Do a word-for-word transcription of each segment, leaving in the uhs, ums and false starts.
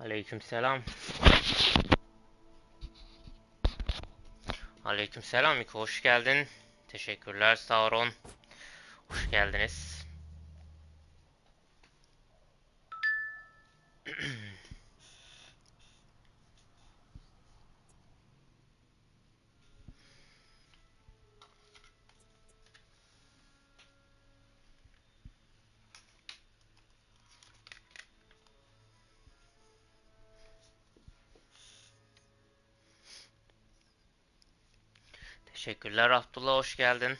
Aleykümselam. Aleykümselam Miko, hoş geldin. Teşekkürler Sauron. Hoş geldiniz. Teşekkürler Abdullah, hoş geldin.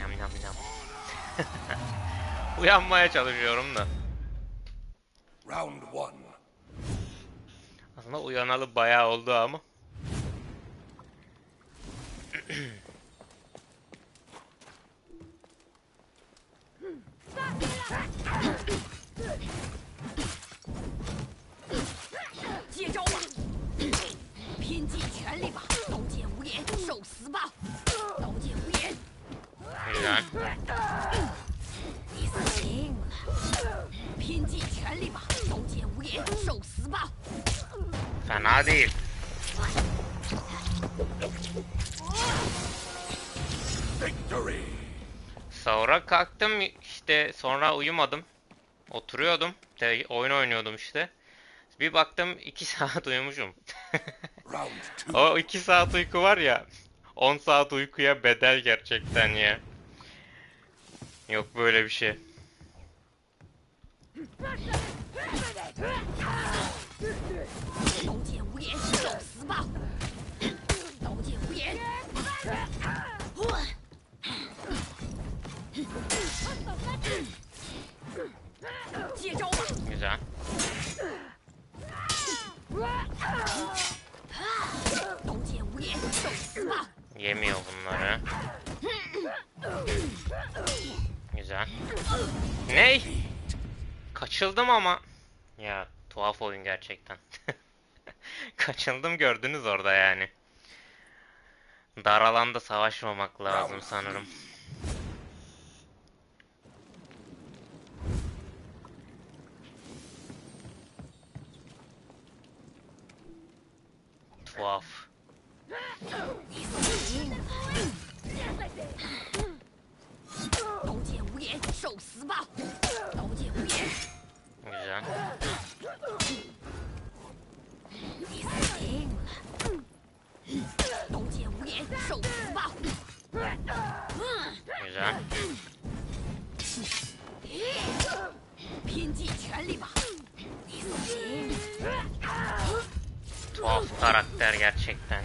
Yam yam yam. Uyanmaya çalışıyorum da. Round one. Aslında uyanalı bayağı oldu ama. Fena değil. Sahura kalktım işte, sonra uyumadım. Oturuyordum, oyun oynuyordum işte. Bir baktım iki saat uyumuşum. O iki saat uyku var ya, on saat uykuya bedel gerçekten ya. Yok böyle bir şey. Güzel. Yemiyor bunları. Güzel. Ney? Kaçıldım ama. Ya tuhaf oyun gerçekten. Kaçıldım, gördünüz orada yani. Dar alanda savaşmamak lazım sanırım. Tuhaf. Güzel. Güzel. Tuhaf karakter gerçekten.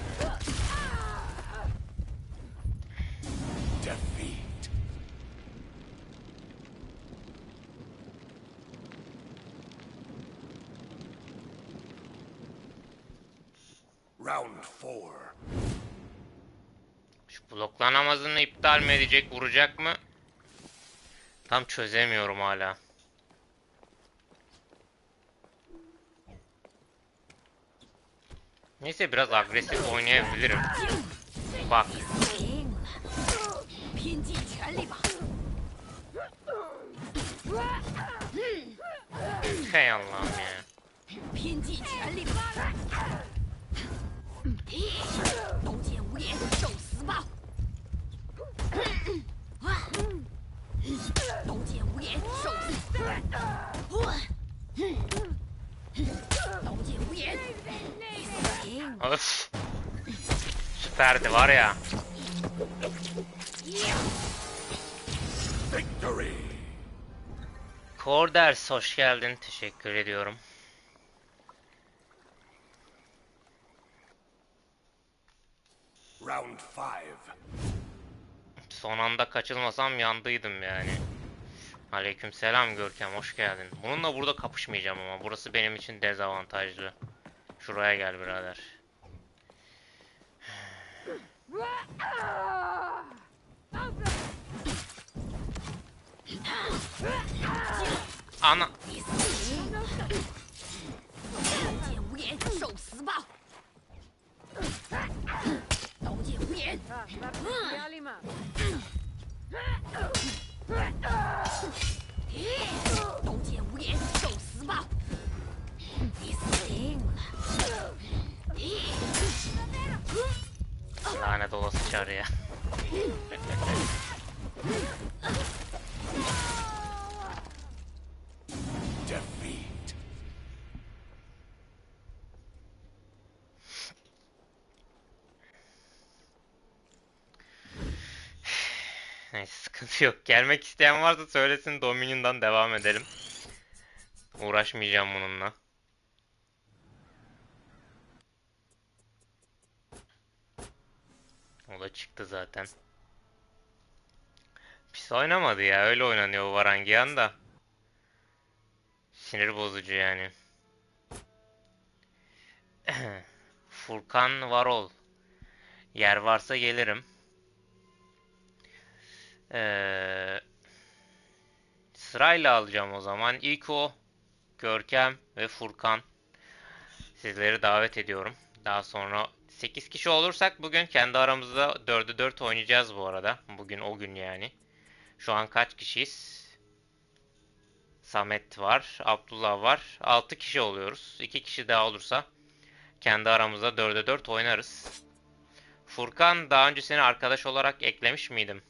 Şu bloklanamazını iptal mi edecek, vuracak mı? Tam çözemiyorum hala. Neyse, biraz agresif oynayabilirim. Bak. Hey Allah'ım ya. Öf. Süperdi var ya. Korders hoş geldin, teşekkür ediyorum. Round five. Son anda kaçılmasam yandıydım yani. Aleykümselam Görkem, hoş geldin. Bununla burada kapışmayacağım ama burası benim için dezavantajlı. Şuraya gel birader. Ana. dolası çağrıya. Neyse, sıkıntı yok. Gelmek isteyen varsa söylesin, Dominion'dan devam edelim. Uğraşmayacağım bununla. O da çıktı zaten. Pis oynamadı ya. Öyle oynanıyor o Varangian da. Sinir bozucu yani. Furkan Varol. Yer varsa gelirim. Ee, sırayla alacağım o zaman. İlk o, Görkem ve Furkan. Sizleri davet ediyorum. Daha sonra sekiz kişi olursak bugün kendi aramızda dörde dört oynayacağız bu arada. Bugün o gün yani. Şu an kaç kişiyiz? Samet var, Abdullah var. altı kişi oluyoruz. iki kişi daha olursa kendi aramızda dörde dört oynarız. Furkan, daha önce seni arkadaş olarak eklemiş miydim?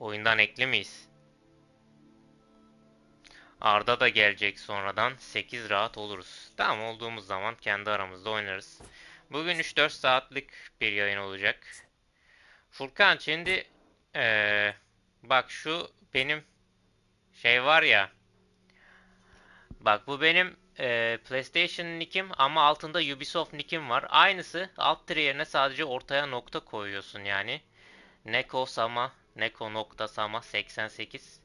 Oyundan ekli miyiz? Arda da gelecek sonradan. sekiz rahat oluruz. Tamam, olduğumuz zaman kendi aramızda oynarız. Bugün üç dört saatlik bir yayın olacak. Furkan şimdi ee, bak şu benim şey var ya. Bak bu benim ee, PlayStation nickim ama altında Ubisoft nickim var. Aynısı, alt tire yerine sadece ortaya nokta koyuyorsun yani. Neko Sama. Neko nokta sama seksen sekiz.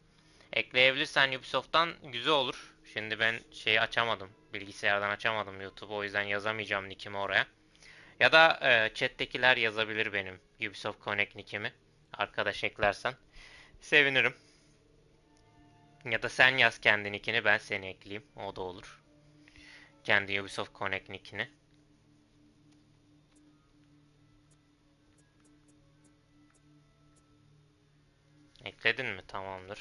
Ekleyebilirsen Ubisoft'tan güzel olur. Şimdi ben şeyi açamadım. Bilgisayardan açamadım YouTube. O yüzden yazamayacağım nickimi oraya. Ya da e, chat'tekiler yazabilir benim Ubisoft Connect nickimi. Arkadaş eklersen sevinirim. Ya da sen yaz kendi nickini, ben seni ekleyeyim. O da olur. Kendi Ubisoft Connect nickini. Ekledin mi? Tamamdır.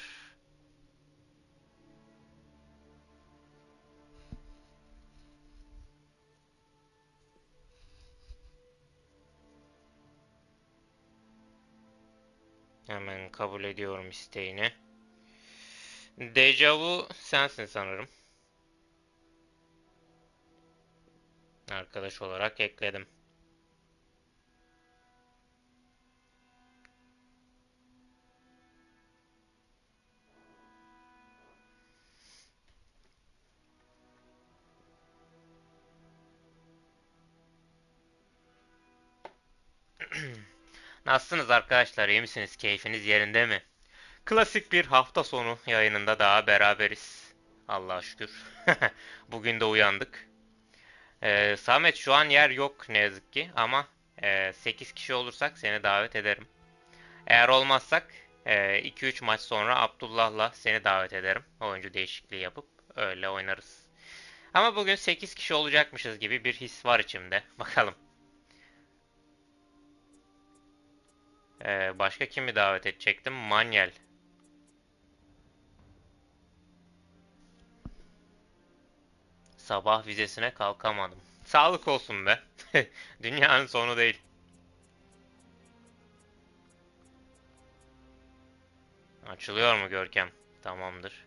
Hemen kabul ediyorum isteğini. Dejavu sensin sanırım. Arkadaş olarak ekledim. Nasılsınız arkadaşlar? İyi misiniz? Keyfiniz yerinde mi? Klasik bir hafta sonu yayınında daha beraberiz. Allah'a şükür. Bugün de uyandık. Ee, Samet, şu an yer yok ne yazık ki. Ama e, sekiz kişi olursak seni davet ederim. Eğer olmazsak iki üç e, maç sonra Abdullah'la seni davet ederim. Oyuncu değişikliği yapıp öyle oynarız. Ama bugün sekiz kişi olacakmışız gibi bir his var içimde. Bakalım. Ee, başka kimi davet edecektim? Manuel. Sabah vizesine kalkamadım. Sağlık olsun be. Dünyanın sonu değil. Açılıyor mu Görkem? Tamamdır.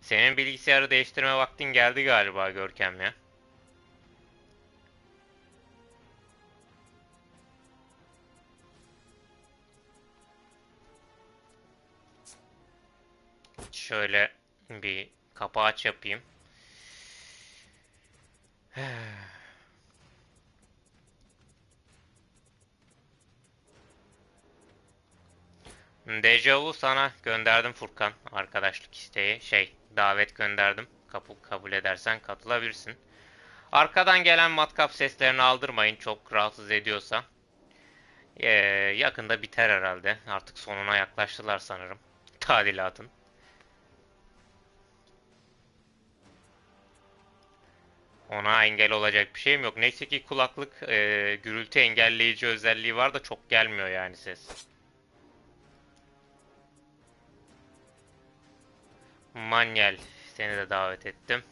Senin bilgisayarı değiştirme vaktin geldi galiba Görkem ya. Şöyle bir kapağı aç yapayım. Dejavu sana gönderdim Furkan. Arkadaşlık isteği. Şey, davet gönderdim. Kapı kabul edersen katılabilirsin. Arkadan gelen matkap seslerini aldırmayın. Çok rahatsız ediyorsa. Ee, yakında biter herhalde. Artık sonuna yaklaştılar sanırım. Tadilatın. Ona engel olacak bir şeyim yok. Neyse ki kulaklık e, gürültü engelleyici özelliği var da çok gelmiyor yani ses. Manuel, seni de davet ettim.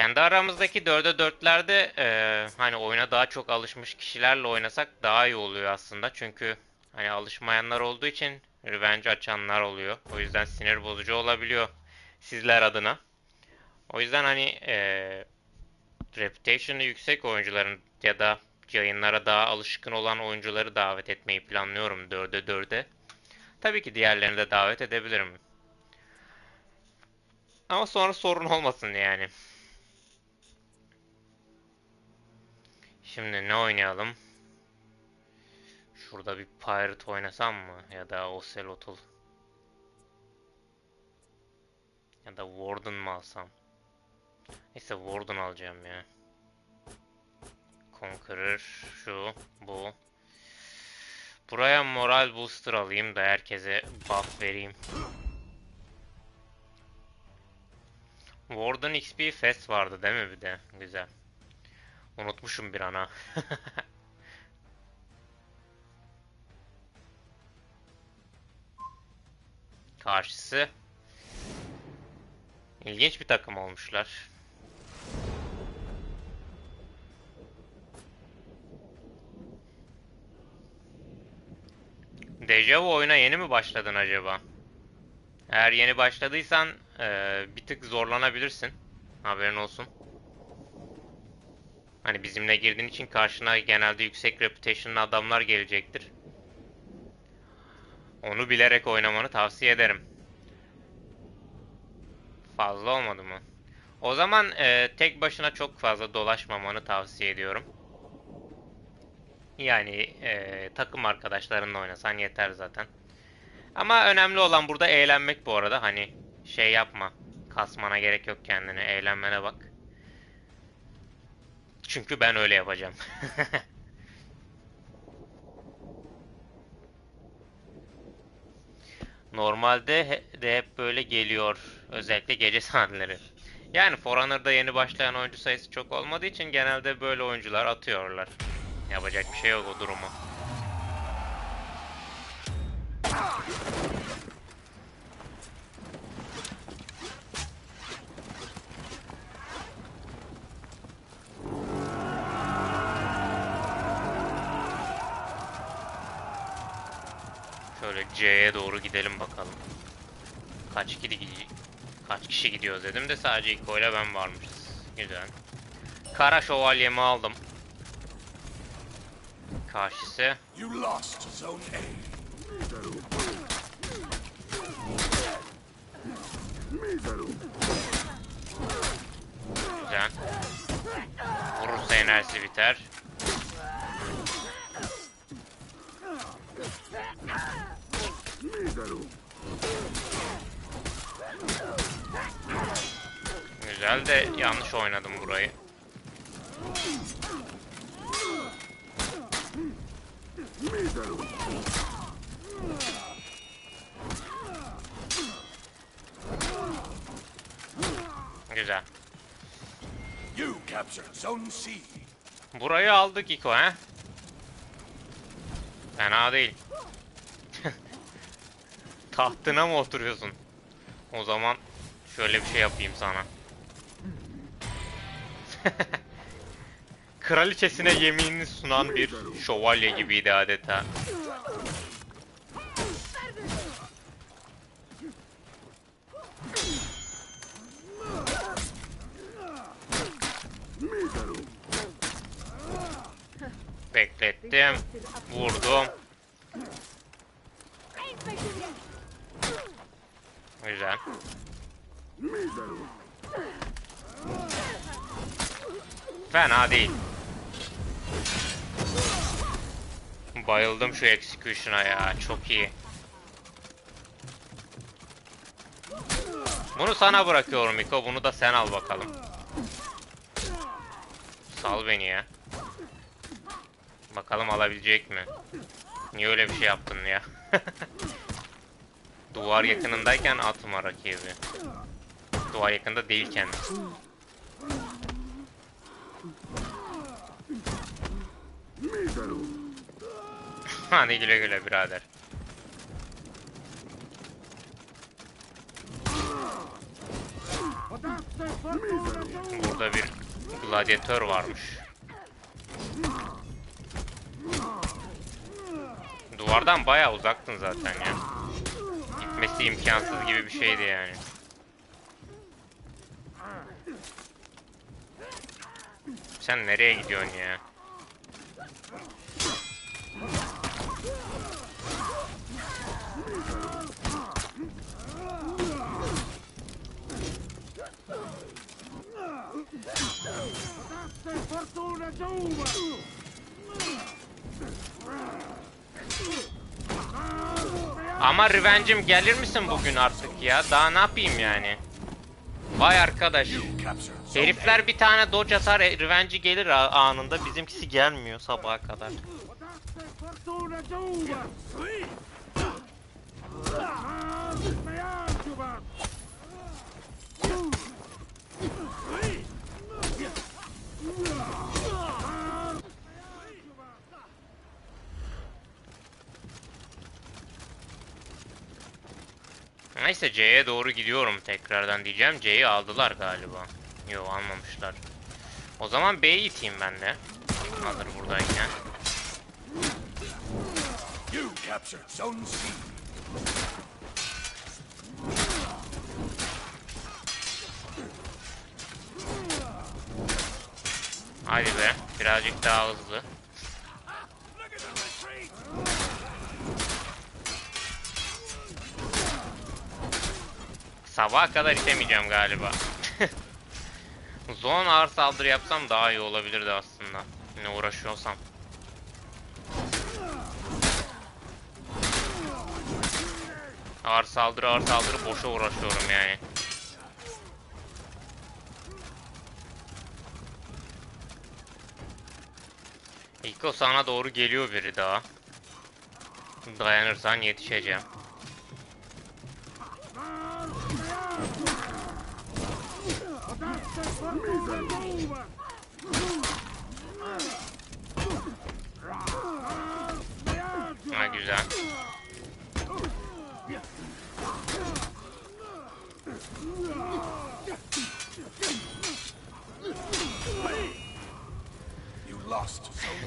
kendi aramızdaki dörde dörtlerde e, hani oyuna daha çok alışmış kişilerle oynasak daha iyi oluyor aslında. Çünkü hani alışmayanlar olduğu için revenge açanlar oluyor. O yüzden sinir bozucu olabiliyor sizler adına. O yüzden hani e, reputation'ı yüksek oyuncuların ya da yayınlara daha alışkın olan oyuncuları davet etmeyi planlıyorum dörde dörde. Tabii ki diğerlerini de davet edebilirim. Ama sonra sorun olmasın yani. Şimdi ne oynayalım? Şurada bir Pirate oynasam mı? Ya da Ocelotl. Ya da Warden mı alsam? Neyse Warden alacağım ya. Conqueror, şu, bu. Buraya moral booster alayım da herkese buff vereyim. Warden X P Fest vardı değil mi bir de? Güzel. Unutmuşum bir ana. Karşısı. İlginç bir takım olmuşlar. Dejavu oyuna yeni mi başladın acaba? Eğer yeni başladıysan ee, bir tık zorlanabilirsin. Haberin olsun. Hani bizimle girdiğin için karşına genelde yüksek reputation'lı adamlar gelecektir. Onu bilerek oynamanı tavsiye ederim. Fazla olmadı mı? O zaman e, tek başına çok fazla dolaşmamanı tavsiye ediyorum. Yani e, takım arkadaşlarınla oynasan yeter zaten. Ama önemli olan burada eğlenmek bu arada. Hani şey yapma. Kasmana gerek yok kendini. Eğlenmene bak. Çünkü ben öyle yapacağım. Normalde de hep böyle geliyor. Özellikle gece sahneleri. Yani Forerunner'da yeni başlayan oyuncu sayısı çok olmadığı için genelde böyle oyuncular atıyorlar. Yapacak bir şey yok o durumu. Şöyle C'ye doğru gidelim bakalım. Kaç kişi gidiyor? Kaç kişi gidiyoruz dedim de sadece İko ile ben varmışız. Güzel. Kara şövalyemi aldım. Karşısı. Güzel. Vurursa enerjisi biter. Güzel de yanlış oynadım burayı. Güzel. Burayı aldık İko he. Fena değil. Tahtına mı oturuyorsun? O zaman şöyle bir şey yapayım sana. Kraliçesine yeminini sunan bir şövalye gibiydi adeta. Beklettim. Vurdum. Güzel. Fena değil. Bayıldım şu execution'a ya. Çok iyi. Bunu sana bırakıyorum İko. Bunu da sen al bakalım. Sal beni ya. Bakalım alabilecek mi? Niye öyle bir şey yaptın ya? Duvar yakınındayken atma rakibi. Duvar yakında değilken. Hani güle güle birader. Burada bir gladiator varmış. Duvardan bayağı uzaktın zaten ya. Gitmesi imkansız gibi bir şeydi yani. Sen nereye gidiyorsun ya? Ama Revenge'im gelir misin bugün artık ya? Daha ne yapayım yani? Vay arkadaş. Herifler bir tane dodge atar, Revenge'i gelir anında. Bizimkisi gelmiyor sabaha kadar. Neyse C'ye doğru gidiyorum tekrardan diyeceğim. C'yi aldılar galiba. Yok, almamışlar. O zaman B'yi iteyim ben de. Hazır buradayken. Hadi be, birazcık daha hızlı. Sabaha kadar itemeyeceğim galiba. Zon ağır saldırı yapsam daha iyi olabilirdi aslında. Ne uğraşıyorsam. Ağır saldırı ağır saldırı boşa uğraşıyorum yani. İlko sana doğru geliyor biri daha. Dayanırsan yetişeceğim. Ha, güzel.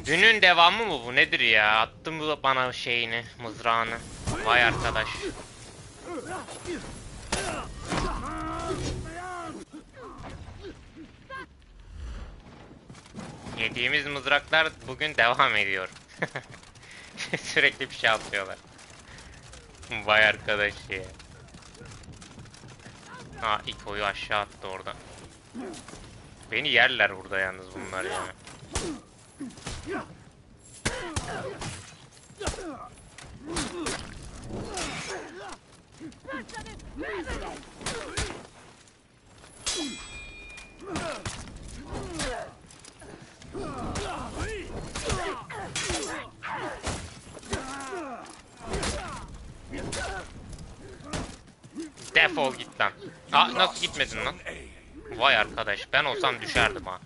Dünün devamı mı bu? Nedir ya? Attım bana şeyini, mızrağını. Vay arkadaş. Yediğimiz mızraklar bugün devam ediyor. Sürekli bir şey atıyorlar. Vay arkadaş ya. Aa, İko'yu aşağı attı orada. Beni yerler burada yalnız bunlar yani. Defol git lan. Aa, nasıl gitmedin lan? Vay arkadaş, ben olsam düşerdim ha.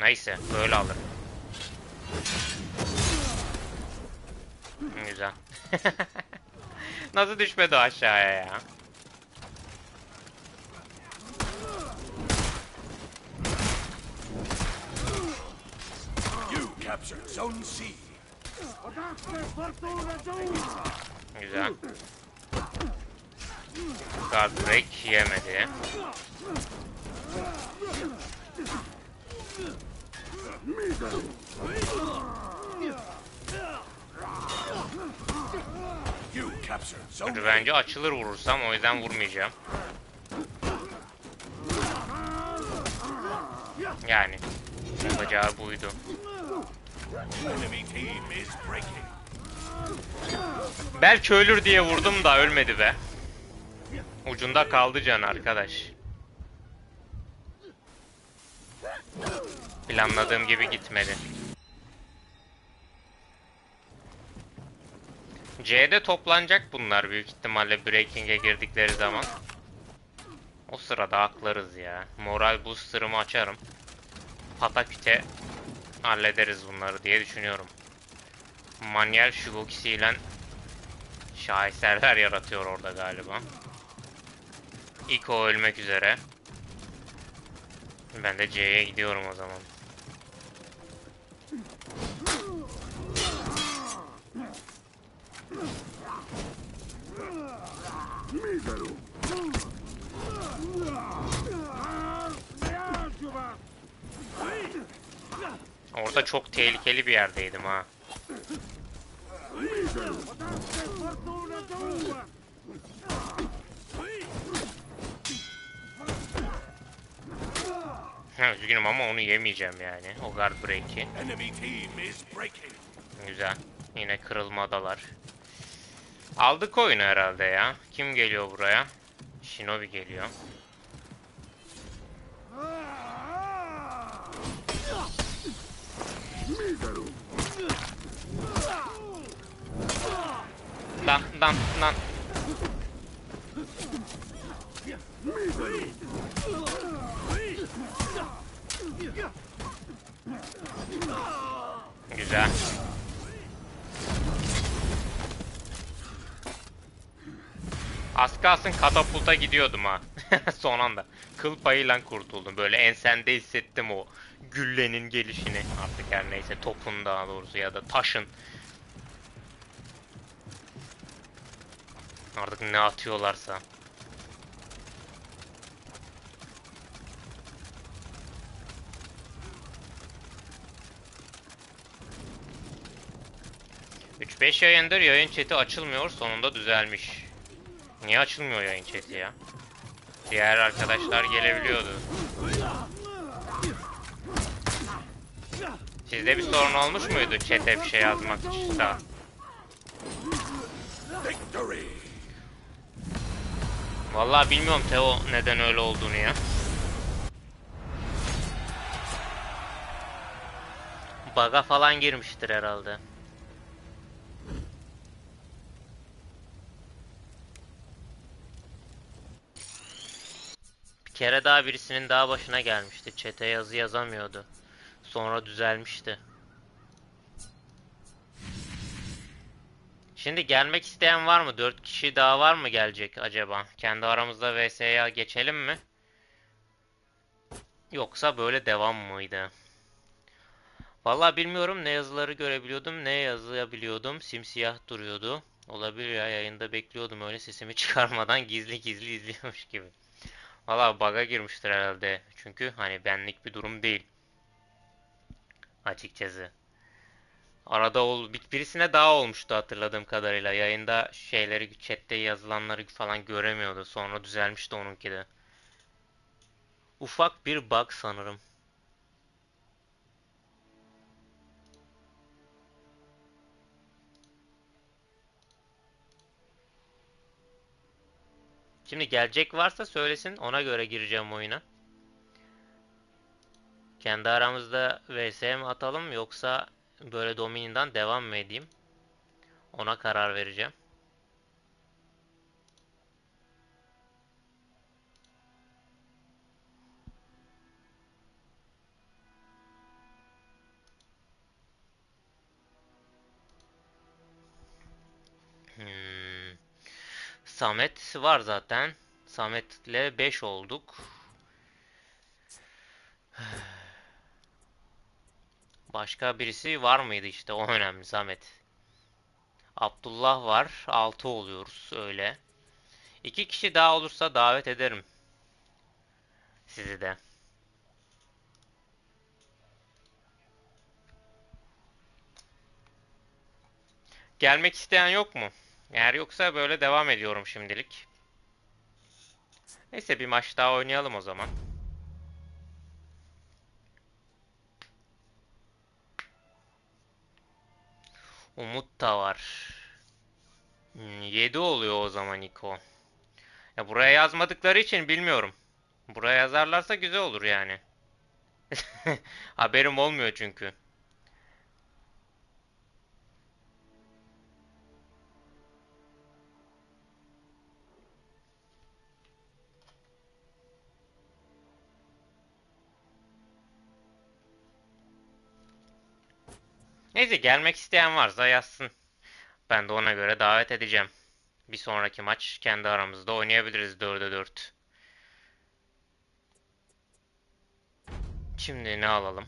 Neyse, böyle alırım. Güzel. Nasıl düşmedi aşağıya ya? Güzel. Guard break yemedi. Bence açılır vurursam, o yüzden vurmayacağım. Yani yapacağı buydu. Belki ölür diye vurdum da ölmedi be. Ucunda kaldı can arkadaş. Planladığım gibi gitmedi. C'de toplanacak bunlar büyük ihtimalle breaking'e girdikleri zaman. O sırada aklarız ya. Moral booster'ımı açarım. Pataküte hallederiz bunları diye düşünüyorum. Manuel Shugoki ile şaheserler yaratıyor orada galiba. İko ölmek üzere. Ben de C'ye gidiyorum o zaman. Orada çok tehlikeli bir yerdeydim ha. Üzgünüm ama onu yemeyeceğim yani. O guard break'i. Güzel. Yine kırılmadalar. Aldık oyunu herhalde ya. Kim geliyor buraya? Shinobi geliyor. Lan lan lan. Güzel. Az kalsın katapulta gidiyordum ha. Son anda. Kıl payıyla kurtuldum. Böyle ensemde hissettim o güllenin gelişini. Artık her neyse, topun daha doğrusu ya da taşın. Artık ne atıyorlarsa. üç beş yayındır yayın chat'i açılmıyor, sonunda düzelmiş. Niye açılmıyor yayın chat'i ya? Diğer arkadaşlar gelebiliyordu. Sizde bir sorun olmuş muydu chat'e bir şey yazmak için? Vallahi bilmiyorum Teo neden öyle olduğunu ya. Bug'a falan girmiştir herhalde. Bir kere daha birisinin daha başına gelmişti. Chat'e yazı yazamıyordu. Sonra düzelmişti. Şimdi gelmek isteyen var mı? dört kişi daha var mı gelecek acaba? Kendi aramızda V S'ye geçelim mi? Yoksa böyle devam mıydı? Vallahi bilmiyorum, ne yazıları görebiliyordum ne yazabiliyordum. Simsiyah duruyordu. Olabilir ya, yayında bekliyordum öyle sesimi çıkarmadan gizli gizli izliyormuş gibi. Vallahi bug'a girmiştir herhalde. Çünkü hani benlik bir durum değil. Açıkçası. Arada ol, birisine daha olmuştu hatırladığım kadarıyla. Yayında şeyleri, chatte yazılanları falan göremiyordu. Sonra düzelmişti onunki de. Ufak bir bug sanırım. Şimdi gelecek varsa söylesin, ona göre gireceğim oyuna. Kendi aramızda V S mi atalım yoksa böyle Dominion'dan devam mı edeyim? Ona karar vereceğim. Hmm. Samet var zaten. Samet'le beş olduk. Başka birisi var mıydı işte, o önemli. Samet. Abdullah var. altı oluyoruz öyle. iki kişi daha olursa davet ederim sizi de. Gelmek isteyen yok mu? Eğer yoksa böyle devam ediyorum şimdilik. Neyse, bir maç daha oynayalım o zaman. Umut da var. yedi oluyor o zaman Niko. Ya buraya yazmadıkları için bilmiyorum. Buraya yazarlarsa güzel olur yani. Haberim olmuyor çünkü. Neyse, gelmek isteyen varsa yazsın. Ben de ona göre davet edeceğim. Bir sonraki maç kendi aramızda oynayabiliriz dörde dört. Şimdi ne alalım?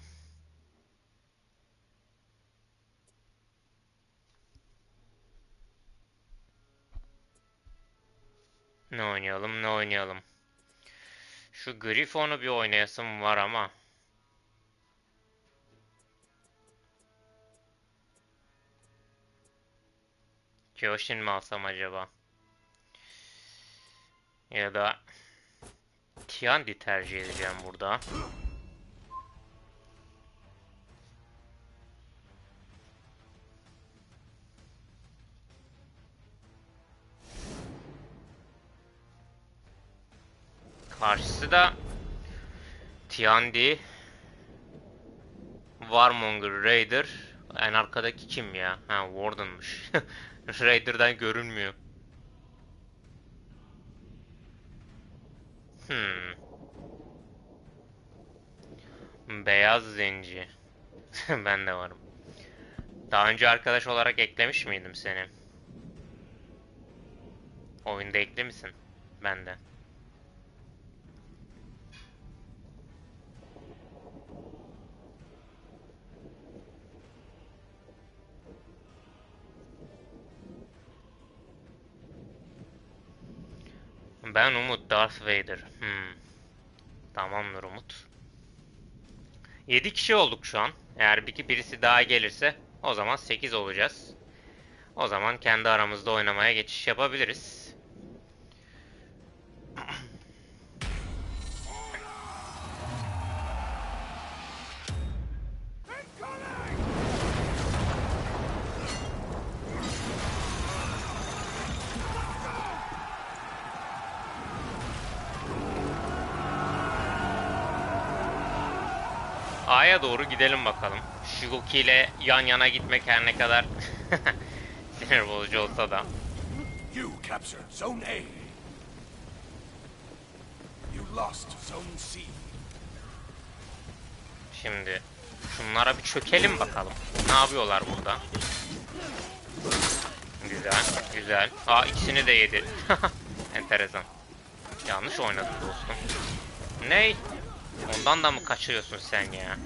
Ne oynayalım, ne oynayalım? Şu Gryphon'u bir oynayasım var ama. Kyoshin mi alsam acaba? Ya da Tiandi tercih edeceğim burada. Karşısı da Tiandi, Warmonger, Raider. En arkadaki kim ya? Ha, Warden'mış. Raider'dan görünmüyor. Hmm. Beyaz zenci. Ben de varım. Daha önce arkadaş olarak eklemiş miydim seni? Oyunda ekli misin? Ben de. Ben Umut, Darth Vader. Hmm. Tamamdır Umut. yedi kişi olduk şu an. Eğer bir birisi daha gelirse o zaman sekiz olacağız. O zaman kendi aramızda oynamaya geçiş yapabiliriz. A'ya doğru gidelim bakalım. Shugoki ile yan yana gitmek her ne kadar sinir bozucu olsa da. You captured Zone A. You lost Zone C. Şimdi şunlara bir çökelim bakalım. Ne yapıyorlar burada? Güzel, güzel. Aa, ikisini de yedi. Enteresan. Yanlış oynadım dostum. Ney? Ondan da mı kaçırıyorsun sen ya?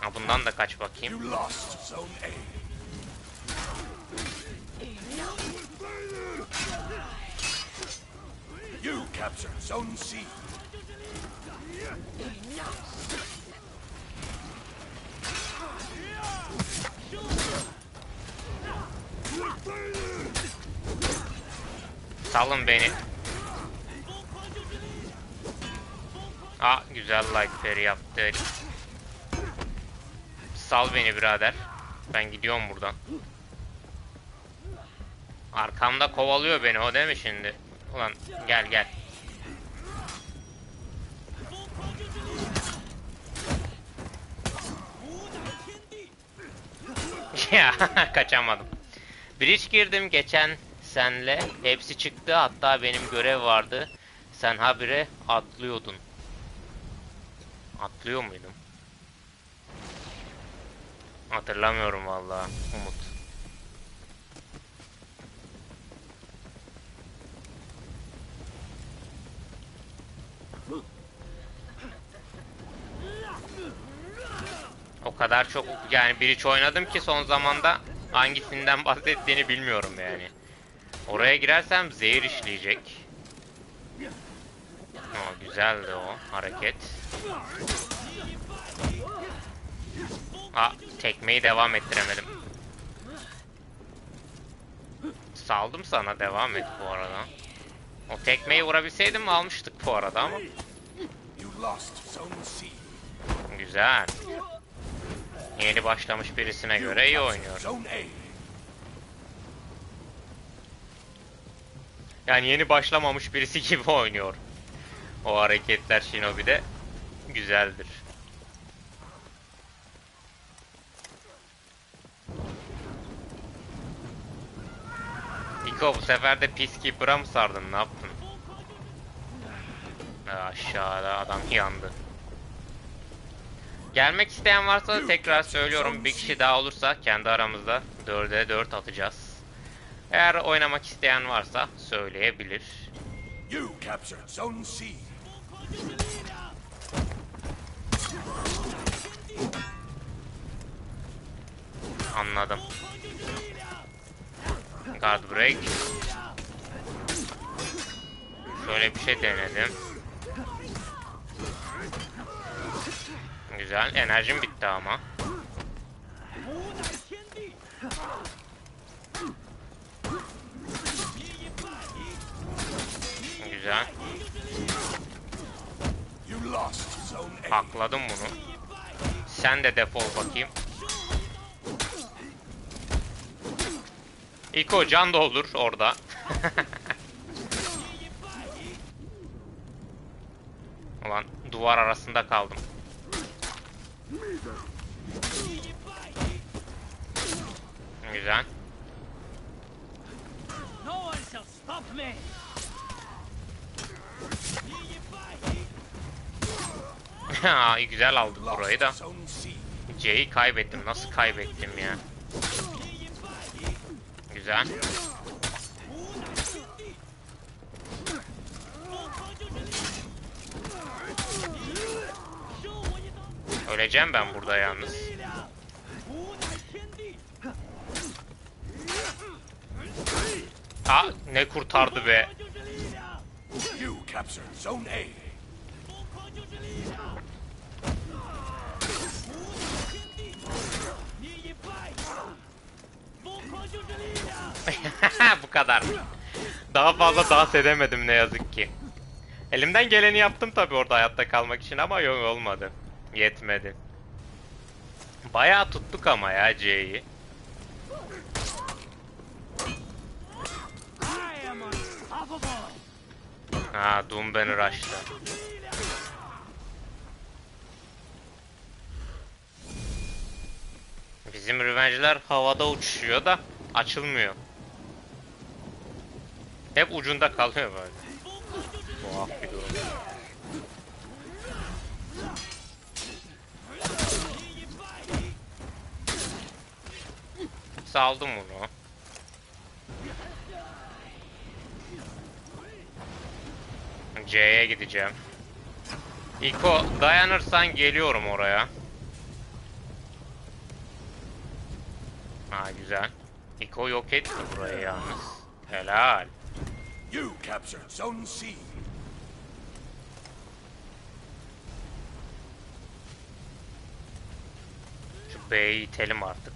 Ha, bundan da kaç bakayım. Salın beni. Aa, güzel lightfire yaptı. Sal beni birader. Ben gidiyorum buradan. Arkamda kovalıyor beni o, değil mi şimdi? Ulan gel gel. Ya kaçamadım. Bridge girdim geçen senle. Hepsi çıktı. Hatta benim görev vardı. Sen habire atlıyordun. Atlıyor muydum? Hatırlamıyorum vallahi Umut. O kadar çok yani bir hiç oynadım ki son zamanda hangisinden bahsettiğini bilmiyorum yani. Oraya girersem zehir işleyecek. O güzeldi o hareket. Aa, tekmeyi devam ettiremedim. Saldım sana, devam et bu arada. O tekmeyi vurabilseydim almıştık bu arada ama. Güzel. Yeni başlamış birisine göre iyi oynuyor. Yani yeni başlamamış birisi gibi oynuyor. O hareketler Shinobi'de güzeldir. Niko, bu sefer de Peacekeeper'a mı sardın, ne yaptın? Aşağıda adam yandı. Gelmek isteyen varsa da tekrar söylüyorum, bir kişi daha olursa kendi aramızda dörde dört atacağız. Eğer oynamak isteyen varsa söyleyebilir. You captured Zone C. Anladım. Guard break. Şöyle bir şey denedim. Güzel. Enerjim bitti ama. Güzel. Hakladım bunu. Sen de defol bakayım. İko can doldur orada. Ulan duvar arasında kaldım. Güzel. Ha, güzel aldım burayı da. C'yi kaybettim. Nasıl kaybettim ya? Güzel. Öleceğim ben burada yalnız. Ha, ne kurtardı be. Bu kadar. Daha fazla dans edemedim ne yazık ki. Elimden geleni yaptım tabi orada hayatta kalmak için ama yok, olmadı. Yetmedi. Bayağı tuttuk ama ya C'yi. Ha, Doom beni rush'tı. Bizim Revenge'ler havada uçuşuyor da açılmıyor. Hep ucunda kalıyor böyle. Tuhaf bir durum. Saldım bunu. C'ye gideceğim. İko dayanırsan geliyorum oraya. Ha, güzel. İko yok etti burayı yalnız. Helal. You captured Zone C. Şu B'yi itelim artık.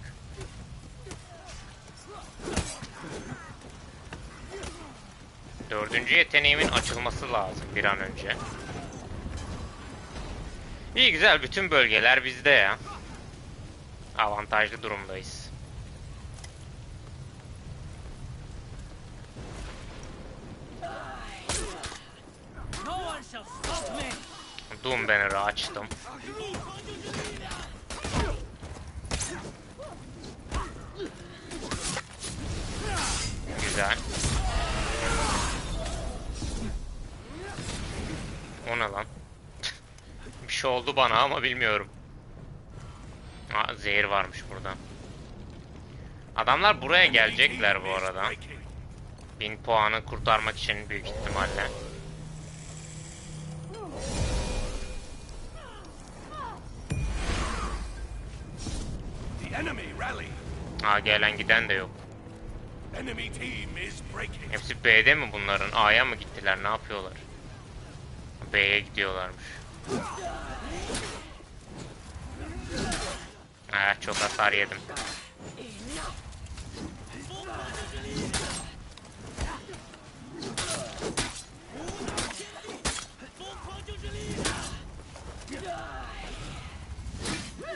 Dördüncü yeteneğimin açılması lazım bir an önce. İyi güzel, bütün bölgeler bizde ya. Avantajlı durumdayız. Doom banner'ı açtım. Güzel. O ne lan? Bir şey oldu bana ama bilmiyorum. Aa, zehir varmış burada. Adamlar buraya gelecekler bu arada. bin puanı kurtarmak için büyük ihtimalle. Aa, gelen giden de yok. Hepsi B'de mi bunların? A'ya mı gittiler? Ne yapıyorlar? B'ye gidiyorlarmış. Ah, çok hasar yedim.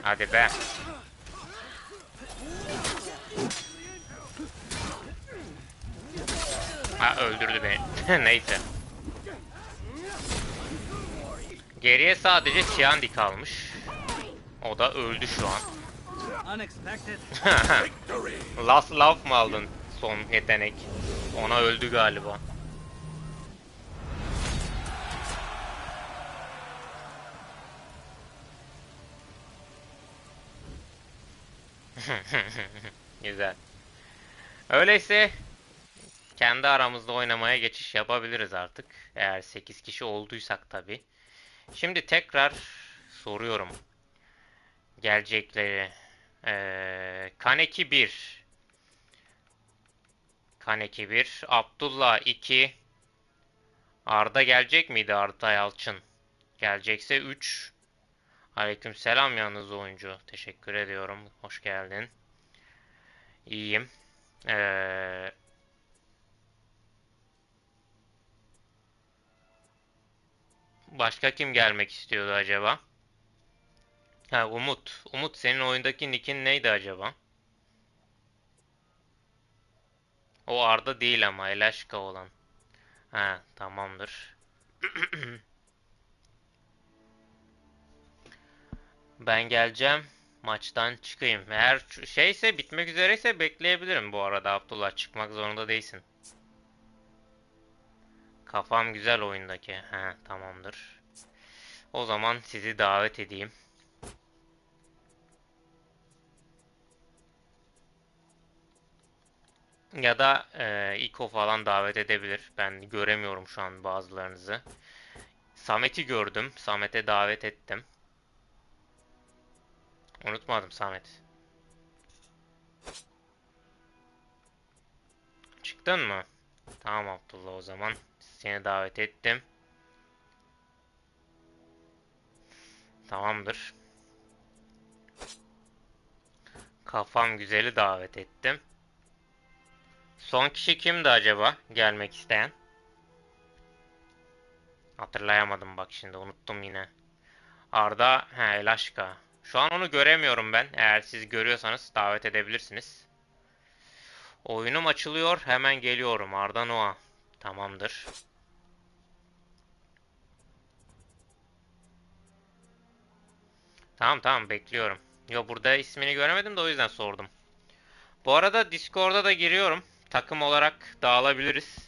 Hadi be. Ha, öldürdü beni. Neyse. Geriye sadece Tiandi kalmış. O da öldü şu an. Last Love mı aldın? Son yetenek. Ona öldü galiba. Güzel. Öyleyse kendi aramızda oynamaya geçiş yapabiliriz artık. Eğer sekiz kişi olduysak tabii. Şimdi tekrar soruyorum. gelecekleri. Ee, Kaneki bir. Kaneki bir. Abdullah iki. Arda gelecek miydi? Arda Yalçın. Gelecekse üç. Aleykümselam yalnız oyuncu. Teşekkür ediyorum. Hoş geldin. İyiyim. Ee, başka kim gelmek istiyordu acaba? Ha, Umut. Umut, senin oyundaki nick'in neydi acaba? O Arda değil ama Elaşka olan. Ha, tamamdır. Ben geleceğim. Maçtan çıkayım. Eğer şeyse, bitmek üzereyse bekleyebilirim bu arada. Abdullah, çıkmak zorunda değilsin. Kafam güzel oyundaki. He, tamamdır. O zaman sizi davet edeyim. Ya da e, İko falan davet edebilir. Ben göremiyorum şu an bazılarınızı. Samet'i gördüm. Samet'e davet ettim. Unutmadım Samet. Çıktın mı? Tamam Abdullah, o zaman seni davet ettim. Tamamdır. Kafam güzeli davet ettim. Son kişi kimdi acaba gelmek isteyen? Hatırlayamadım bak şimdi, unuttum yine. Arda, he, Elaşka. Şu an onu göremiyorum ben. Eğer siz görüyorsanız davet edebilirsiniz. Oyunum açılıyor. Hemen geliyorum. Arda Noa. Tamamdır. Tamam tamam, bekliyorum. Yo, burada ismini göremedim de o yüzden sordum. Bu arada Discord'a da giriyorum. Takım olarak dağılabiliriz.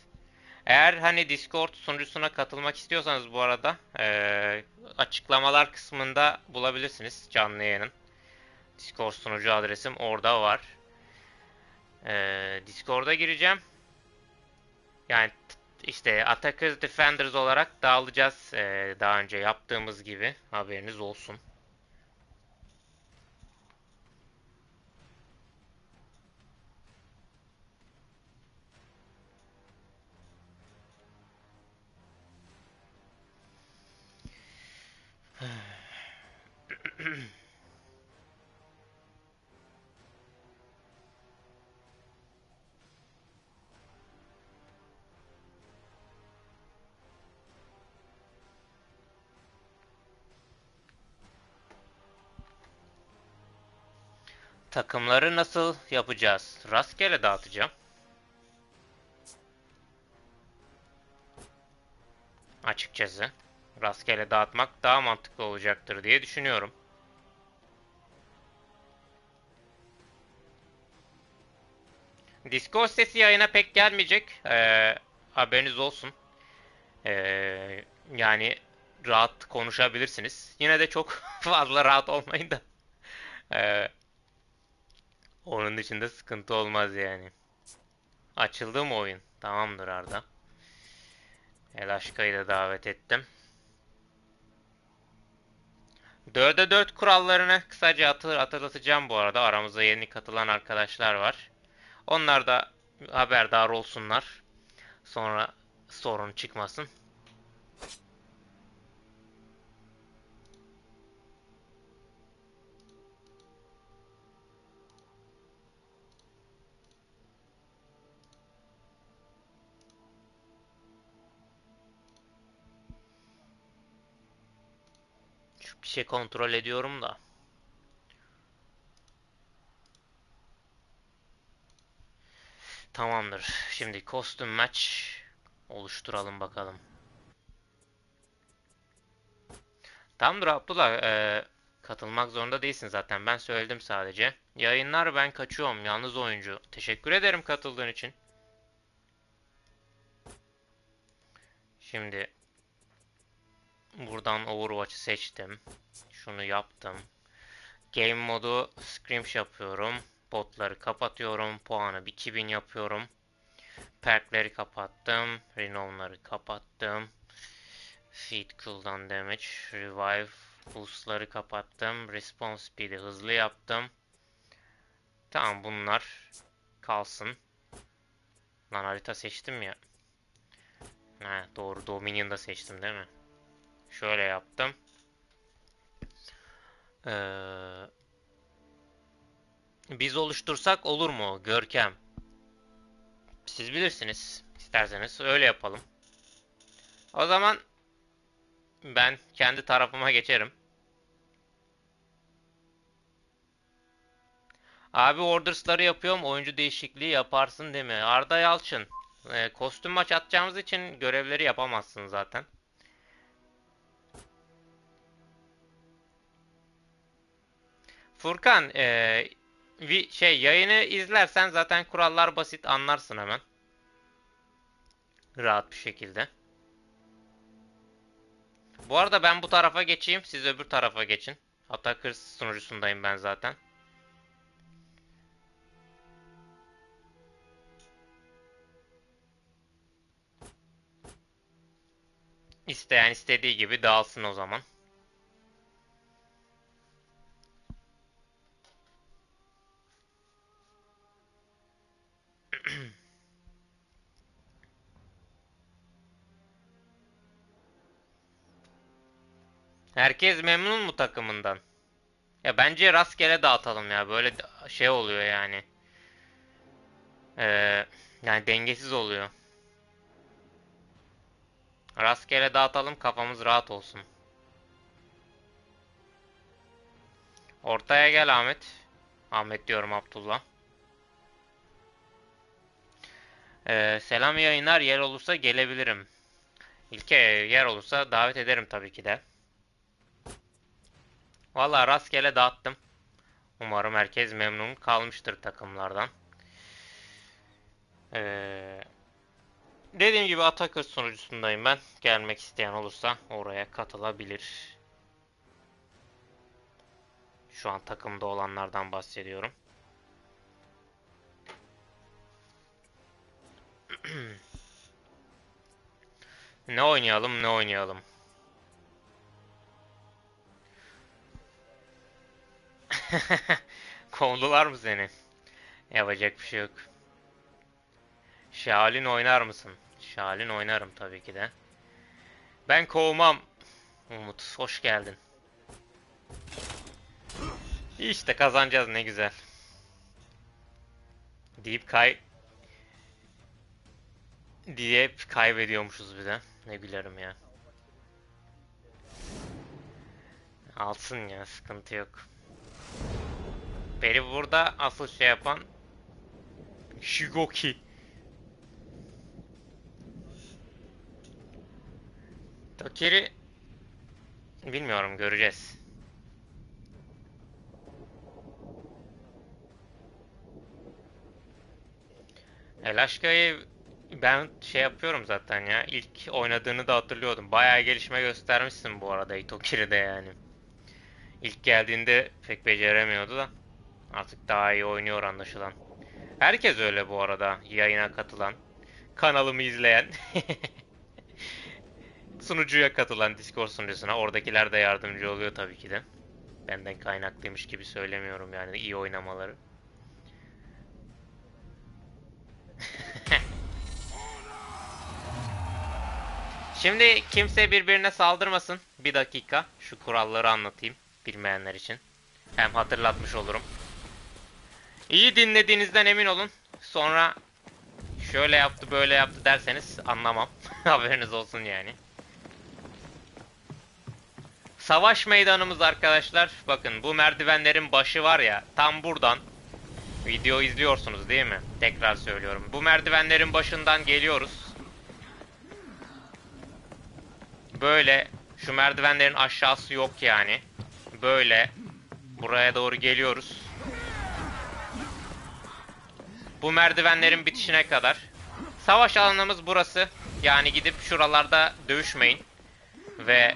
Eğer hani Discord sunucusuna katılmak istiyorsanız bu arada ee, açıklamalar kısmında bulabilirsiniz canlı yayının. Discord sunucu adresim orada var. Ee, Discord'a gireceğim. Yani işte Attackers Defenders olarak dağılacağız ee, daha önce yaptığımız gibi, haberiniz olsun. Takımları nasıl yapacağız? Rastgele dağıtacağım. Açıkçası rastgele dağıtmak daha mantıklı olacaktır diye düşünüyorum. Discord sesi yayına pek gelmeyecek. Ee, haberiniz olsun. Ee, yani rahat konuşabilirsiniz. Yine de çok fazla rahat olmayın da. Ee, onun dışında sıkıntı olmaz yani. Açıldı mı oyun? Tamamdır Arda. Elaşka'yı da davet ettim. dörde dört kurallarını kısaca hatır, hatırlatacağım bu arada. Aramızda yeni katılan arkadaşlar var. Onlar da haberdar olsunlar. Sonra sorun çıkmasın. Bir şey kontrol ediyorum da. Tamamdır. Şimdi kostüm maç oluşturalım bakalım. Tamamdır Abdullah. E, katılmak zorunda değilsin zaten. Ben söyledim sadece. Yayınlar ben kaçıyorum. Yalnız oyuncu. Teşekkür ederim katıldığın için. Şimdi... Buradan Overwatch'ı seçtim. Şunu yaptım. Game modu Scrimsh yapıyorum. Botları kapatıyorum. Puanı iki bin yapıyorum. Perkleri kapattım. Renown'ları kapattım. Feed cooldown damage. Revive. Pulse'ları kapattım. Response speed'i hızlı yaptım. Tamam, bunlar kalsın. Lan harita seçtim ya. Ha, doğru, Dominion'da seçtim değil mi? Şöyle yaptım. Ee, biz oluştursak olur mu Görkem? Siz bilirsiniz. İsterseniz öyle yapalım. O zaman ben kendi tarafıma geçerim. Abi orders'ları yapıyorum. Oyuncu değişikliği yaparsın değil mi? Arda Yalçın. E, kostüm maç atacağımız için görevleri yapamazsın zaten. Furkan e, bir şey yayını izlersen zaten kurallar basit, anlarsın hemen. Rahat bir şekilde. Bu arada ben bu tarafa geçeyim. Siz öbür tarafa geçin. Atakır sunucusundayım ben zaten. İsteyen istediği gibi dağılsın o zaman. Herkes memnun mu takımından? Ya bence rastgele dağıtalım ya. Böyle şey oluyor yani. Ee, yani dengesiz oluyor. Rastgele dağıtalım, kafamız rahat olsun. Ortaya gel Ahmet. Ahmet diyorum, Abdullah. Ee, selam yayınlar, yer olursa gelebilirim. İlke yer olursa davet ederim tabii ki de. Vallahi rastgele dağıttım. Umarım herkes memnun kalmıştır takımlardan. Ee, dediğim gibi Atakır sunucusundayım ben. Gelmek isteyen olursa oraya katılabilir. Şu an takımda olanlardan bahsediyorum. Ne oynayalım, ne oynayalım. Kovdular mı seni? Yapacak bir şey yok. Şalin oynar mısın? Şalin oynarım tabii ki de. Ben kovmam. Umut hoş geldin. İşte kazanacağız, ne güzel. Deyip kay... diye kaybediyormuşuz bir de. Ne gülerim ya. Alsın ya, sıkıntı yok. Beni burada asıl şey yapan Shugoki. Hitokiri bilmiyorum, göreceğiz. El Aşka'yı ben şey yapıyorum zaten ya. İlk oynadığını da hatırlıyordum. Bayağı gelişme göstermişsin bu arada Hitokiri'de yani. İlk geldiğinde pek beceremiyordu da. Artık daha iyi oynuyor anlaşılan. Herkes öyle bu arada. Yayına katılan, kanalımı izleyen, sunucuya katılan, Discord sunucusuna. Oradakiler de yardımcı oluyor tabii ki de. Benden kaynaklıymış gibi söylemiyorum yani iyi oynamaları. Şimdi kimse birbirine saldırmasın. Bir dakika. Şu kuralları anlatayım bilmeyenler için. Hem hatırlatmış olurum. İyi dinlediğinizden emin olun. Sonra şöyle yaptı böyle yaptı derseniz anlamam. Haberiniz olsun yani. Savaş meydanımız arkadaşlar. Bakın bu merdivenlerin başı var ya. Tam buradan. Video izliyorsunuz değil mi? Tekrar söylüyorum. Bu merdivenlerin başından geliyoruz. Böyle. Şu merdivenlerin aşağısı yok yani. Böyle. Buraya doğru geliyoruz. Bu merdivenlerin bitişine kadar. Savaş alanımız burası. Yani gidip şuralarda dövüşmeyin. Ve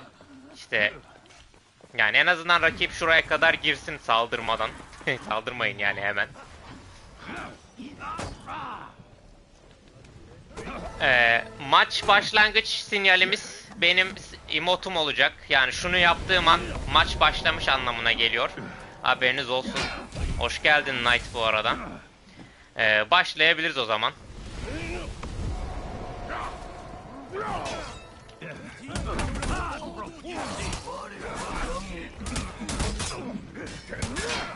işte... Yani en azından rakip şuraya kadar girsin saldırmadan. Saldırmayın yani hemen. Ee, maç başlangıç sinyalimiz benim emotum olacak. Yani şunu yaptığım an maç başlamış anlamına geliyor. Haberiniz olsun. Hoş geldin Knight bu arada. Ee, başlayabiliriz o zaman.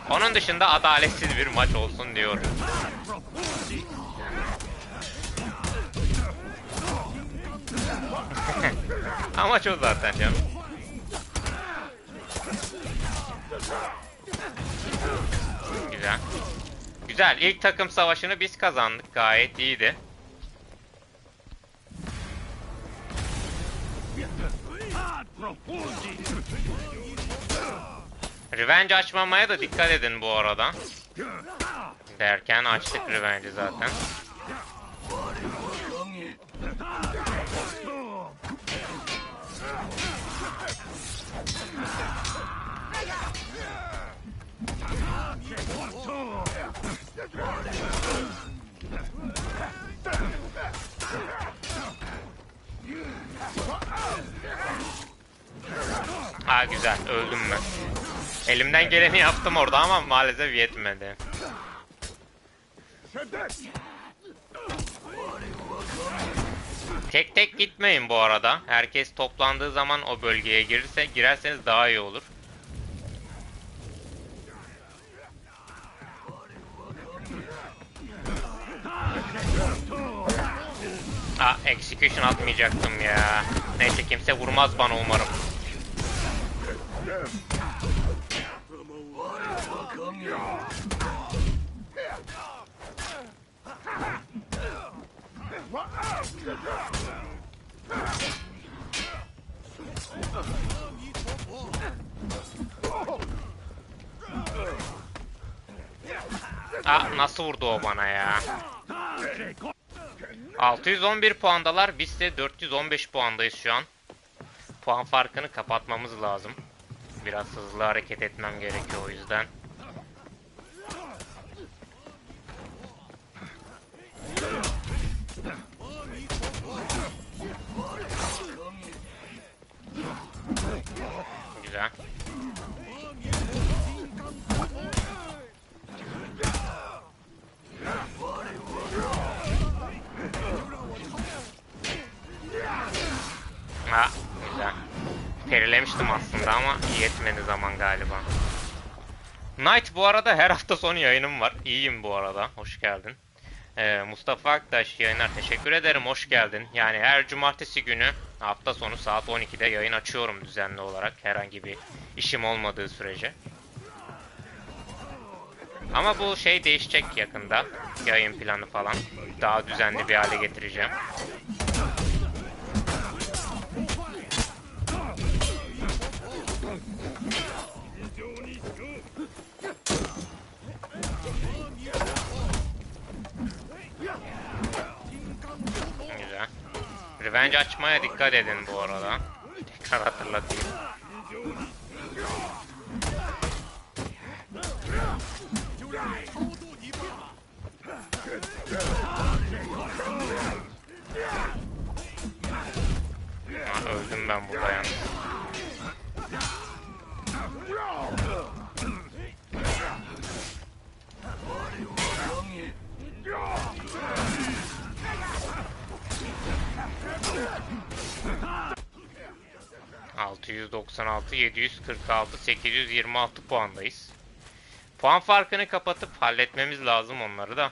Onun dışında adaletsiz bir maç olsun diyor. Amaç o zaten canım. Güzel. Güzel. İlk takım savaşını biz kazandık. Gayet iyiydi. Revenge açmamaya da dikkat edin bu arada. Derken açtık Revenge'i zaten. Ha güzel, öldüm ben. Elimden geleni yaptım orada ama maalesef yetmedi. Tek tek gitmeyin bu arada. Herkes toplandığı zaman o bölgeye girirse, girerseniz daha iyi olur. Aa, execution atmayacaktım ya. Neyse, kimse vurmaz bana umarım. Aa, nasıl vurdu o bana ya? altı yüz on bir puandalar. Biz de dört yüz on beş puandayız şu an. Puan farkını kapatmamız lazım. Biraz hızlı hareket etmem gerekiyor o yüzden. Güzel. Ha, güzel. Perilemiştim aslında ama yetmedi zaman galiba. Knight bu arada her hafta sonu yayınım var. İyiyim bu arada. Hoş geldin. Ee, Mustafa Aktaş yayınlar. Teşekkür ederim. Hoş geldin. Yani her cumartesi günü hafta sonu saat on ikide yayın açıyorum düzenli olarak. Herhangi bir işim olmadığı sürece. Ama bu şey değişecek yakında. Yayın planı falan. Daha düzenli bir hale getireceğim. Güzel. Revenge açmaya dikkat edin bu arada. Tekrar hatırlatayım. Ha, öldüm ben burada yalnız. altı yüz doksan altı, yedi yüz kırk altı, sekiz yüz yirmi altı puandayız. Puan farkını kapatıp halletmemiz lazım onları da.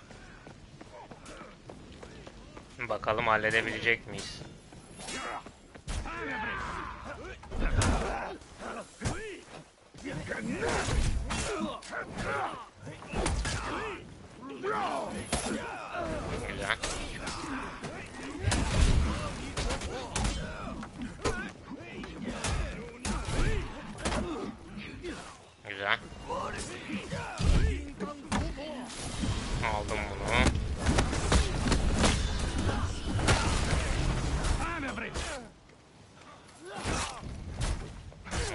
Bakalım halledebilecek miyiz? Güzel. Güzel. Aldım bunu.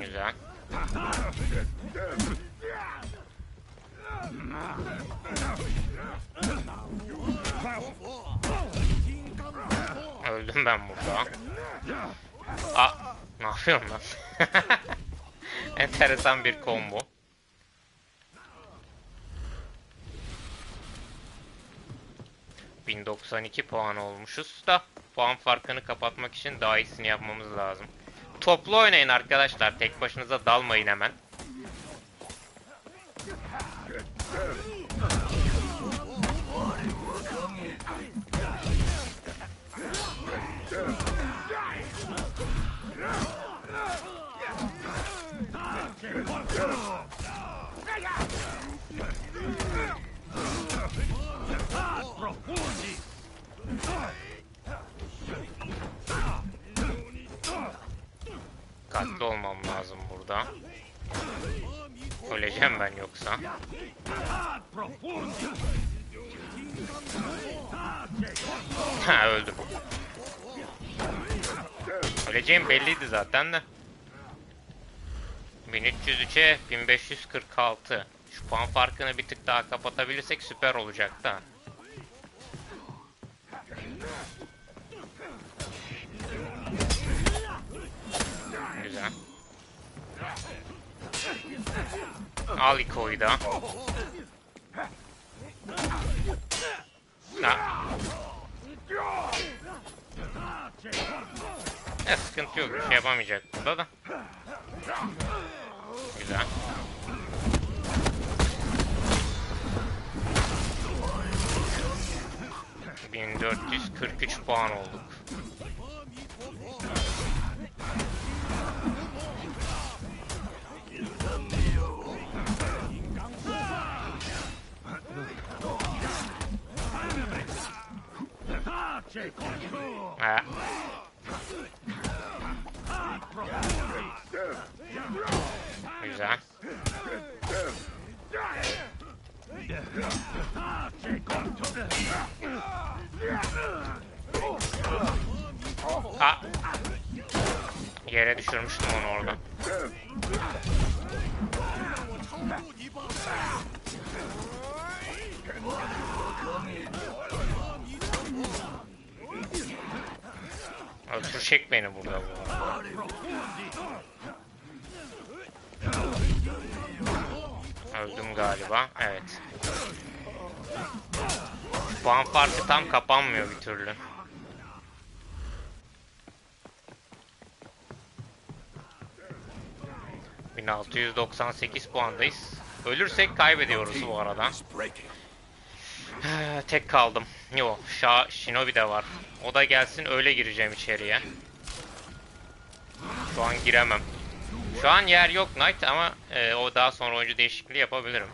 Güzel. Öldüm ben burada. Aa, Ne yapıyorum lan? Enteresan bir combo. bin doksan iki puan olmuşuz da puan farkını kapatmak için daha iyisini yapmamız lazım. Toplu oynayın arkadaşlar. Tek başınıza dalmayın hemen. Katlı olmam lazım burada. Öleceğim ben yoksa. Ha, öldüm. Öleceğim belliydi zaten de. bin üç yüz üç'e bin beş yüz kırk altı. Şu puan farkını bir tık daha kapatabilirsek süper olacak da. Güzel. Al İko'yu da. Ne sıkıntı yok, bir şey yapamayacak burada da. Güzel. bin dört yüz kırk üç puan olduk. Ha. Güzel. Ha. Yere düşürmüştüm onu orada. Öldürecek beni burada bu. Öldüm galiba. Evet. Puan farkı tam kapanmıyor bir türlü. bin altı yüz doksan sekiz puandayız. Ölürsek kaybediyoruz bu arada. Tek kaldım. Yo, Shinobi de var. O da gelsin, öyle gireceğim içeriye. Şu an giremem. Şu an yer yok Knight ama e, o daha sonra oyuncu değişikliği yapabilirim.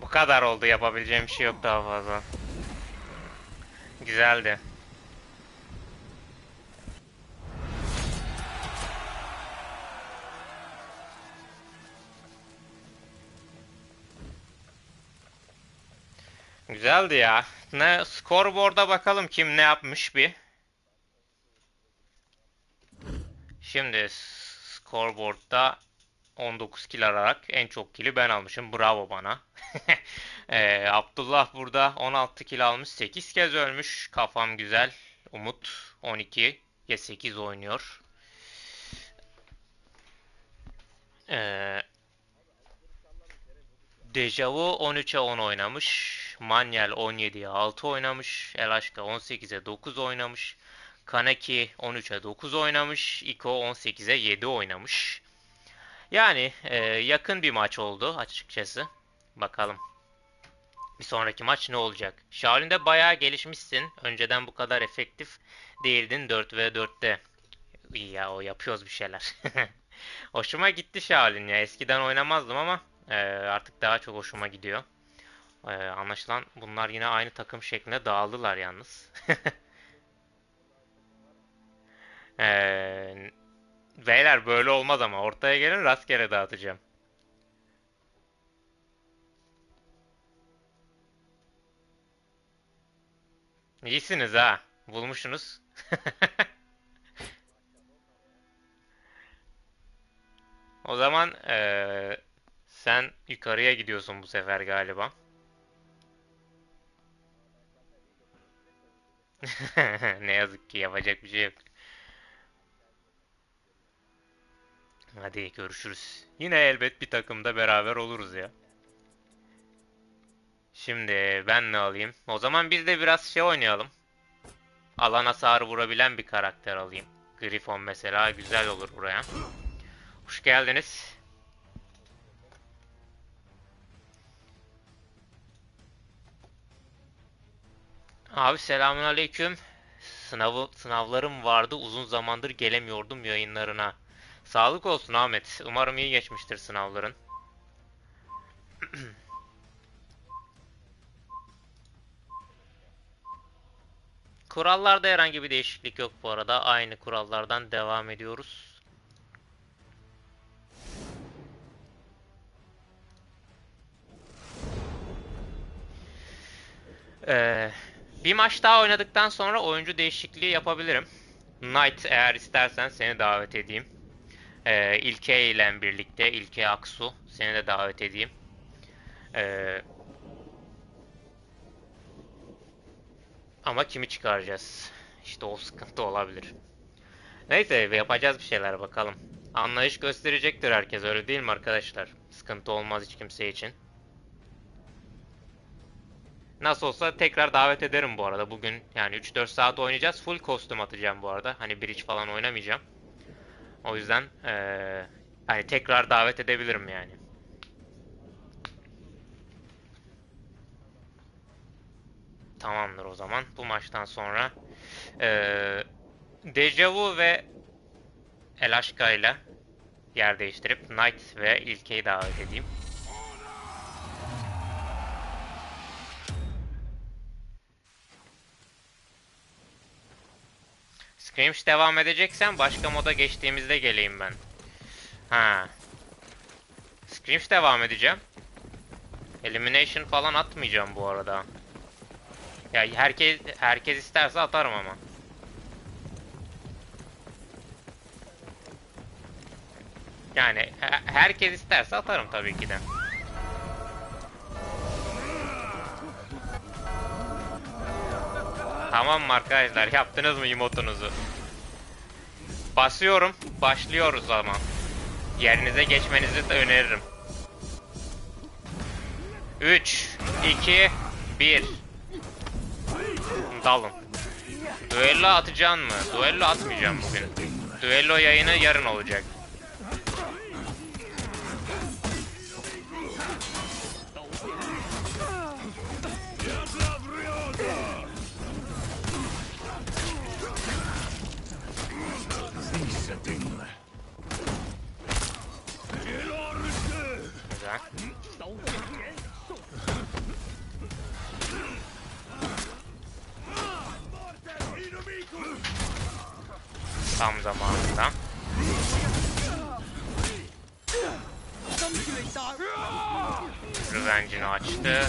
Bu kadar oldu, yapabileceğim bir şey yok daha fazla. Güzeldi. Güzeldi ya. Ne scoreboard'a bakalım kim ne yapmış bir. Şimdi scoreboard'da on dokuz kill alarak en çok kill'i ben almışım. Bravo bana. e, Abdullah burada on altı kill almış. sekiz kez ölmüş. Kafam güzel. Umut on ikiye sekiz oynuyor. E, Dejavu on üçe on oynamış. Manuel on yediye altı oynamış. Elashka on sekize dokuz oynamış. Kaneki on üçe dokuz oynamış. Iko on sekize yedi oynamış. Yani e, yakın bir maç oldu açıkçası. Bakalım. Bir sonraki maç ne olacak? Shaolin'de bayağı gelişmişsin. Önceden bu kadar efektif değildin dört ve dört'te. İyi ya, o yapıyoruz bir şeyler. Hoşuma gitti Şalin ya. Eskiden oynamazdım ama e, artık daha çok hoşuma gidiyor. E, anlaşılan bunlar yine aynı takım şeklinde dağıldılar yalnız. e, beyler böyle olmaz ama. Ortaya gelin, rastgele dağıtacağım. İyisiniz ha. Bulmuşsunuz. O zaman ee, sen yukarıya gidiyorsun bu sefer galiba. Ne yazık ki yapacak bir şey yok. Hadi görüşürüz. Yine elbet bir takımda beraber oluruz ya. Şimdi ben ne alayım? O zaman biz de biraz şey oynayalım. Alan hasarı vurabilen bir karakter alayım. Gryphon mesela güzel olur buraya. Hoş geldiniz. Abi selamünaleyküm. Sınavı sınavlarım vardı. Uzun zamandır gelemiyordum yayınlarına. Sağlık olsun Ahmet. Umarım iyi geçmiştir sınavların. Kurallarda herhangi bir değişiklik yok bu arada. Aynı kurallardan devam ediyoruz. Ee, bir maç daha oynadıktan sonra oyuncu değişikliği yapabilirim. Knight, eğer istersen seni davet edeyim. Ee, İlke ile birlikte, İlke Aksu, seni de davet edeyim. Ee, Ama kimi çıkaracağız? İşte o sıkıntı olabilir. Neyse, yapacağız bir şeyler bakalım. Anlayış gösterecektir herkes, öyle değil mi arkadaşlar? Sıkıntı olmaz hiç kimse için. Nasıl olsa tekrar davet ederim bu arada. Bugün yani üç dört saat oynayacağız. Full kostüm atacağım bu arada. Hani Bridge falan oynamayacağım. O yüzden ee, hani tekrar davet edebilirim yani. Tamamdır o zaman. Bu maçtan sonra ee, Dejavu ve Elaşka ile yer değiştirip Knight ve İlke'yi davet edeyim. Scrimsh devam edeceksen başka moda geçtiğimizde geleyim ben. Ha. Scrimsh devam edeceğim. Elimination falan atmayacağım bu arada. Ya herkes herkes isterse atarım ama. Yani herkes isterse atarım tabii ki de. Tamam mı arkadaşlar? Yaptınız mı emotunuzu? Basıyorum. Başlıyoruz ama. Yerinize geçmenizi de öneririm. üç iki bir Dalın. Duello atacağım mı? Duello atmayacağım bugün. Duello yayını yarın olacak. Güzel. Tam zamanında. Revenge'ini açtı.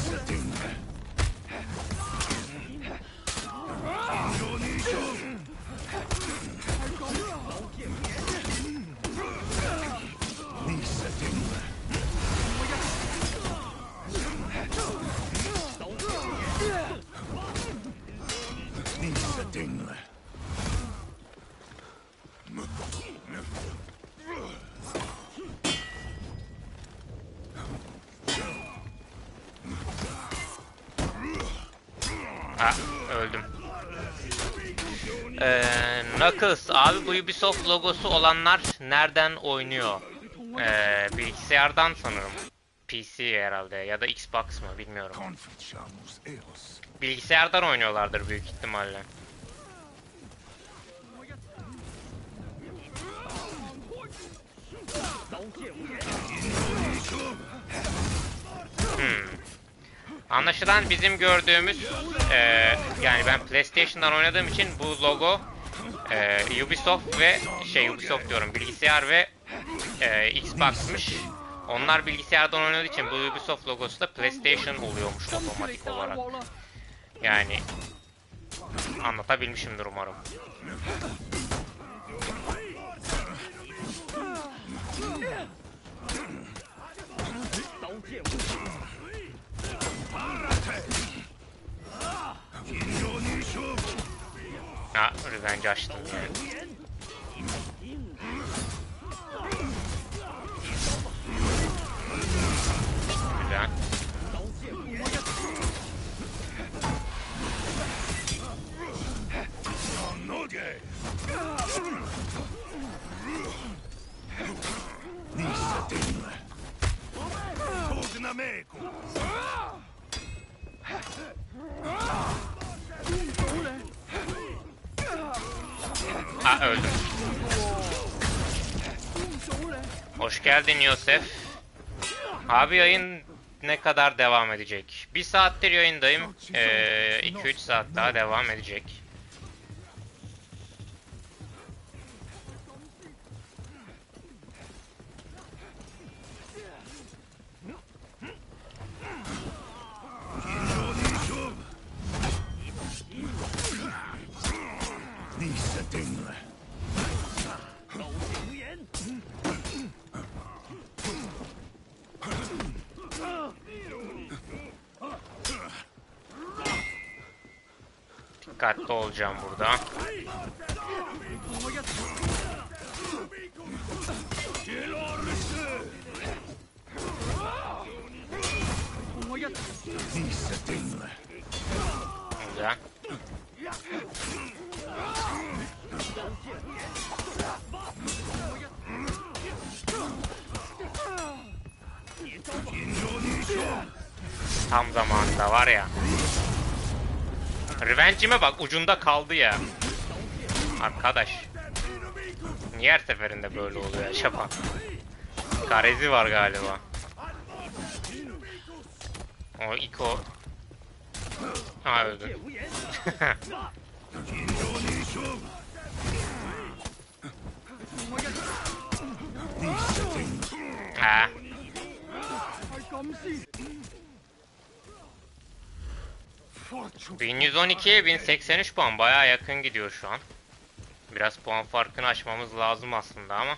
Ha, öldüm. Ee, Knuckles abi, bu Ubisoft logosu olanlar nereden oynuyor? Ee, bilgisayardan sanırım. P C herhalde ya da Xbox mı bilmiyorum. Bilgisayardan oynuyorlardır büyük ihtimalle. Hmm. Anlaşılan bizim gördüğümüz e, yani ben PlayStation'dan oynadığım için bu logo e, Ubisoft ve şey Ubisoft diyorum bilgisayar ve e, Xbox'mış. Onlar bilgisayardan oynadığı için bu Ubisoft logosu da PlayStation oluyormuş otomatik olarak. Yani anlatabilmişimdir umarım. Ha, Revenge açtım yani. Güzel. Ha, öldüm. Hoş geldin Yosef. Abi yayın ne kadar devam edecek? Bir saattir yayındayım. Ee, iki üç saat daha devam edecek. Dikkatli olacağım burada. Güzel. Tam zamanında var ya. Revenge'ime bak, ucunda kaldı ya. Arkadaş. Niye her seferinde böyle oluyor acaba? Karezi var galiba. O Iko. Ha öldü. Ha. bin yüz on ikiye bin seksen üç puan, bayağı yakın gidiyor şu an. Biraz puan farkını açmamız lazım aslında ama.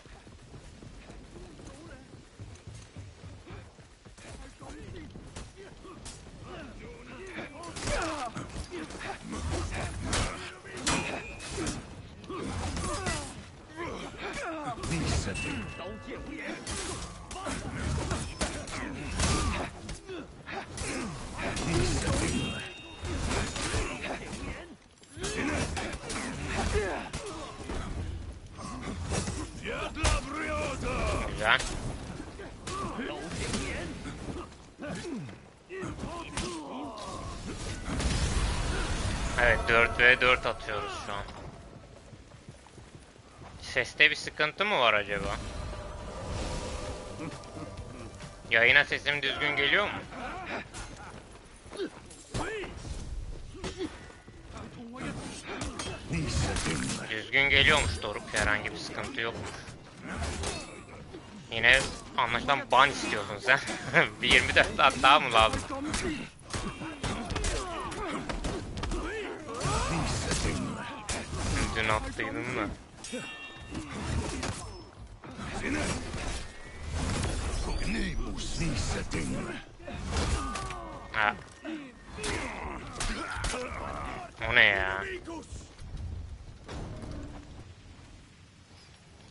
Güzel. Evet, dört ve dört atıyoruz şu an. Seste bir sıkıntı mı var acaba? Yayına sesim düzgün geliyor mu? Düzgün geliyormuş Doruk, herhangi bir sıkıntı yokmuş. Yine anlaşılan ban istiyorsun sen. Bir yirmi dört saat daha mı lazım? Dün attıydın mı? Ha. O ne ya?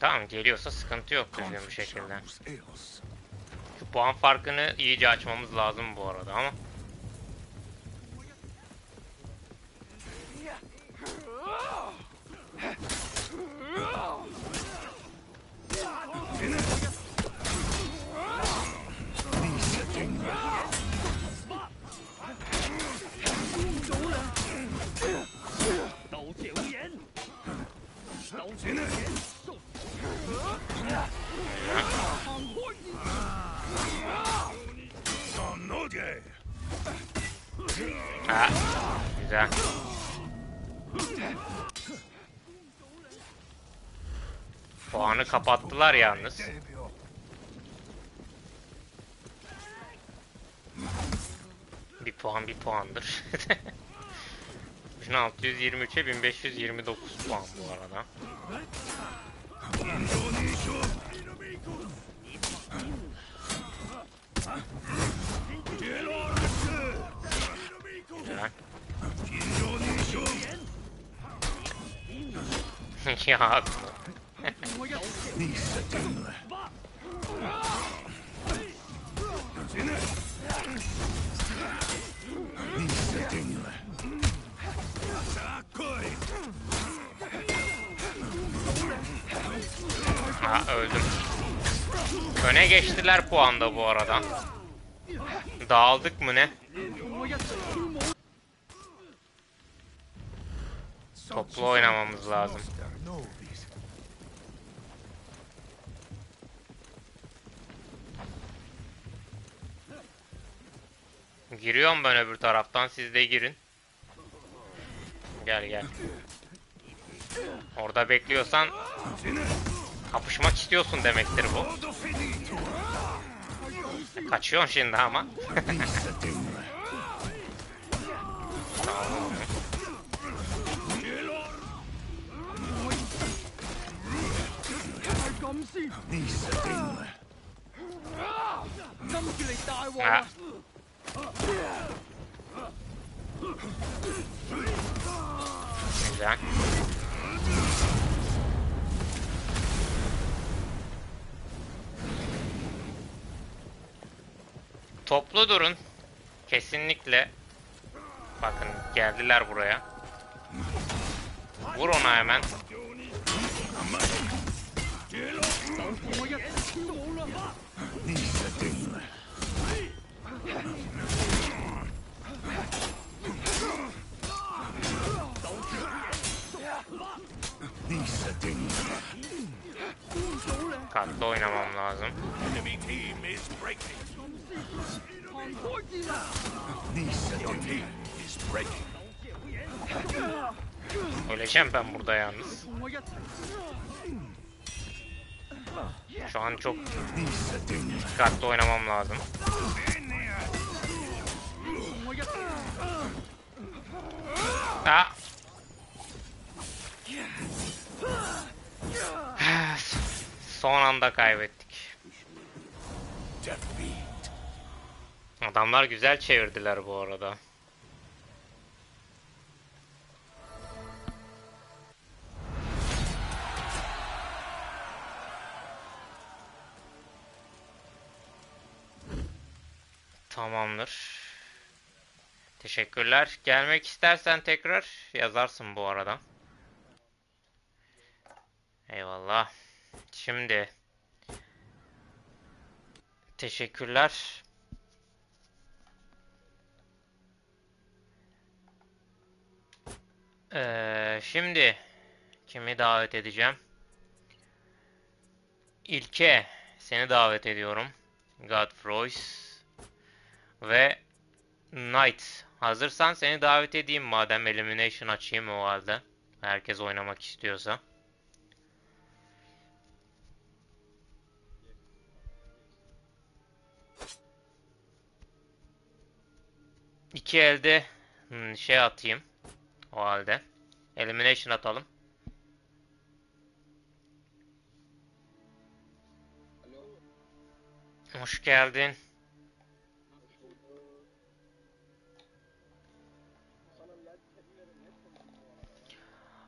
Tamam, geliyorsa sıkıntı yok düzgün bir şekilde. Şu puan farkını iyice açmamız lazım bu arada ama. Puanı kapattılar yalnız. Bir puan bir puandır. bin altı yüz yirmi üç'e bin beş yüz yirmi dokuz puan bu arada. Ya ha, öldüm. Öne geçtiler puanda bu arada. Dağıldık mı ne? Toplu oynamamız lazım. Giriyorum ben öbür taraftan, siz de girin. Gel gel. Orada bekliyorsan kapışmak istiyorsun demektir bu. Kaçıyorsun şimdi ama. Ha. Güzel. Toplu durun. Kesinlikle. Bakın geldiler buraya. Vur ona hemen. Katlı oynamam lazım. Öleceğim ben burada yalnız. Şu an çok dikkatli oynamam lazım. Ha. Son anda kaybettik. Adamlar güzel çevirdiler bu arada. Tamamdır. Teşekkürler. Gelmek istersen tekrar yazarsın bu arada. Eyvallah. Şimdi teşekkürler. Ee, şimdi kimi davet edeceğim? İlke, seni davet ediyorum. Godfroys ve Knight. Hazırsan seni davet edeyim madem, Elimination açayım o halde. Herkes oynamak istiyorsa. İki elde şey atayım o halde. Elimination atalım. Hoş geldin.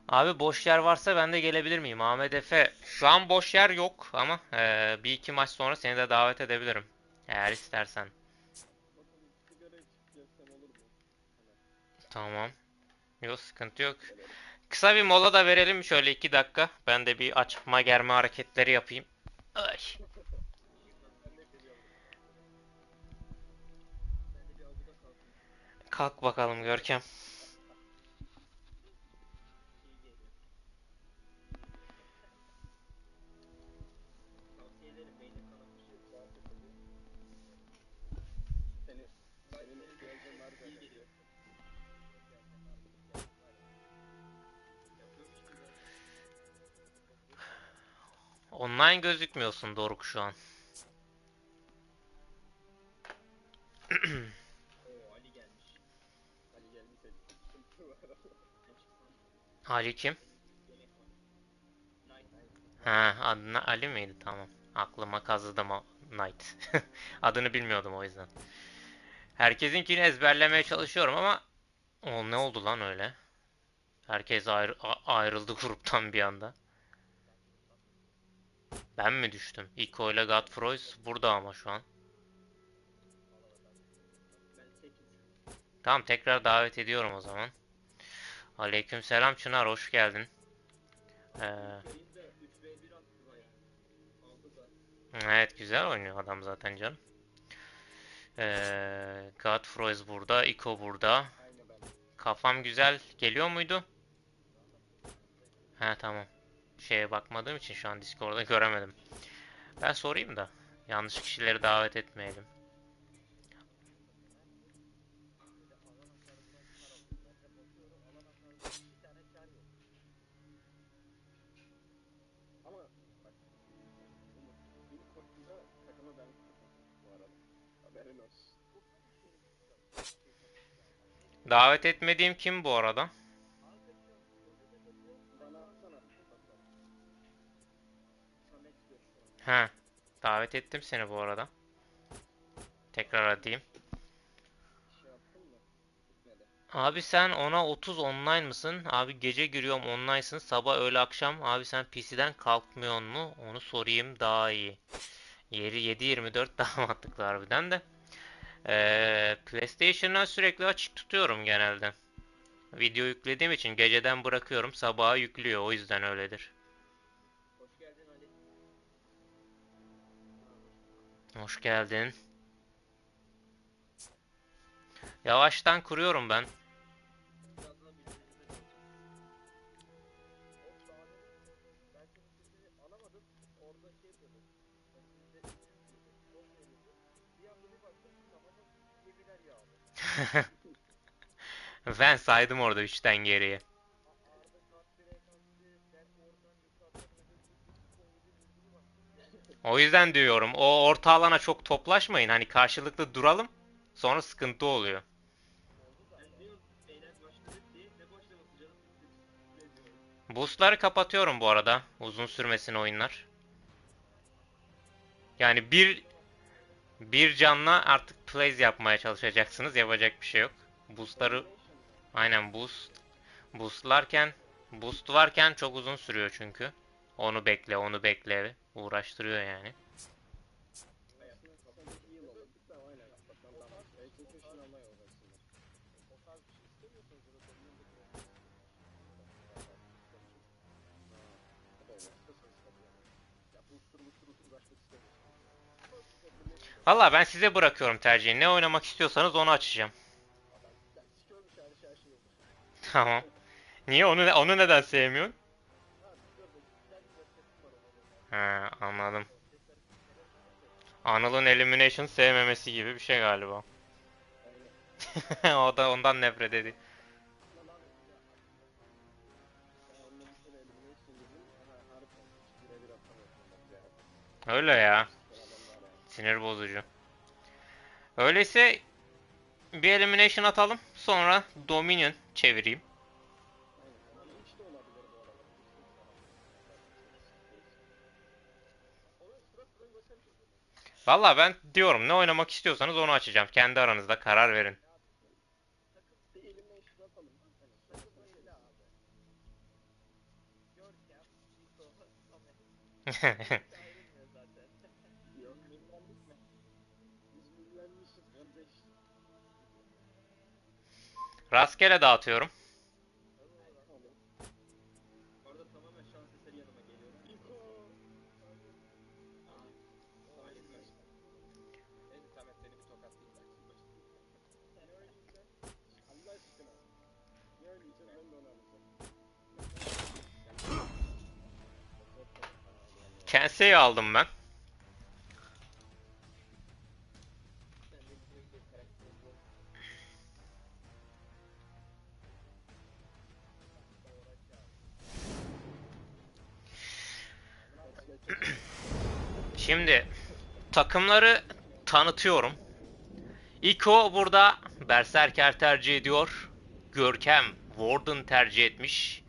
Abi boş yer varsa ben de gelebilir miyim? Ahmet Efe, şu an boş yer yok ama e, bir iki maç sonra seni de davet edebilirim. Eğer istersen. Tamam. Yok, sıkıntı yok. Kısa bir mola da verelim şöyle iki dakika. Ben de bir açma germe hareketleri yapayım. Ay. Kalk bakalım Görkem. Online gözükmüyorsun Doruk şu an. Ali gelmiş. Ali gelmiş. Ali kim? Ha, adına Ali miydi? Tamam. Aklıma kazıdım o Knight. Adını bilmiyordum o yüzden. Herkesinkini ezberlemeye çalışıyorum ama o ne oldu lan öyle? Herkes ayrı, ayrıldı gruptan bir anda. Ben mi düştüm? Iko ile Godfroy's burada ama şu an. Tamam, tekrar davet ediyorum o zaman. Aleykümselam Çınar, hoş geldin. Ee... Evet, güzel oynuyor adam zaten canım. Ee, Godfroy's burada, Iko burada. Kafam güzel geliyor muydu? Ha tamam. Şeye bakmadığım için şu an Discord'da göremedim. Ben sorayım da yanlış kişileri davet etmeyelim. Davet etmediğim kim bu arada? Ha, davet ettim seni bu arada. Tekrar edeyim. Abi sen ona otuz online mısın? Abi gece giriyorum online'sın, sabah öğle akşam. Abi sen P C'den kalkmıyorsun mu? Onu sorayım daha iyi. Yeri yedi yirmi dört daha mantıklı harbiden de. Ee, PlayStation'a sürekli açık tutuyorum genelde. Video yüklediğim için geceden bırakıyorum, sabaha yüklüyor, o yüzden öyledir. Hoş geldin Ali. Hoş geldin. Yavaştan kuruyorum ben. Ben saydım orada üçten geriye. O yüzden diyorum, o orta alana çok toplaşmayın. Hani karşılıklı duralım. Sonra sıkıntı oluyor. Boostları kapatıyorum bu arada. Uzun sürmesin oyunlar. Yani bir bir canla artık plays yapmaya çalışacaksınız. Yapacak bir şey yok. Boostları aynen boost boostlarken boost varken çok uzun sürüyor çünkü. Onu bekle, onu bekle. Uğraştırıyor yani. Valla ben size bırakıyorum tercihi. Ne oynamak istiyorsanız onu açacağım. Tamam. Niye? Onu, onu neden sevmiyorsun? Ha, anladım. Anıl'ın Elimination sevmemesi gibi bir şey galiba. O da ondan nefret ediyor. Öyle ya. Sinir bozucu. Öyleyse bir elimination atalım. Sonra Dominion çevireyim. Vallahi ben diyorum, ne oynamak istiyorsanız onu açacağım. Kendi aranızda karar verin. Rastgele dağıtıyorum. Kensei'yi aldım ben. Şimdi takımları tanıtıyorum. İko burada Berserker tercih ediyor. Görkem Warden tercih etmiş.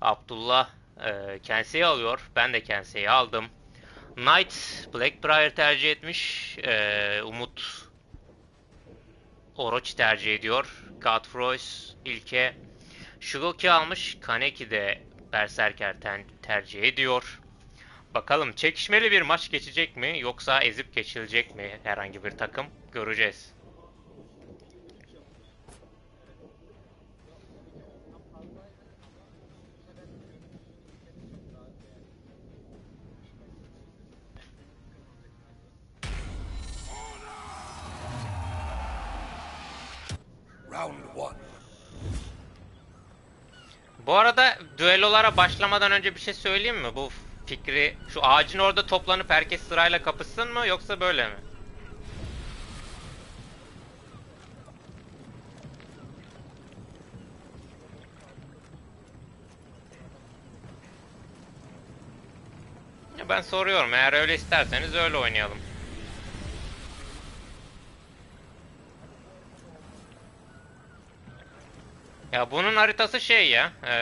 Abdullah e, Kensei'yi alıyor. Ben de Kensei'yi aldım. Knight Blackbriar tercih etmiş. E, Umut Orochi tercih ediyor. Godfroy's ilke Shugoki almış. Kaneki de Berserker ten, tercih ediyor. Bakalım çekişmeli bir maç geçecek mi yoksa ezip geçilecek mi herhangi bir takım, göreceğiz. Bu arada düellolara başlamadan önce bir şey söyleyeyim mi? Bu fikri, şu ağacın orada toplanıp herkes sırayla kapışsın mı yoksa böyle mi? Ya ben soruyorum, eğer öyle isterseniz öyle oynayalım. Ya bunun haritası şey ya, e,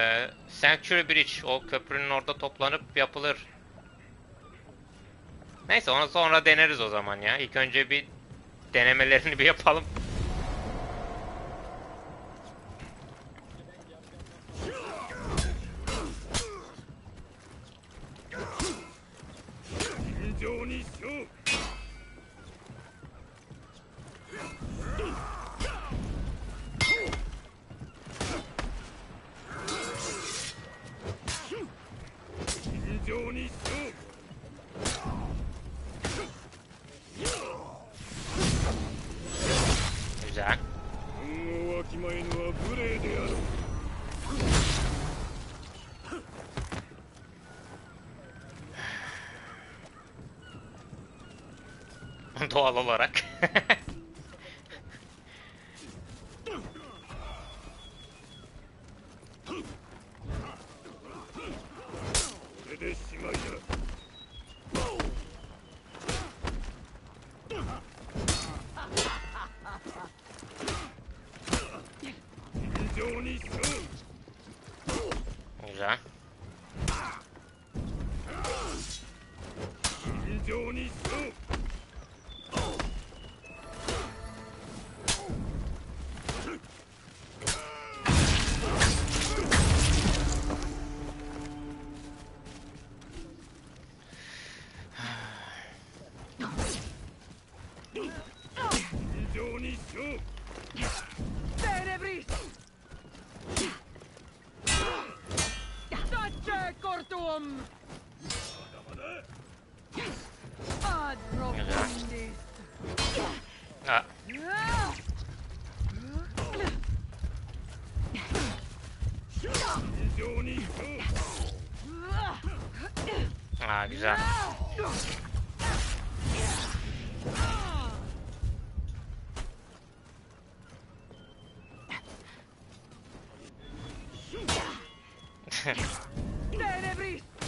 Sanctuary Bridge, o köprünün orada toplanıp yapılır. Neyse onu sonra deneriz o zaman ya. İlk önce bir denemelerini bir yapalım. Güzel. Doğal olarak. Güzel. Aa, güzel.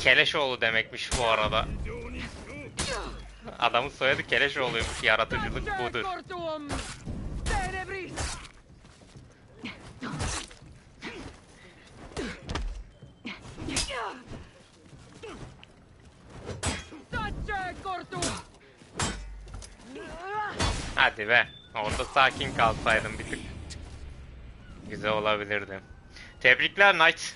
Keleşoğlu demekmiş bu arada. Adamın soyadı Keleşoğlu'ymuş. Yaratıcılık budur. Hadi be. Orada sakin kalsaydım bir tık. Güzel olabilirdi. Tebrikler Knight.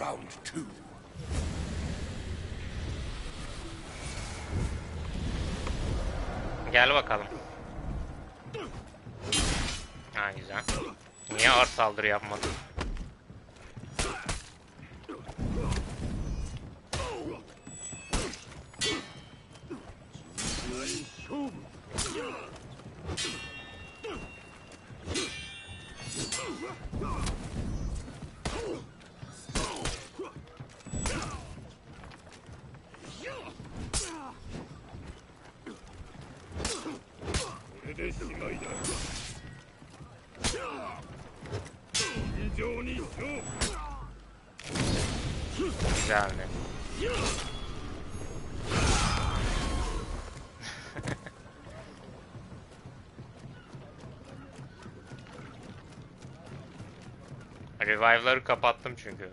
Round two. Gel bakalım. Ha güzel. Niye ağır saldırı yapmadın? Yani. Revive'ları kapattım çünkü.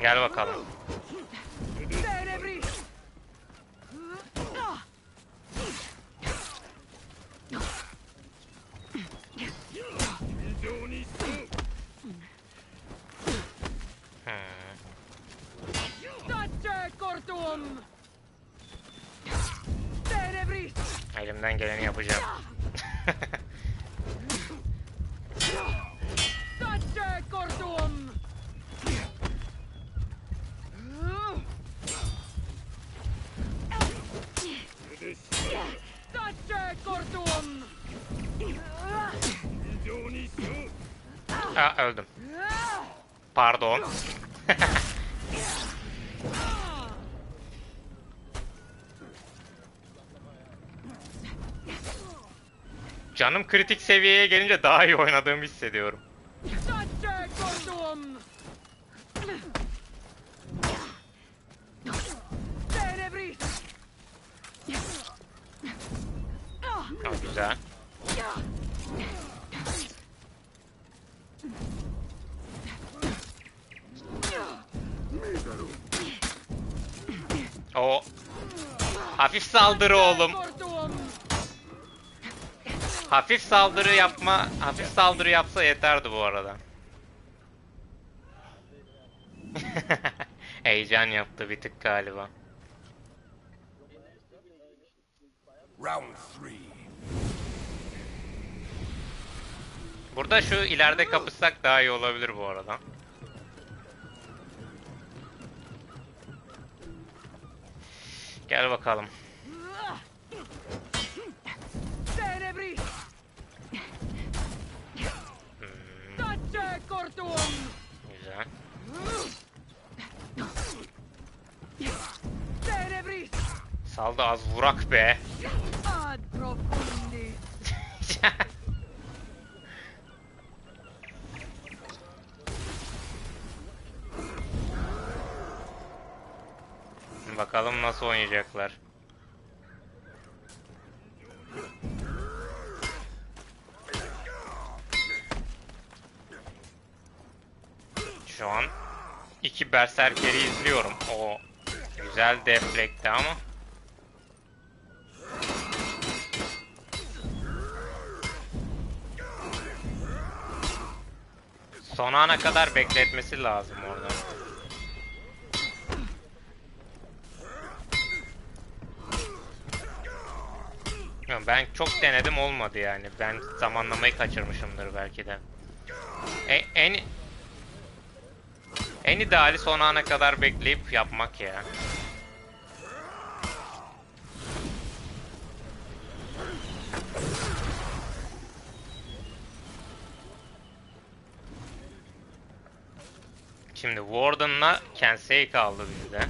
Gel bakalım. Elimden geleni yapacağım. Aa, öldüm. Pardon. Canım kritik seviyeye gelince daha iyi oynadığımı hissediyorum. Çok güzel. O hafif saldırı oğlum. Hafif saldırı yapma, hafif saldırı yapsa yeterdi bu arada. Heyecan yaptı bir tık galiba. Burada şu ileride kapışsak daha iyi olabilir bu arada. Gel bakalım. Güzel. Saldı az vurak be. Bakalım nasıl oynayacaklar. Şu an iki Berserker'i izliyorum. O güzel deflekti ama. Son ana kadar bekletmesi lazım orada. Ben çok denedim olmadı yani. Ben zamanlamayı kaçırmışımdır belki de. E, en... En ideali son ana kadar bekleyip yapmak ya. Şimdi Warden'la Kensei kaldı bizde.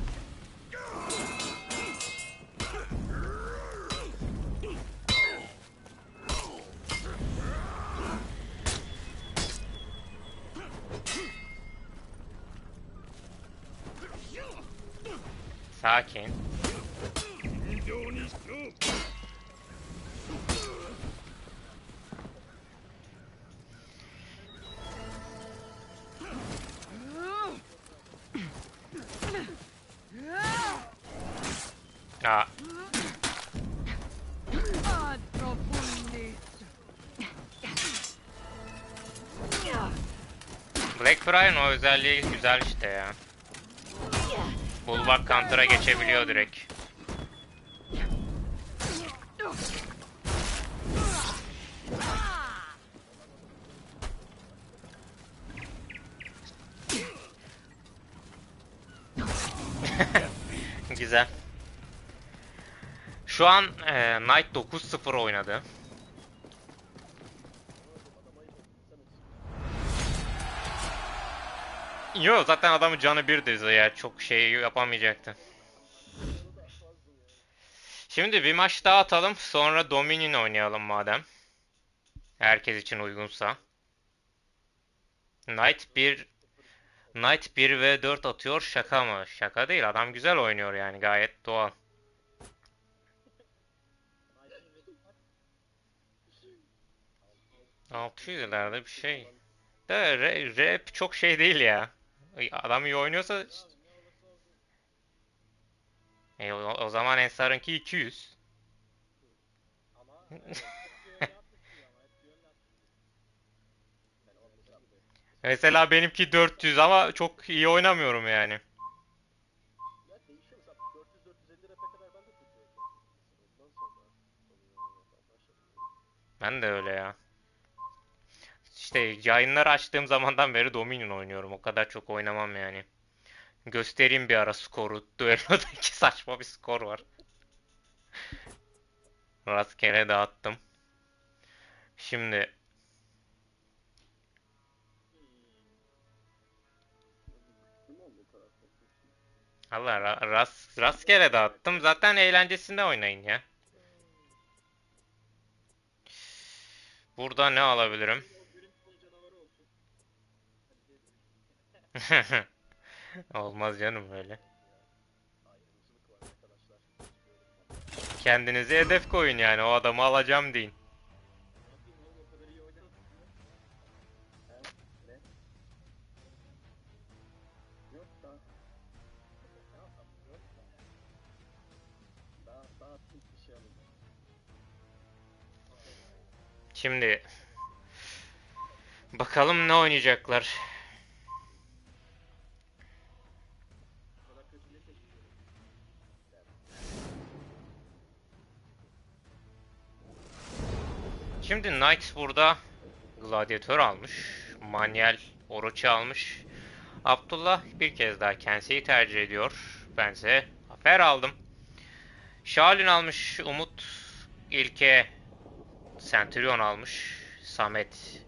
Sakin. Aa. Black Brian o özelliği güzel işte ya. Bulvar counter'a geçebiliyor direkt. Güzel. Şu an e, Knight dokuz sıfır oynadı. Yo zaten adamın canı birdir ya, çok şey yapamayacaktı. Şimdi bir maç daha atalım, sonra Dominion oynayalım madem. Herkes için uygunsa. Knight bir Knight bir ve dört atıyor. Şaka mı? Şaka değil. Adam güzel oynuyor yani. Gayet doğal. altı yüzlerde bir şey. De rap çok şey değil ya. Adam iyi oynuyorsa e, o, o zaman Ensar'ınki iki yüz. Mesela benimki dört yüz ama çok iyi oynamıyorum yani. Ben de öyle ya. İşte yayınlar açtığım zamandan beri Dominion oynuyorum. O kadar çok oynamam yani. Göstereyim bir ara skoru. Duelodaki saçma bir skor var. Rastgele dağıttım. Şimdi... Allah ra rast, rastgele dağıttım. Zaten eğlencesinde oynayın ya. Burada ne alabilirim? Olmaz canım öyle. Kendinize hedef koyun yani. O adamı alacağım deyin. Şimdi bakalım ne oynayacaklar. Şimdi Knight burada Gladiator almış. Manuel Orochi almış. Abdullah bir kez daha Kensei'yi tercih ediyor. Bense afer aldım. Şalin almış Umut. İlke Centurion almış. Samet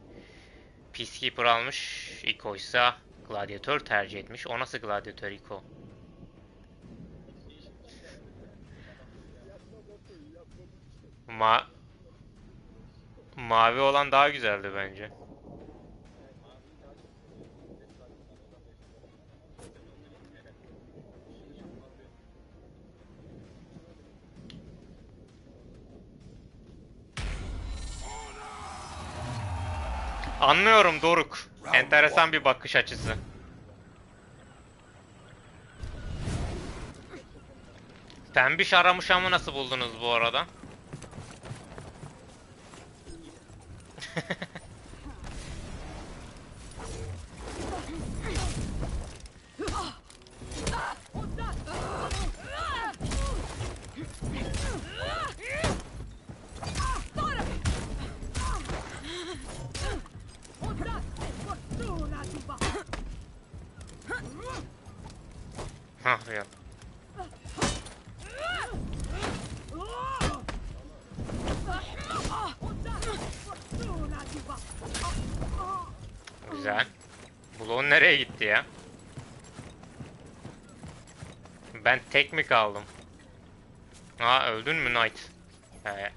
Peacekeeper almış. Iko ise Gladiator tercih etmiş. O nasıl Gladiator Iko? Ma Mavi olan daha güzeldi bence. Anlıyorum Doruk. Enteresan bir bakış açısı. Pembiş Aramuşam'ı nasıl buldunuz bu arada? Güzel. Bloğun nereye gitti ya? Ben tek mi kaldım? Aa, öldün mü Knight? He.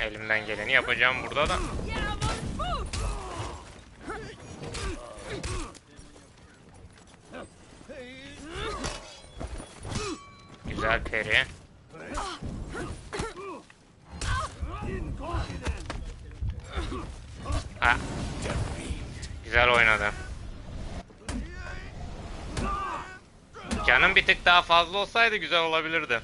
Elimden geleni yapacağım burada da. Güzel peri. Ah. Güzel oynadı. Canım bir tık daha fazla olsaydı güzel olabilirdi.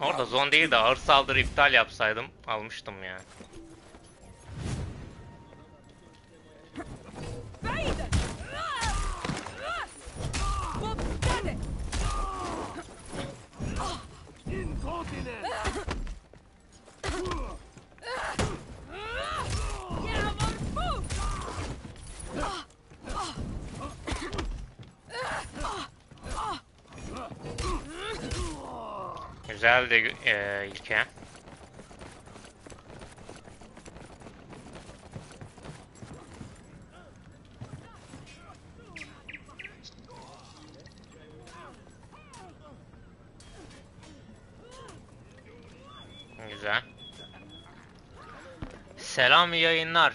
Orada zon değil de ağır saldırı iptal yapsaydım almıştım ya. Güzel de e, ilke. Selam yayınlar.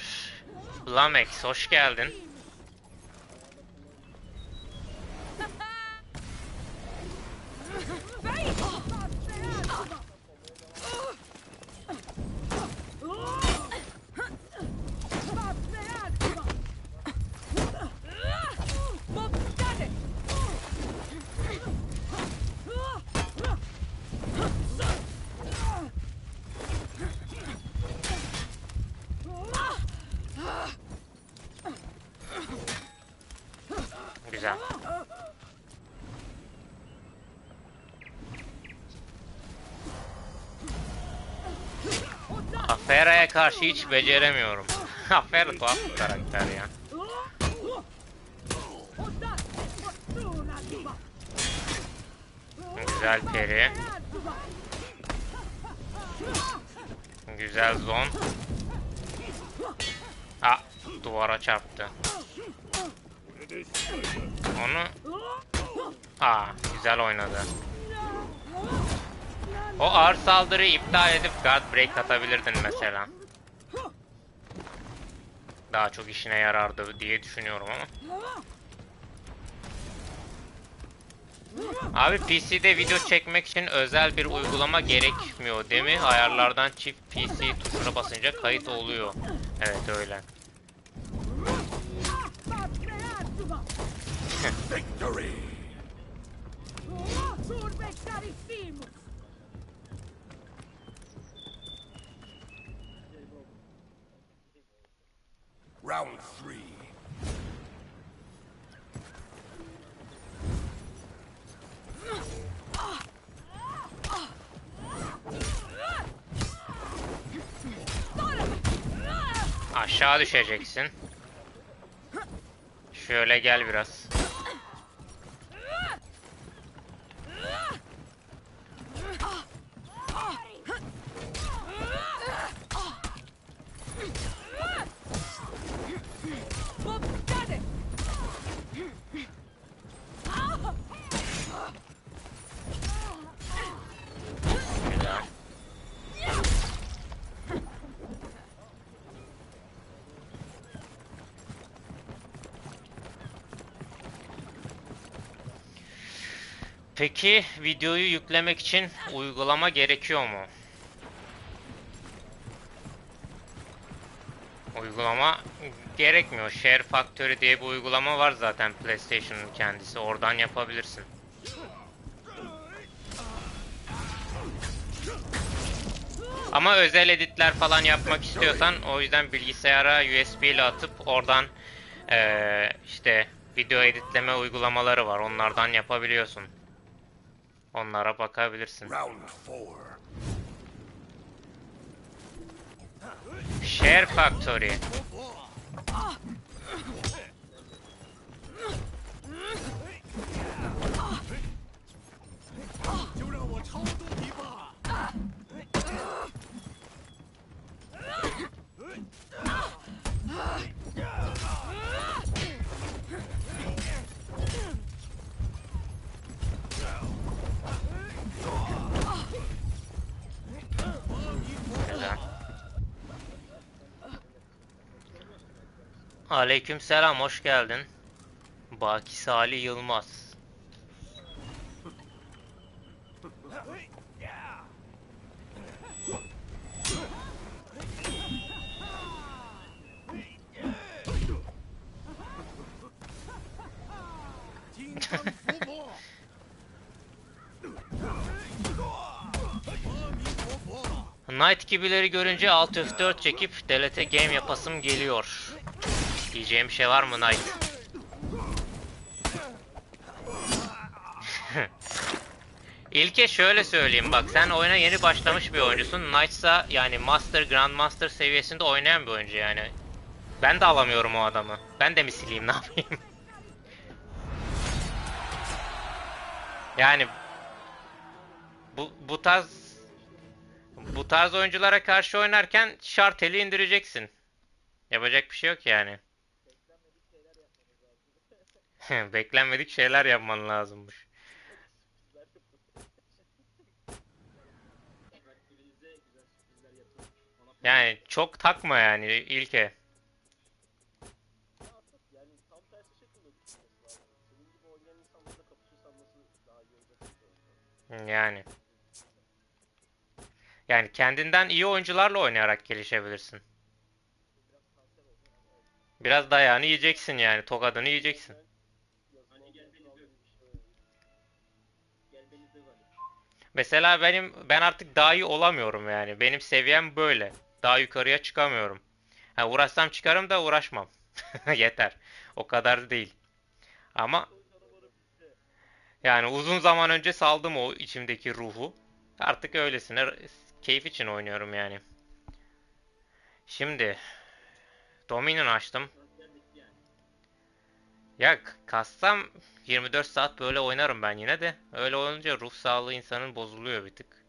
Lamex hoş geldin. Fera'ya karşı hiç beceremiyorum. Fera tuhaf bir karakter ya. Güzel peri. Güzel zon. Ah, duvara çarptı. Onu... Aa, güzel oynadı. O ağır saldırıyı iptal edip guard break atabilirdin mesela. Daha çok işine yarardı diye düşünüyorum ama. Abi P C'de video çekmek için özel bir uygulama gerekmiyor değil mi? Ayarlardan çift P C tuşuna basınca kayıt oluyor. Evet öyle. Round three. Aşağı düşeceksin. Şöyle gel biraz. Peki videoyu yüklemek için uygulama gerekiyor mu? Uygulama gerekmiyor. Share Factory diye bir uygulama var zaten PlayStation'ın kendisi. Oradan yapabilirsin. Ama özel editler falan yapmak istiyorsan o yüzden bilgisayara U S B ile atıp oradan ee, işte video editleme uygulamaları var. Onlardan yapabiliyorsun. Onlara bakabilirsin. Share Factory. Aleykümselam, hoş geldin. Baki Salih Yılmaz. Knight gibileri görünce alt F dört çekip delete game yapasım geliyor. Diyeceğim bir şey var mı Knight? İlke şöyle söyleyeyim bak, sen oyuna yeni başlamış bir oyuncusun. Knight'sa yani Master, Grandmaster seviyesinde oynayan bir oyuncu yani. Ben de alamıyorum o adamı. Ben de mi sileyim, ne yapayım? Yani bu bu tarz bu tarz oyunculara karşı oynarken şarteli indireceksin. Yapacak bir şey yok yani. Beklenmedik şeyler yapman lazımmış. Yani çok takma yani ilke. Yani. Yani kendinden iyi oyuncularla oynayarak gelişebilirsin. Biraz dayağını yiyeceksin yani, tokadını yiyeceksin. Mesela benim ben artık daha iyi olamıyorum yani. Benim seviyem böyle. Daha yukarıya çıkamıyorum. Ha, uğraşsam çıkarım da uğraşmam. Yeter. O kadar değil. Ama yani uzun zaman önce saldım o içimdeki ruhu. Artık öylesine keyif için oynuyorum yani. Şimdi Dominion açtım. Ya kassam yirmi dört saat böyle oynarım ben yine de. Öyle olunca ruh sağlığı insanın bozuluyor bir tık.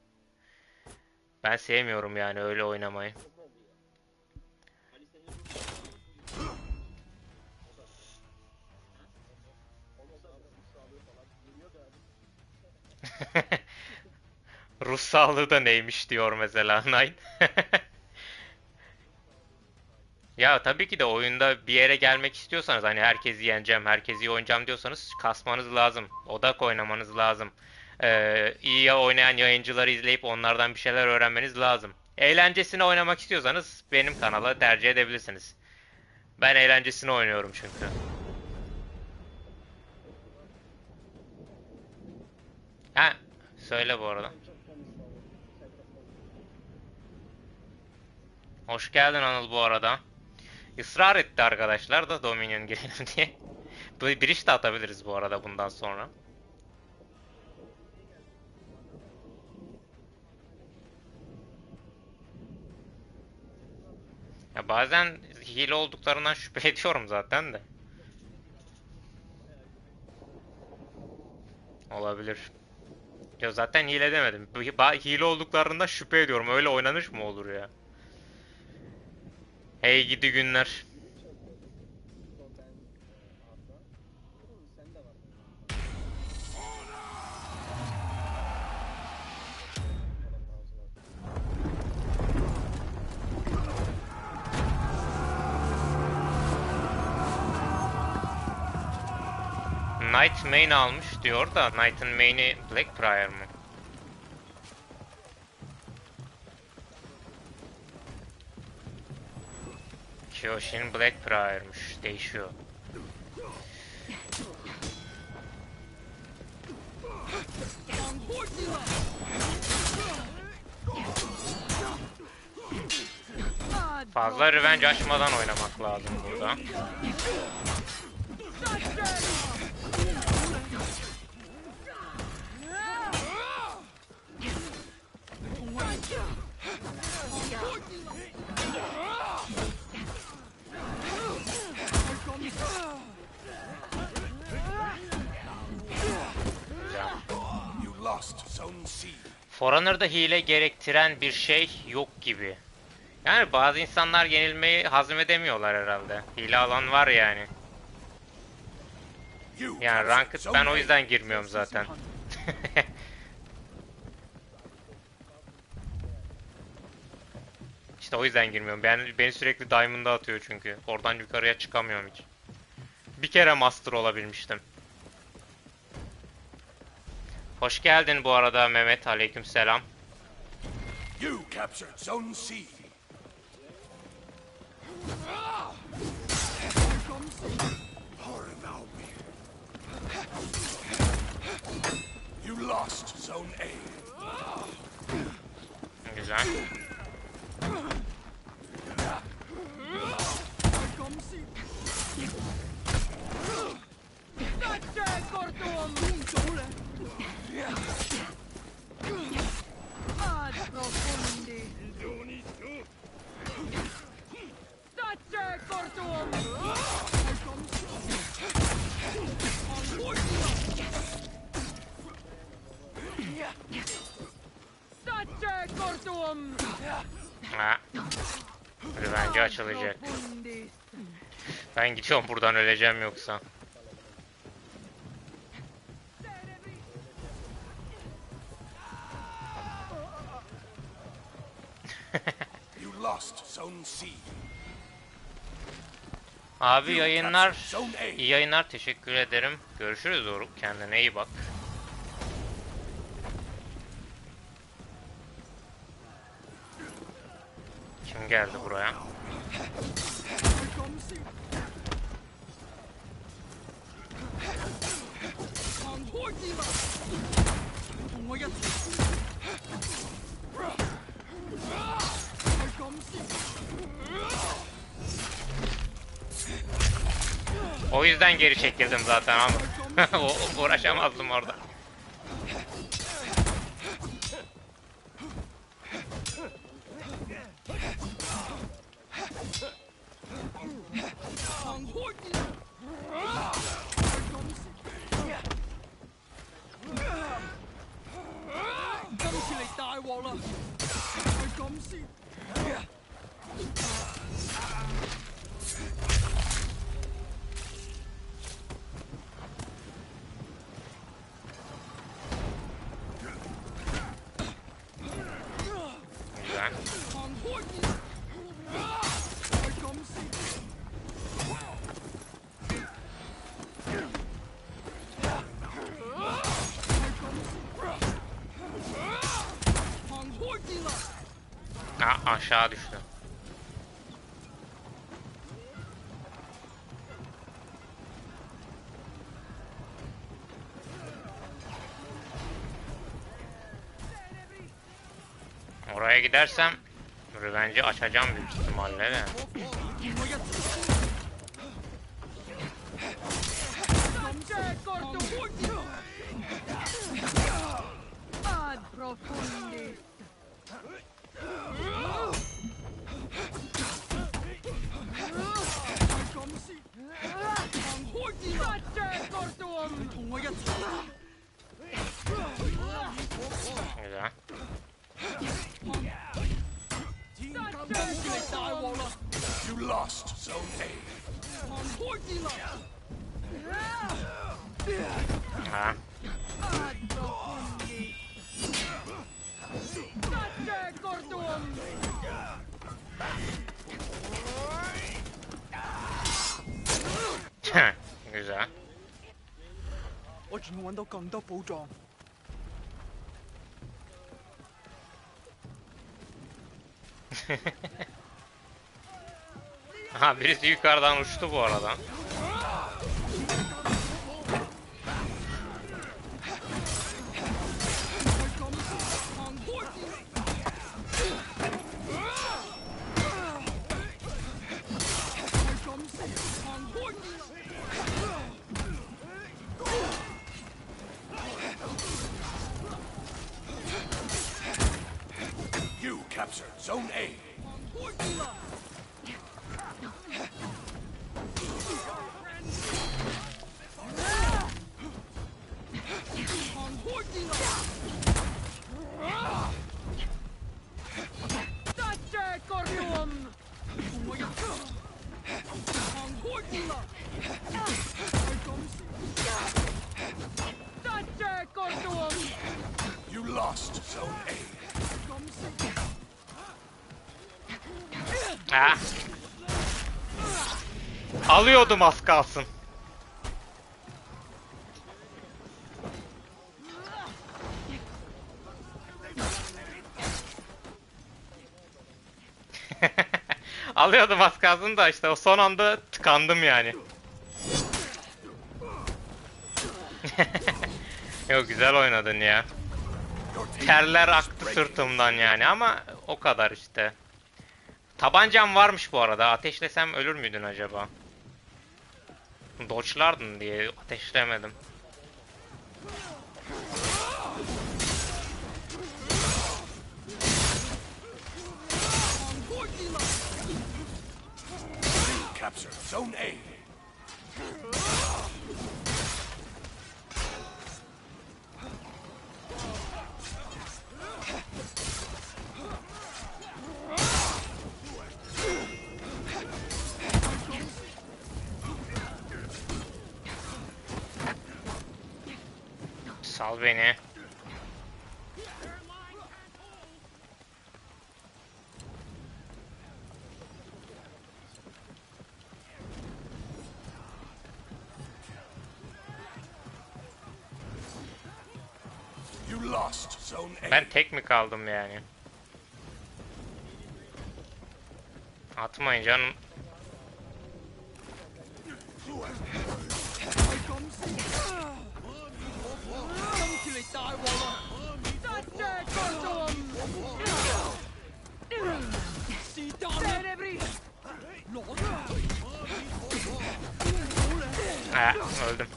Ben sevmiyorum yani öyle oynamayı. Ruh sağlığı da neymiş diyor mesela Knight. Ya tabii ki de oyunda bir yere gelmek istiyorsanız, hani herkesi yeneceğim, herkesi oynayacağım diyorsanız kasmanız lazım. Odak oynamanız lazım. Ee, iyi oynayan yayıncıları izleyip onlardan bir şeyler öğrenmeniz lazım. Eğlencesine oynamak istiyorsanız benim kanala tercih edebilirsiniz. Ben eğlencesine oynuyorum çünkü. Ha, söyle bu arada. Hoş geldin Anıl bu arada. Israr etti arkadaşlar da Dominion girelim diye. Bridge de atabiliriz bu arada bundan sonra. Ya bazen hile olduklarından şüphe ediyorum zaten de. Olabilir. Ya zaten hile demedim. Hile olduklarından şüphe ediyorum. Öyle oynanış mı olur ya? Hey gidi günler. Knight main almış diyor da Knight'ın main'i Blackbriar mı? Kyoshin Blackbriar'mış. Değişiyor. Fazla revenge açmadan oynamak lazım burada. Forerunner'da hile gerektiren bir şey yok gibi. Yani bazı insanlar yenilmeyi hazmedemiyorlar herhalde. Hile alan var yani. Yani ranked ben o yüzden girmiyorum zaten. İşte o yüzden girmiyorum. Ben, beni sürekli Diamond'a atıyor çünkü. Oradan yukarıya çıkamıyorum hiç. Bir kere Master olabilmiştim. Hoş geldin bu arada Mehmet. Aleykümselam. You captured Zone C. You lost Zone A. Güzel. Ha. Bence açılacak. Ben gidiyorum buradan, öleceğim yoksa. Abi yayınlar, iyi yayınlar, teşekkür ederim. Görüşürüz Doruk, kendine iyi bak. Kim geldi buraya? O yüzden geri çekildim zaten ama uğraşamazdım orada. Aşağı düştü. Oraya gidersem Revenge'i açacağım büyük ihtimalle de. Güzel. Ha, birisi yukarıdan uçtu bu arada. Ha. Alıyordum az kalsın. Alıyordum az kalsın da işte o son anda tıkandım yani. Yok, güzel oynadın ya. Terler aktı sırtımdan yani ama o kadar işte. Tabancam varmış bu arada. Ateşlesem ölür müydün acaba? Dodge'lardın diye ateşlemedim. Al beni. Ben tek mi kaldım yani? Atmayın canım. Ha, öldüm.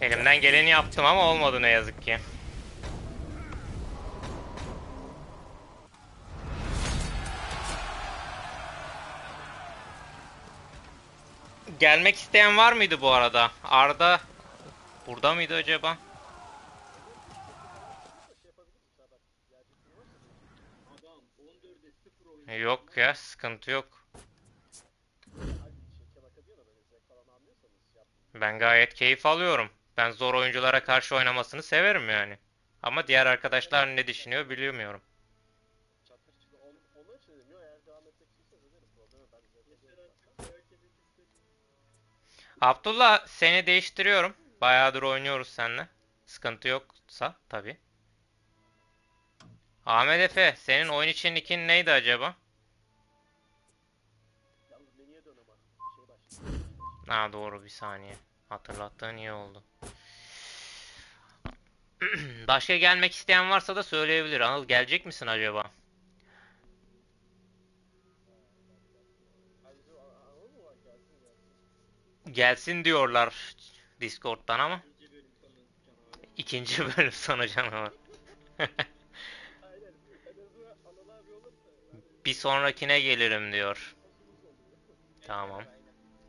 Elimden geleni yaptım ama olmadı ne yazık ki. Gelmek isteyen var mıydı bu arada? Arda burada mıydı acaba? Yok ya, sıkıntı yok. Ben gayet keyif alıyorum. Ben zor oyunculara karşı oynamasını severim yani. Ama diğer arkadaşlar ne düşünüyor bilmiyorum. Abdullah, seni değiştiriyorum. Bayağıdır oynuyoruz seninle. Sıkıntı yoksa tabii. Ahmet Efe, senin oyun için nickin neydi acaba? Ha doğru, bir saniye. Hatırlattığın iyi oldu. Başka gelmek isteyen varsa da söyleyebilir. Anıl, gelecek misin acaba? Gelsin diyorlar Discord'dan ama. İkinci bölüm sonu canavar. Bir sonrakine gelirim diyor. Tamam.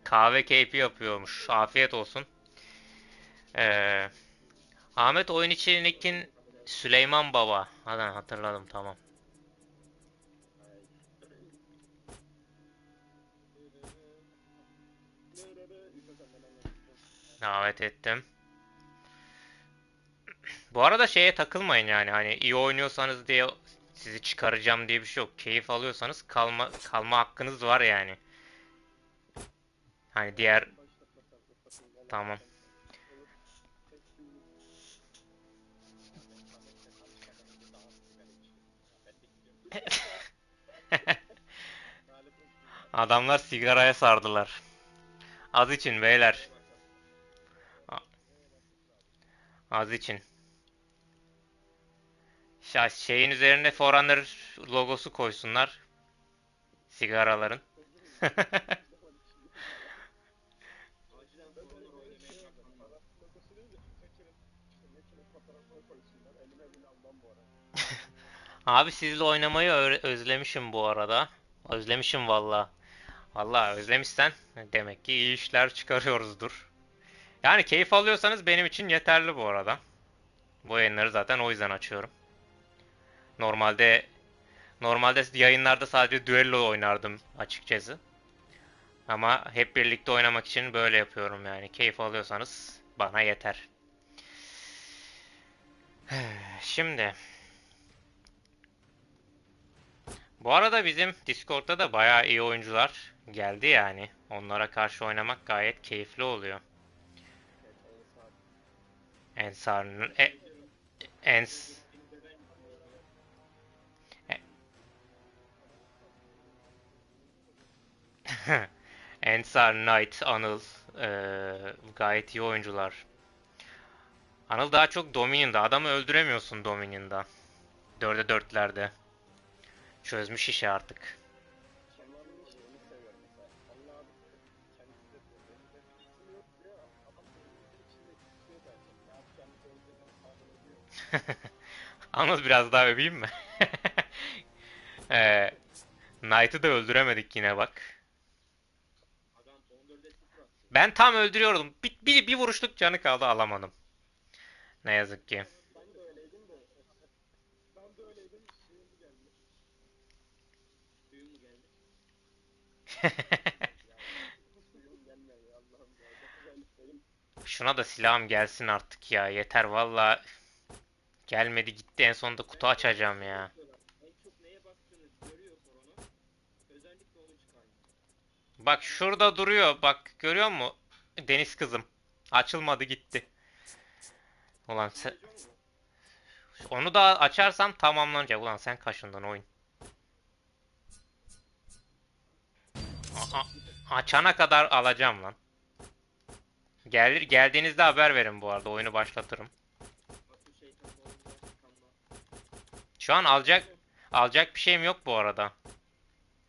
Kahve keyfi yapıyormuş. Afiyet olsun. Ee, Ahmet, oyun içindeki Süleyman Baba. Hadi hatırladım, tamam. Davet ettim. Bu arada şeye takılmayın yani, hani iyi oynuyorsanız diye sizi çıkaracağım diye bir şey yok. Keyif alıyorsanız kalma kalma hakkınız var yani. Hani diğer... Tamam. Adamlar sigaraya sardılar. Az için beyler. Az için. Şeyin üzerine Forerunner logosu koysunlar. Sigaraların. Abi sizle oynamayı özlemişim bu arada. Özlemişim valla. Valla özlemişsen demek ki iyi işler çıkarıyoruzdur. Yani keyif alıyorsanız benim için yeterli bu arada. Bu yayınları zaten o yüzden açıyorum. Normalde normalde yayınlarda sadece düello oynardım açıkçası. Ama hep birlikte oynamak için böyle yapıyorum yani. Keyif alıyorsanız bana yeter. Şimdi. Bu arada bizim Discord'da da bayağı iyi oyuncular geldi yani. Onlara karşı oynamak gayet keyifli oluyor. Ensar'ın... E, ens... Ensar, Knight, Anıl ee, gayet iyi oyuncular. Anıl daha çok Dominion'da. Adamı öldüremiyorsun Dominion'da. Dörde dörtlerde. Çözmüş işi artık. Anıl, biraz daha öveyim mi? ee, Knight'ı da öldüremedik yine bak. Ben tam öldürüyordum. Bir, bir, bir vuruşluk canı kaldı, alamadım. Ne yazık ki. Şuna da silahım gelsin artık ya. Yeter valla. Gelmedi gitti, en sonunda kutu açacağım ya. Bak şurada duruyor. Bak görüyor musun? Deniz kızım. Açılmadı gitti. Ulan sen... Onu da açarsam tamamlanacak. Ulan sen kaşından oyun. Aa, açana kadar alacağım lan. Gelir, geldiğinizde haber verin bu arada. Oyunu başlatırım. Şu an alacak alacak bir şeyim yok bu arada.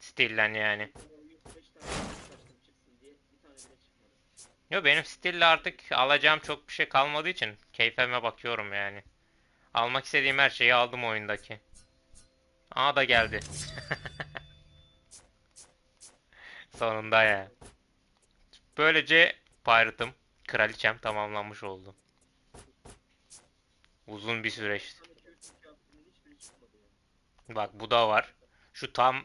Stillen yani. Yo, benim stille artık alacağım çok bir şey kalmadığı için keyfime bakıyorum yani. Almak istediğim her şeyi aldım oyundaki. Aa da geldi. Sonunda ya. Böylece pirate'ım, kraliçem tamamlanmış oldu. Uzun bir süreç. Bak bu da var. Şu tam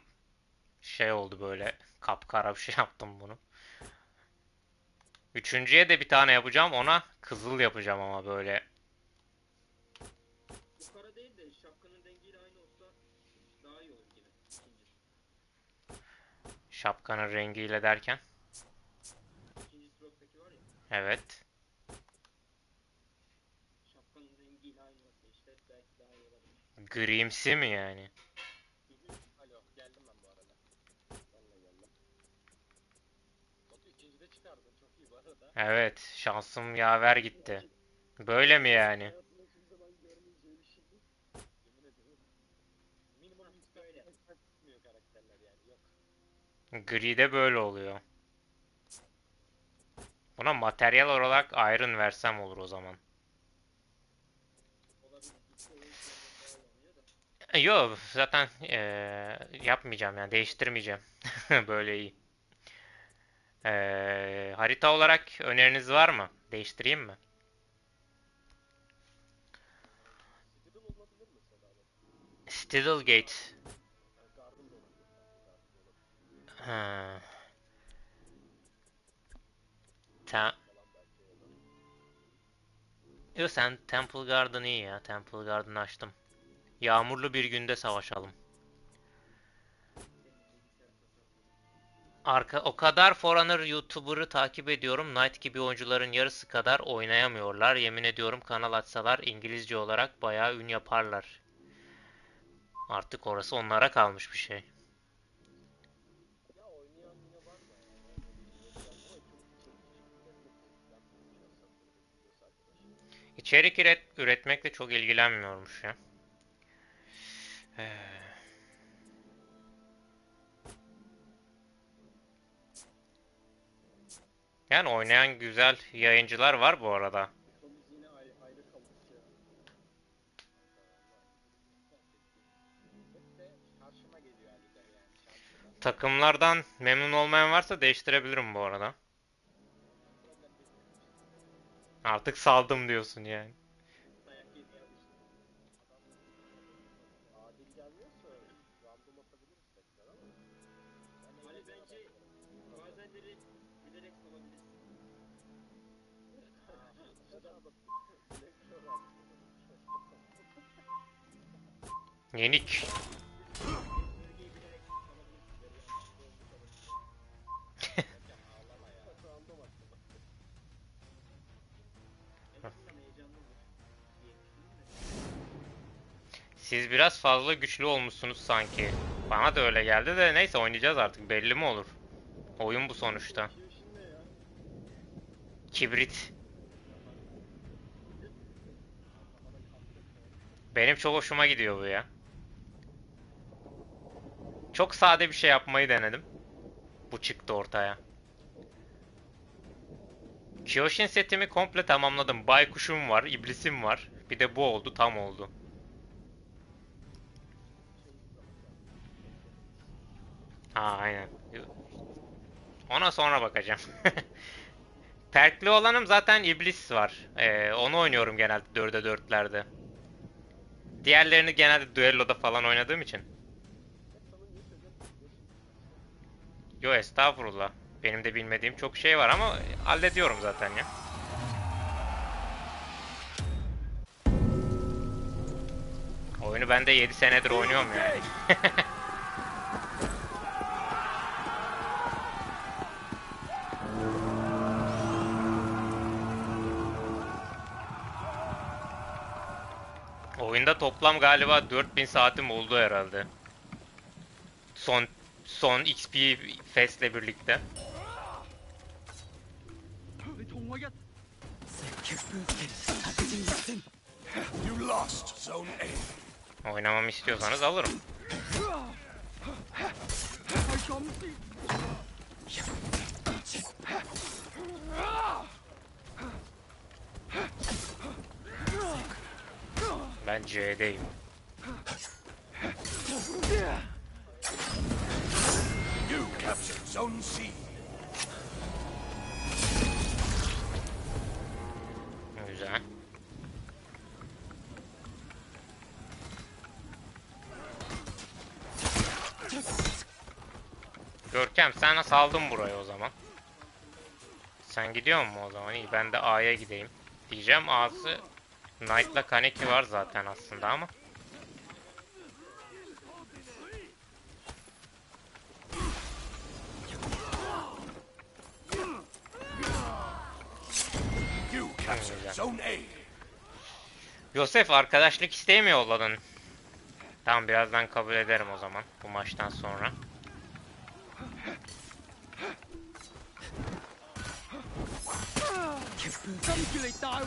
şey oldu böyle. Kapkara bir şey yaptım bunu. Üçüncüye de bir tane yapacağım. Ona kızıl yapacağım ama böyle. Bu kara değil de şapkanın rengiyle aynı olsa daha iyi olur gibi. Şapkanın rengiyle derken? İkinci stroktaki var ya. Evet. Şapkanın rengiyle aynı olsa işte belki daha iyi olabilir. Grimsi mi yani? Alo, geldim ben bu arada. Vallahi geldim. Bak ikincide çıkardım. Evet, şansım yaver gitti. Böyle mi yani? Gri'de böyle oluyor. Buna materyal olarak iron versem olur o zaman. Yok, zaten ee, yapmayacağım yani, değiştirmeyeceğim. Böyle iyi. Ee, harita olarak öneriniz var mı? Değiştireyim mi? Stiddlegate. Ha. Ta Yo, sen Temple Garden iyi ya. Temple Garden açtım. Yağmurlu bir günde savaşalım. Arka, o kadar Forerunner YouTuber'ı takip ediyorum. Knight gibi oyuncuların yarısı kadar oynayamıyorlar. Yemin ediyorum kanal açsalar İngilizce olarak bayağı ün yaparlar. Artık orası onlara kalmış bir şey. İçerik üret üretmekle çok ilgilenmiyormuş ya. Ee... Yani oynayan güzel yayıncılar var bu arada. Takımlardan memnun olmayan varsa değiştirebilirim bu arada. Artık saldım diyorsun yani. Yenik. Siz biraz fazla güçlü olmuşsunuz sanki. Bana da öyle geldi de neyse, oynayacağız artık, belli mi olur? Oyun bu sonuçta. Kibrit. Benim çok hoşuma gidiyor bu ya. Çok sade bir şey yapmayı denedim. Bu çıktı ortaya. Kyoshin setimi komple tamamladım. Baykuşum var, iblisim var. Bir de bu oldu, tam oldu. Aa aynen. Ona sonra bakacağım. Perkli olanım zaten iblis var. Ee, onu oynuyorum genelde dörde dörtlerde. Diğerlerini genelde düelloda falan oynadığım için. Yo estağfurullah. Benim de bilmediğim çok şey var ama hallediyorum zaten ya. Oyunu ben de yedi senedir oynuyorum yani. ara toplam galiba dört bin saatim oldu herhalde. Son son X P Fest'le birlikte. Oynamamı istiyorsanız alırım. Ben C'deyim. You captured Zone C. Güzel. Görkem sen saldın burayı o zaman. Sen gidiyor musun o zaman? İyi, ben de A'ya gideyim. Diyeceğim A'sı Knight'la Kaneki var zaten aslında ama. Yosef arkadaşlık isteği mi yolladın? Tamam, birazdan kabul ederim o zaman bu maçtan sonra.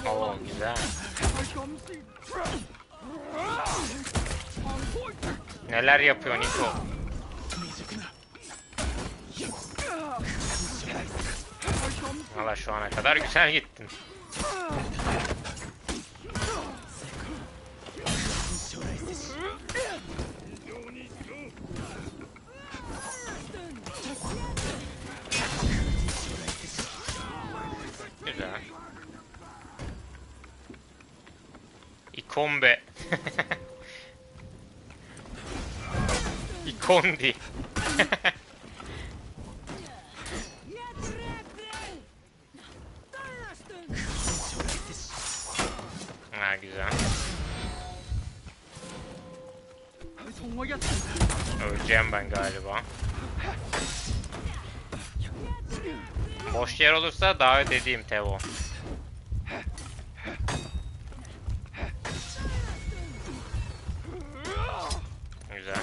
Oo güzel. Neler yapıyor Niko? Valla şu ana kadar güzel gittin. Güzel. İkombe. İkondi. Ha güzel. Öleceğim ben galiba. Boş yer olursa davet edeyim Tevo. Güzel.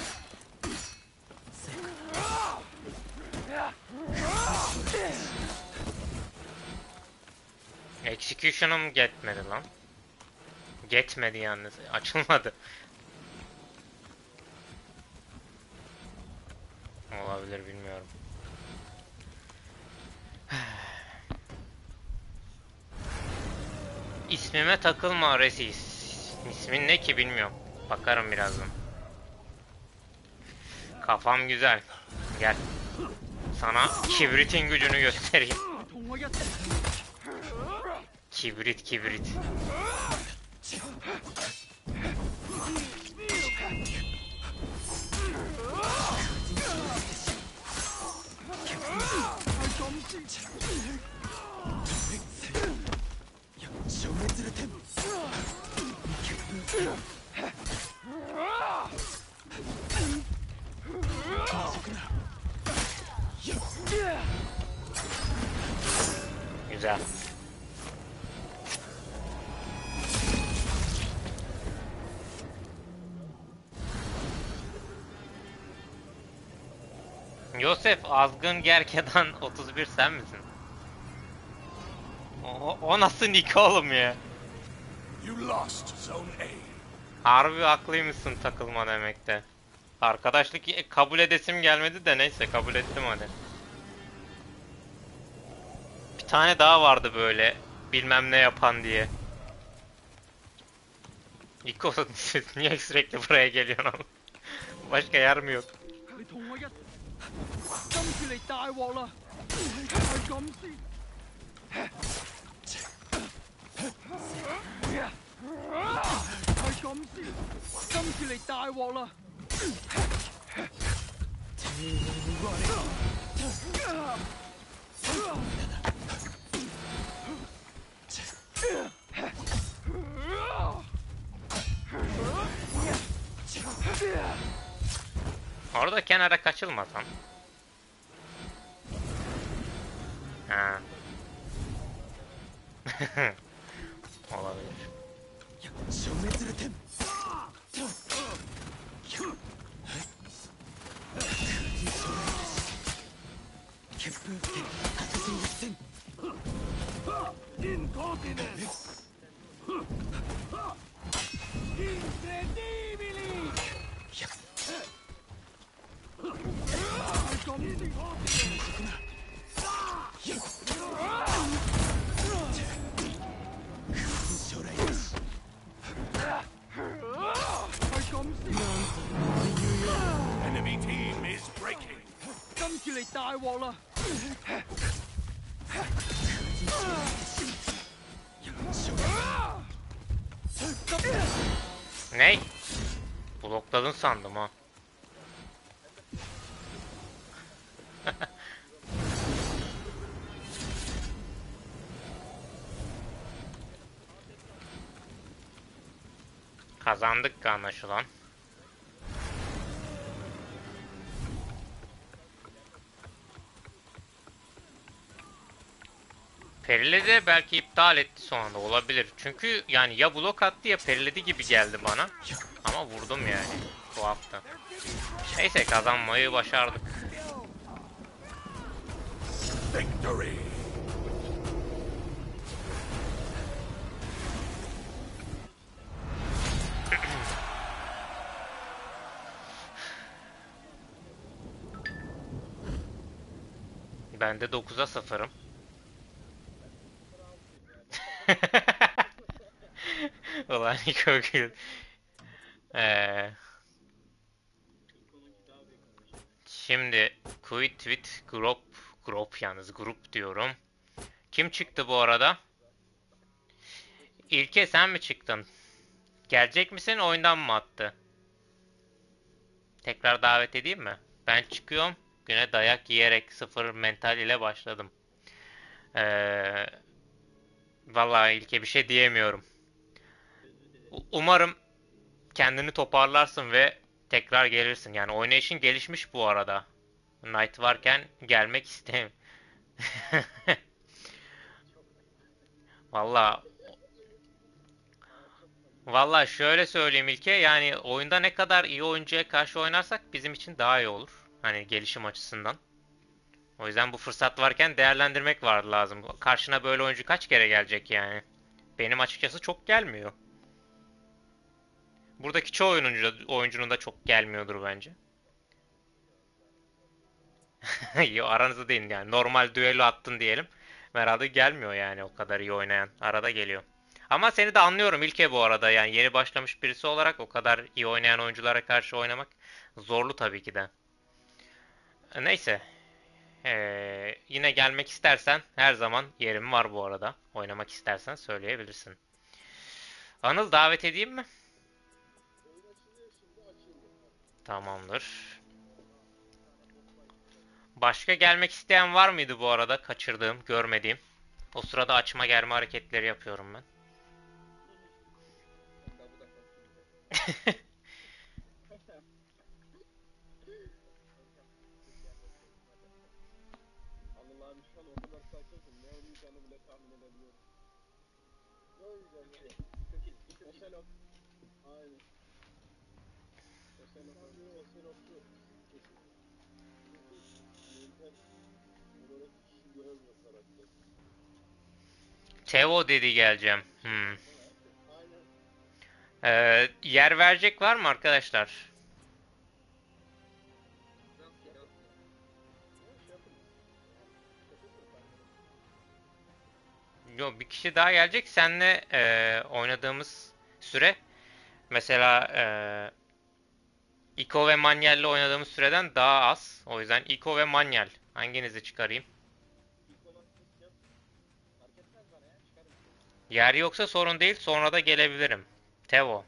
Execution'um gitmedi lan. Gitmedi yalnız. Açılmadı. Olabilir, bilmiyorum. İsmime takılma Reis. İsmin ne ki bilmiyorum. Bakarım birazdan. Kafam güzel. Gel. Sana kibritin gücünü göstereyim. Kibrit kibrit. Güzel. Yosef azgın gerkedan otuz bir sen misin? O, o nasıl nick oğlum ya? Harbi haklıymışsın takılma demekte. Arkadaşlık kabul edesim gelmedi de neyse kabul ettim hadi. Bir tane daha vardı böyle bilmem ne yapan diye. Niko'nun sesi niye sürekli buraya geliyorsun oğlum? Başka yer mi yok? Orada kenara kaçılmasan. Ha. Olabilir. Ney? Blokladın sandım ha. Kazandık ki anlaşılan. Periledi de belki iptal etti sonunda, olabilir. Çünkü yani ya blok attı ya periledi gibi geldi bana. Ama vurdum yani. Tuhaftı. Neyse kazanmayı başardık. Victory. Ben de dokuza sıfırım. Ulan Hikokil. Ee, şimdi quit with group group yalnız grup diyorum. Kim çıktı bu arada? İlke sen mi çıktın? Gelecek misin, oyundan mı attı? Tekrar davet edeyim mi? Ben çıkıyorum. Güne dayak yiyerek sıfır mental ile başladım. Ee, vallahi İlke bir şey diyemiyorum. Umarım kendini toparlarsın ve tekrar gelirsin. Yani oynayışın gelişmiş bu arada. Knight varken gelmek istemiyorum. Vallahi Vallahi şöyle söyleyeyim İlke, yani oyunda ne kadar iyi oyuncuya karşı oynarsak bizim için daha iyi olur. Hani gelişim açısından. O yüzden bu fırsat varken değerlendirmek vardı lazım. Karşına böyle oyuncu kaç kere gelecek yani? Benim açıkçası çok gelmiyor. Buradaki çoğu oyuncu, oyuncunun da çok gelmiyordur bence. Yo, aranızda değil yani. Normal düello attın diyelim. Herhalde gelmiyor yani o kadar iyi oynayan. Arada geliyor. Ama seni de anlıyorum İlke bu arada. Yani yeni başlamış birisi olarak o kadar iyi oynayan oyunculara karşı oynamak zorlu tabii ki de. Neyse. Ee, yine gelmek istersen her zaman yerim var bu arada. Oynamak istersen söyleyebilirsin. Anıl davet edeyim mi? Tamamdır. Başka gelmek isteyen var mıydı bu arada? Kaçırdığım, görmediğim. O sırada açma germe hareketleri yapıyorum ben. Tevo dedi geleceğim. Hmm. Ee, yer verecek var mı arkadaşlar? Yo, bir kişi daha gelecek. Seninle e, oynadığımız süre mesela e, Iko ve Manuel ile oynadığımız süreden daha az. O yüzden Iko ve Manuel, hanginizi çıkarayım? Yer yoksa sorun değil, sonra da gelebilirim. Tevo.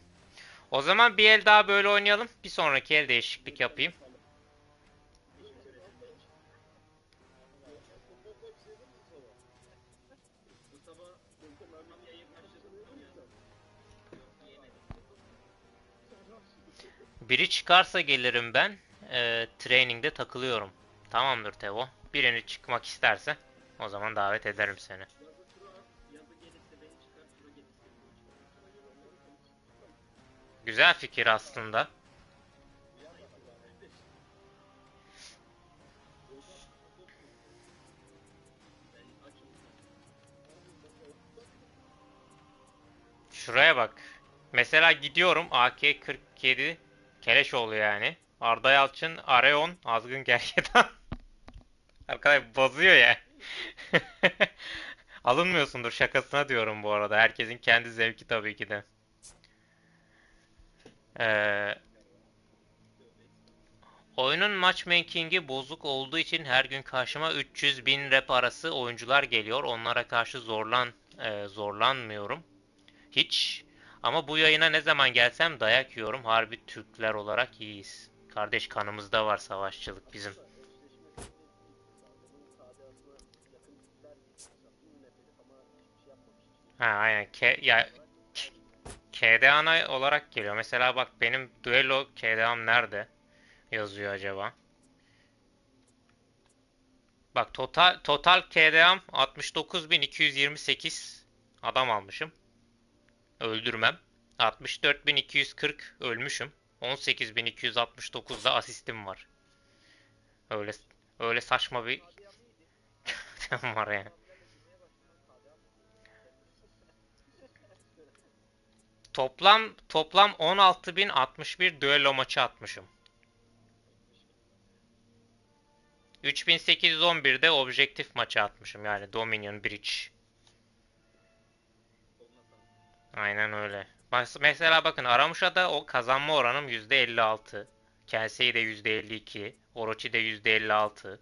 O zaman bir el daha böyle oynayalım. Bir sonraki el değişiklik yapayım. Biri çıkarsa gelirim ben. E, training'de takılıyorum. Tamamdır Tevo. Birini çıkmak isterse o zaman davet ederim seni. Güzel fikir aslında. Şuraya bak. Mesela gidiyorum A K kırk yedi Keleşoğlu yani. Arda Yalçın, Areon, Azgın Gergedan. Arkadaş bozuyor ya. Alınmıyorsundur şakasına diyorum bu arada. Herkesin kendi zevki tabii ki de. Ee, Oyunun matchmaking'i bozuk olduğu için her gün karşıma üç yüz bin rep arası oyuncular geliyor. Onlara karşı zorlan e, zorlanmıyorum hiç. Ama bu yayına ne zaman gelsem dayak yiyorum. Harbi Türkler olarak iyiyiz. Kardeş, kanımızda var savaşçılık bizim. Ha aynen. K ya K D A'na olarak geliyor. Mesela bak benim duello K D A'm nerede yazıyor acaba? Bak total total K D A'm altmış dokuz bin iki yüz yirmi sekiz adam almışım. Öldürmem. altmış dört bin iki yüz kırk ölmüşüm. on sekiz bin iki yüz altmış dokuz'da asistim var. Öyle öyle saçma bir var yani. Toplam toplam on altı bin altmış bir düello maçı atmışım. üç bin sekiz yüz on bir'de objektif maçı atmışım yani Dominion Bridge. Aynen öyle. Mesela bakın Aramuşa'da o kazanma oranım yüzde elli altı. Kensei'de yüzde elli iki. Orochi'de yüzde elli altı.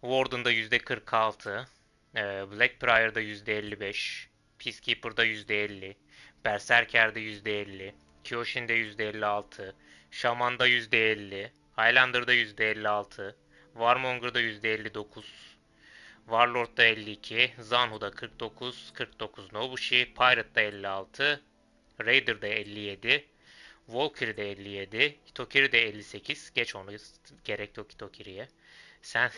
Warden'da yüzde kırk altı. Blackbriar'da yüzde elli beş. Peacekeeper'da yüzde elli. Berserker'de yüzde elli. Kyoshin'de yüzde elli altı. Shaman'da yüzde elli. Highlander'da yüzde elli altı. Warmonger'da yüzde elli dokuz. Warlord'da elli iki. Zanhu'da kırk dokuz. kırk dokuz Nobushi. Pirate'da elli altı. Raider'da elli yedi. Valkyrie'de elli yedi. Hitokiri'de elli sekiz. Geç onu. Gerek yok Hitokiri'ye. Sen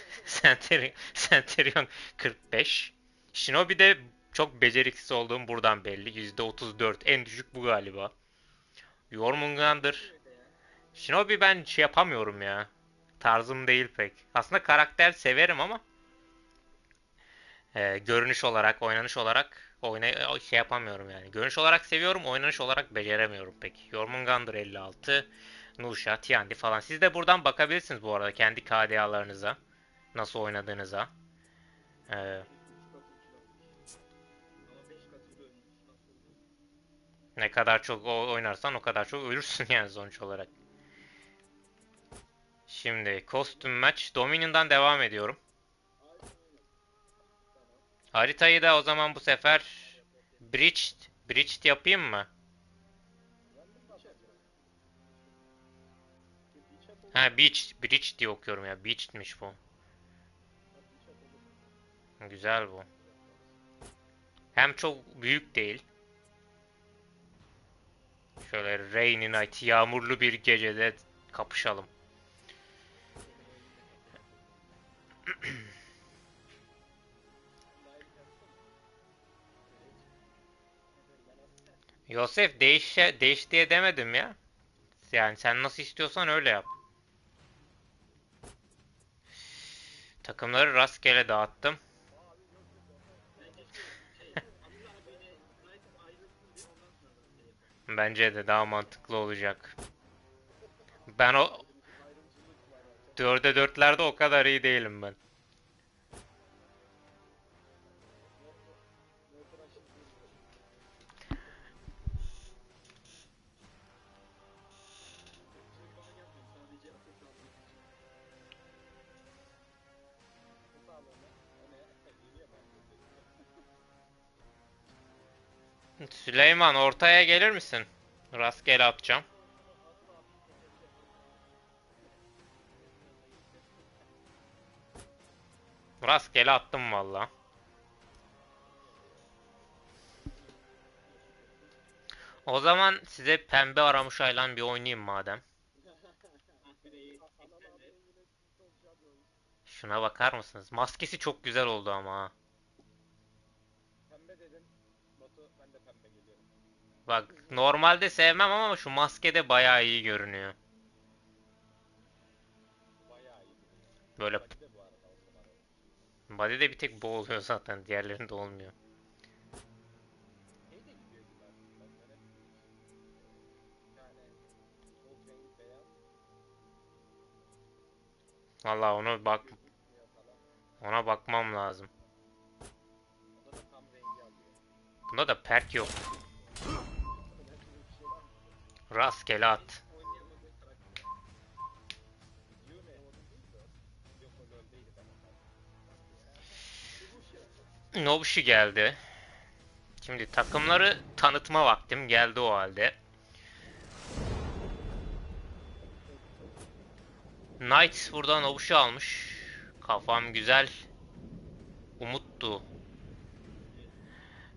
Centurion kırk beş. Shinobi'de çok beceriksiz olduğum buradan belli. yüzde otuz dört. En düşük bu galiba. Warmonger. Shinobi ben şey yapamıyorum ya. Tarzım değil pek. Aslında karakter severim ama e, görünüş olarak, oynanış olarak oynay şey yapamıyorum yani. Görünüş olarak seviyorum, oynanış olarak beceremiyorum pek. Warmonger elli altı. Nusha, Tiandi falan. Siz de buradan bakabilirsiniz bu arada kendi K D A'larınıza. Nasıl oynadığınıza. Eee Ne kadar çok oynarsan o kadar çok ölürsün yani sonuç olarak. Şimdi kostüm maç Dominion'dan devam ediyorum. Haritayı da o zaman bu sefer Bridged, Bridged yapayım mı? Ha Beach, Bridge diye okuyorum ya. Beach'miş bu. Güzel bu. Hem çok büyük değil. Şöyle rainy night, yağmurlu bir gecede kapışalım. Yosef değiş, değiş diye demedim ya. Yani sen nasıl istiyorsan öyle yap. Takımları rastgele dağıttım. Bence de daha mantıklı olacak. Ben o dörde dört'lerde o kadar iyi değilim ben. Süleyman ortaya gelir misin? Rastgele atacağım. Rastgele attım valla. O zaman size pembe aramuşayla bir oynayayım madem. Şuna bakar mısınız? Maskesi çok güzel oldu ama. Bak normalde sevmem ama şu maskede bayağı iyi görünüyor. Böyle body'de bir tek bu oluyor zaten, diğerlerinde olmuyor. Vallahi onu bak ona bakmam lazım. Bunda da perk yok. Rastgele at. Nobushi geldi. Şimdi takımları tanıtma vaktim geldi o halde. Knight buradan Nobushi almış. Kafam güzel. Umut'tu.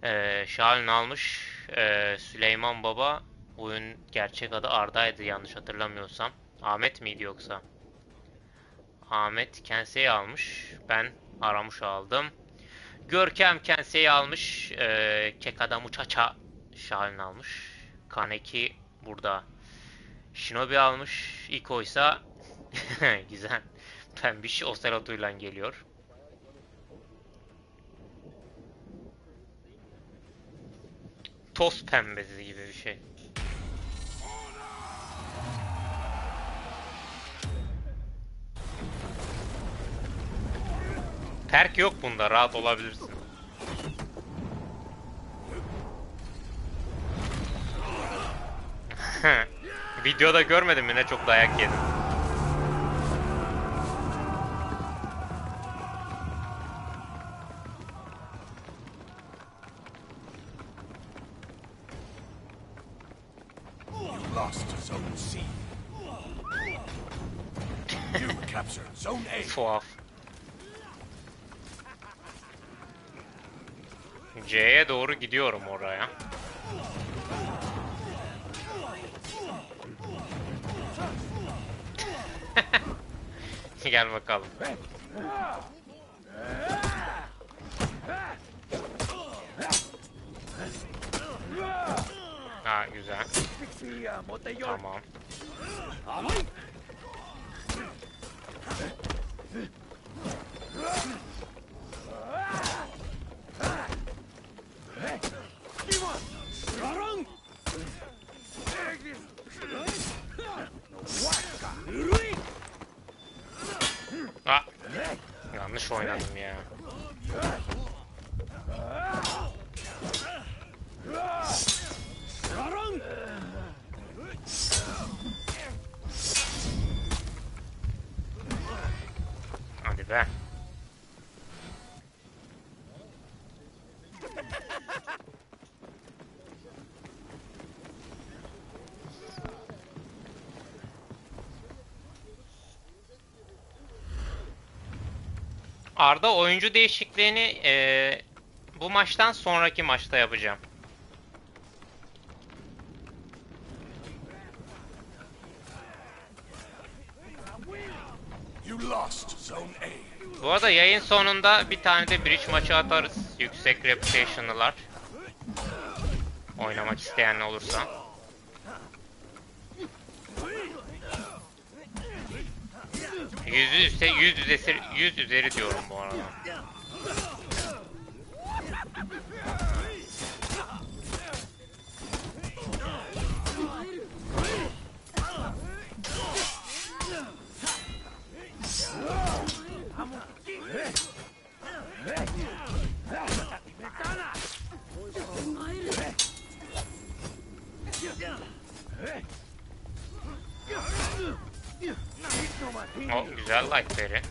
Ee, Şahin almış. Ee, Süleyman Baba. Oyun gerçek adı Arda'ydı yanlış hatırlamıyorsam. Ahmet miydi yoksa? Ahmet Kensei'yi almış. Ben Aramuş aldım. Görkem Kensei'yi almış. Ee, Kekada Muchacha Şahin almış. Kaneki burada. Shinobi almış. Iko ise güzel. Pembiş Ocelotl ile geliyor. Toz pembesi gibi bir şey. Perk yok bunda, rahat olabilirsin. Videoda görmedim mi ne çok dayak yedim. Tuhaf. C'ye doğru gidiyorum oraya. Gel bakalım. Ha güzel. Tamam. Ah, yanlış oynadım ya. Hadi be. Arda oyuncu değişikliğini e, bu maçtan sonraki maçta yapacağım. Bu arada yayın sonunda bir tane de Bridge maçı atarız. Yüksek reputation'lılar. Oynamak isteyen olursa. Yüz üste yüz üzeri yüz üzeri diyorum bu arada. O güzel light'leri.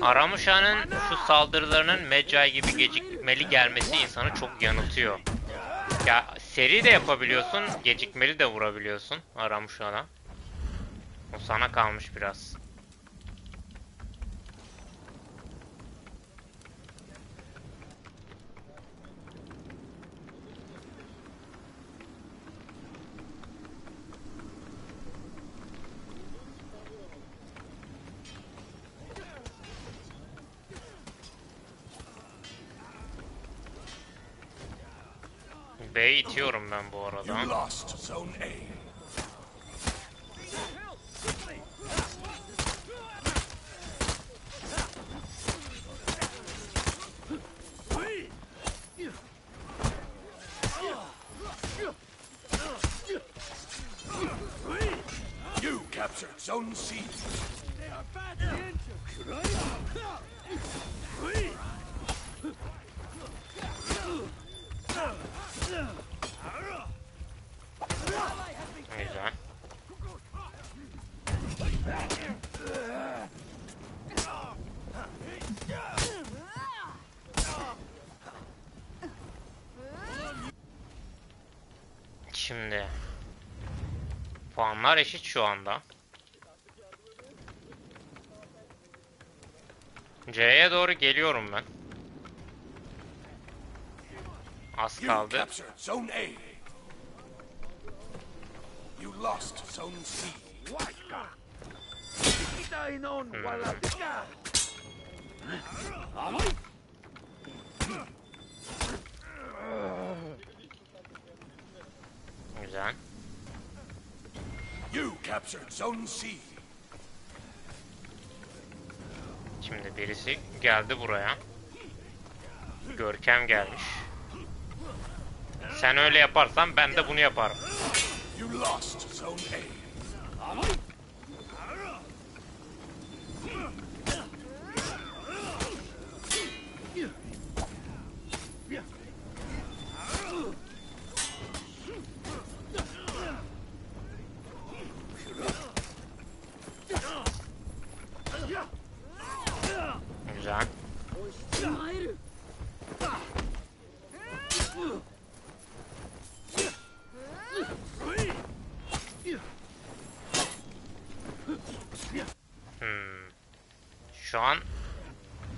Aramuşa'nın şu saldırılarının Mecai gibi gecikmeli gelmesi insanı çok yanıltıyor. Ya seri de yapabiliyorsun, gecikmeli de vurabiliyorsun Aramuşa'na. O sana kalmış biraz. B'yi itiyorum ben bu arada. You captured zone C. şimdi. Puanlar eşit şu anda. C'ye doğru geliyorum ben. Az kaldı. Hmm. Güzel. Şimdi birisi geldi buraya. Görkem gelmiş. Sen öyle yaparsan ben de bunu yaparım. Güzel. Hmm. Şu an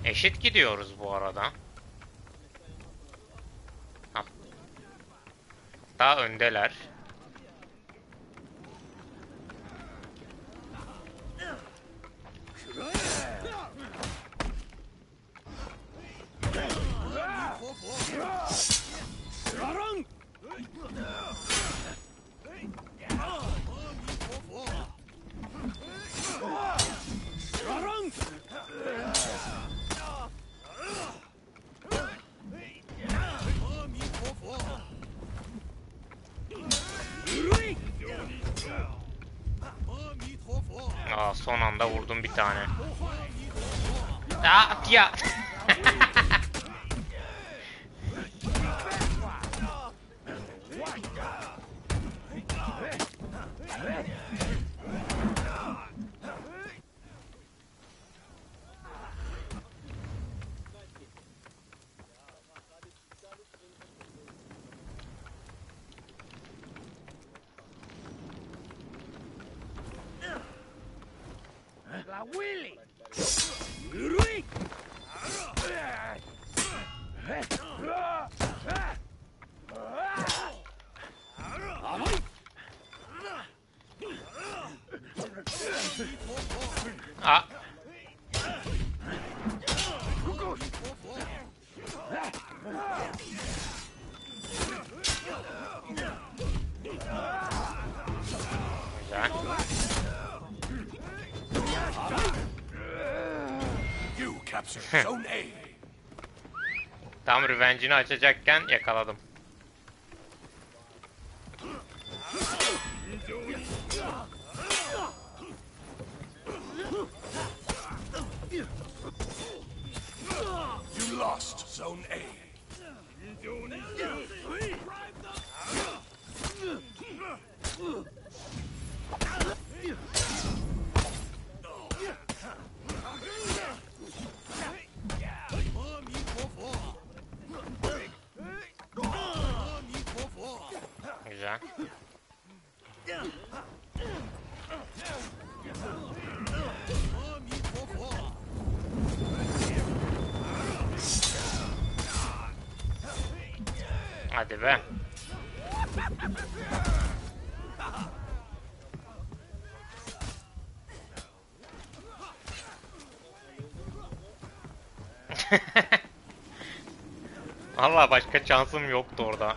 eşit gidiyoruz bu arada. Daha öndeler. Aa, son anda vurdum bir tane. Aa, ya. Tam Revenge'ini açacakken yakaladım. You lost zone A. Hadi be. Vallahi başka şansım yoktu orada.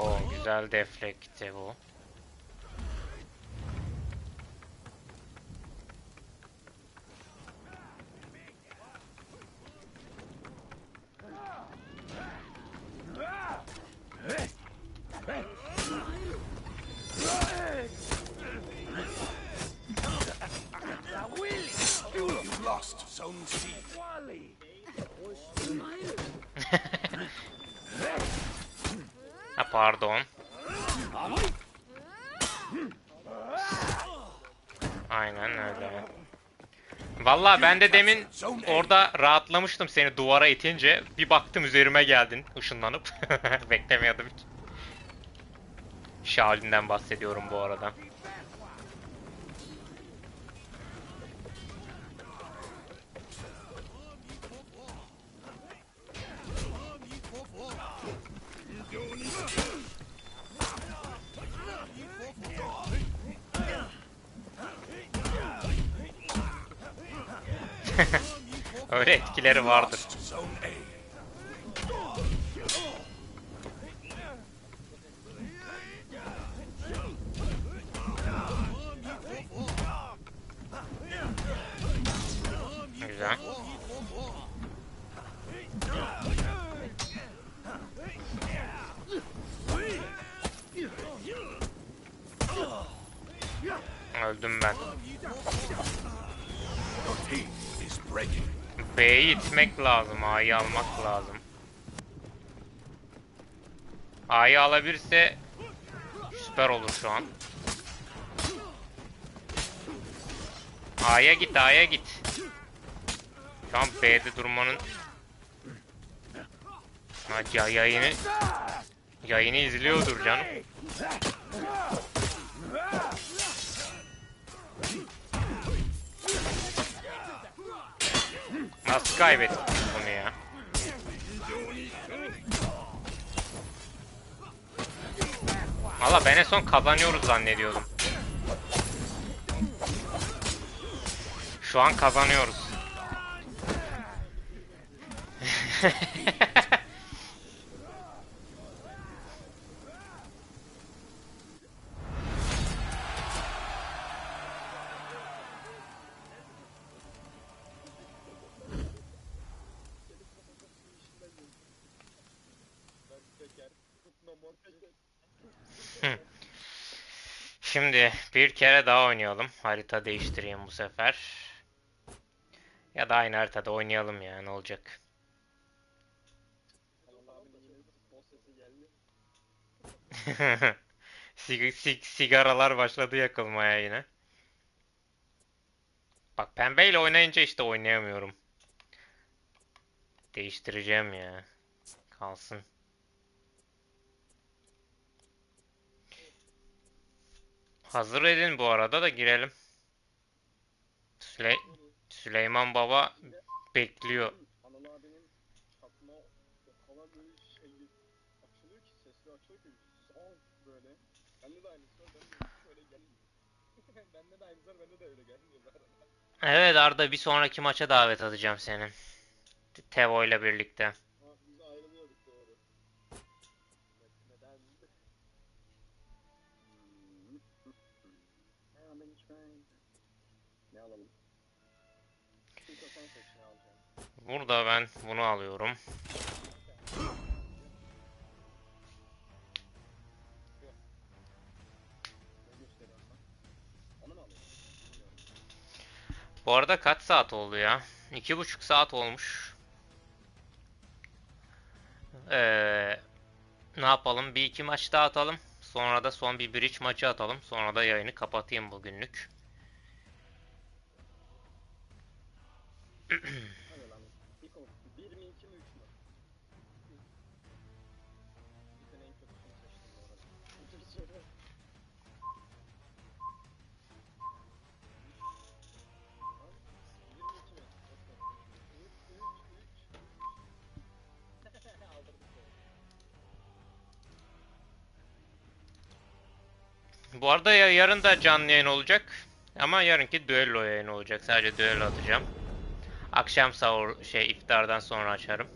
Oo, güzel deflekti bu. Pardon. Aynen öyle. Valla ben de demin orada rahatlamıştım seni duvara itince. Bir baktım üzerime geldin ışınlanıp. Beklemiyordum hiç. Shaolin'den bahsediyorum bu arada. Öyle etkileri vardır. Güzel. Öldüm ben. B'yi itmek lazım, A'yı almak lazım. A'yı alabilirse süper olur şu an. A'ya git, A'ya git. Şu an B'de durmanın... Ha, yayını... Yayını izliyordur canım. Nasıl kaybettim bunu ya? Valla ben en son kazanıyoruz zannediyordum. Şu an kazanıyoruz. Şimdi bir kere daha oynayalım. Harita değiştireyim bu sefer. Ya da aynı haritada oynayalım ya, ne olacak? sig sig sigaralar başladı yakılmaya yine. Bak pembeyle oynayınca işte oynayamıyorum. Değiştireceğim ya. Kalsın. Hazır edin bu arada da girelim. Süley Süleyman Baba bekliyor. Evet Arda, bir sonraki maça davet atacağım seni. Tevo ile birlikte. Burada ben bunu alıyorum. Bu arada kaç saat oldu ya? İki buçuk saat olmuş. Ee, ne yapalım? Bir iki maç daha atalım. Sonra da son bir bridge maçı atalım. Sonra da yayını kapatayım bugünlük. Bu arada yarın da canlı yayın olacak. Ama yarınki düello yayını olacak. Sadece düello atacağım. Akşam sahur şey iftardan sonra açarım.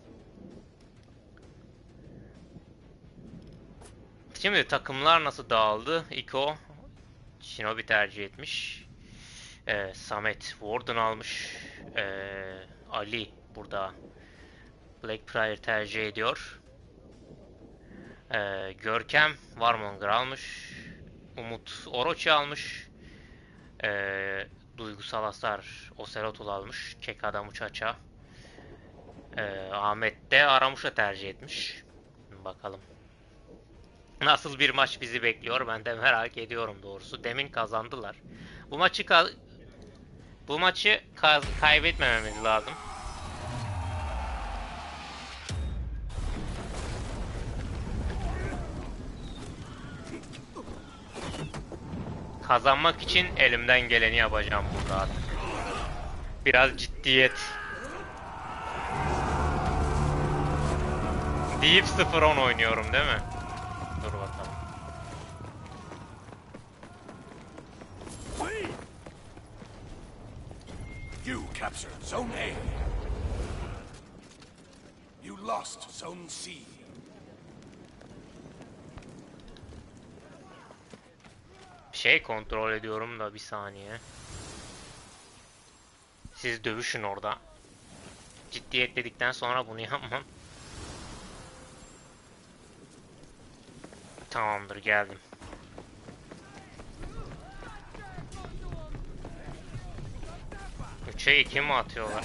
Şimdi takımlar nasıl dağıldı? Iko Shinobi tercih etmiş. Ee, Samet Warden almış. Ee, Ali burada Black Prior tercih ediyor. Ee, Görkem Warmonger almış. Umut Orochi almış. Ee, duygusal hasar Ocelotl almış. Keka'da Muçaça. Ee, Ahmet de Aramuş'a tercih etmiş. Bakalım. Nasıl bir maç bizi bekliyor? Ben de merak ediyorum doğrusu. Demin kazandılar. Bu maçı ka Bu maçı kaybetmememiz lazım. Kazanmak için elimden geleni yapacağım burada artık. Biraz ciddiyet. Deyip sıfır on oynuyorum değil mi? Dur bakalım. You captured Zone A. You lost Zone C. Şey kontrol ediyorum da bir saniye. Siz dövüşün orada. Ciddiyet dedikten sonra bunu yapmam. Tamamdır, geldim. üçe iki mi atıyorlar?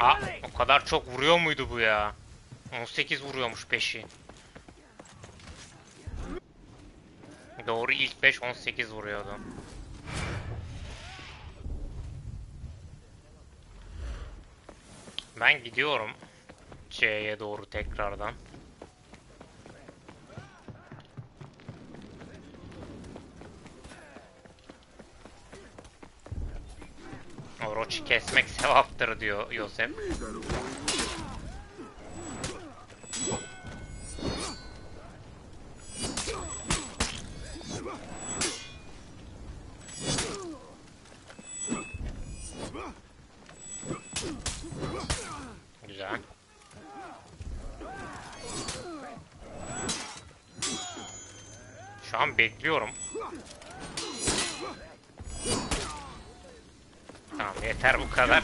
Aa, o kadar çok vuruyor muydu bu ya? on sekiz vuruyormuş beşi. Doğru, ilk beş on sekiz vuruyordu. Ben gidiyorum C'ye doğru tekrardan. Orochi kesmek sevaptır diyor Yosef. Güzel. Şu an bekliyorum. Tamam, yeter bu kadar.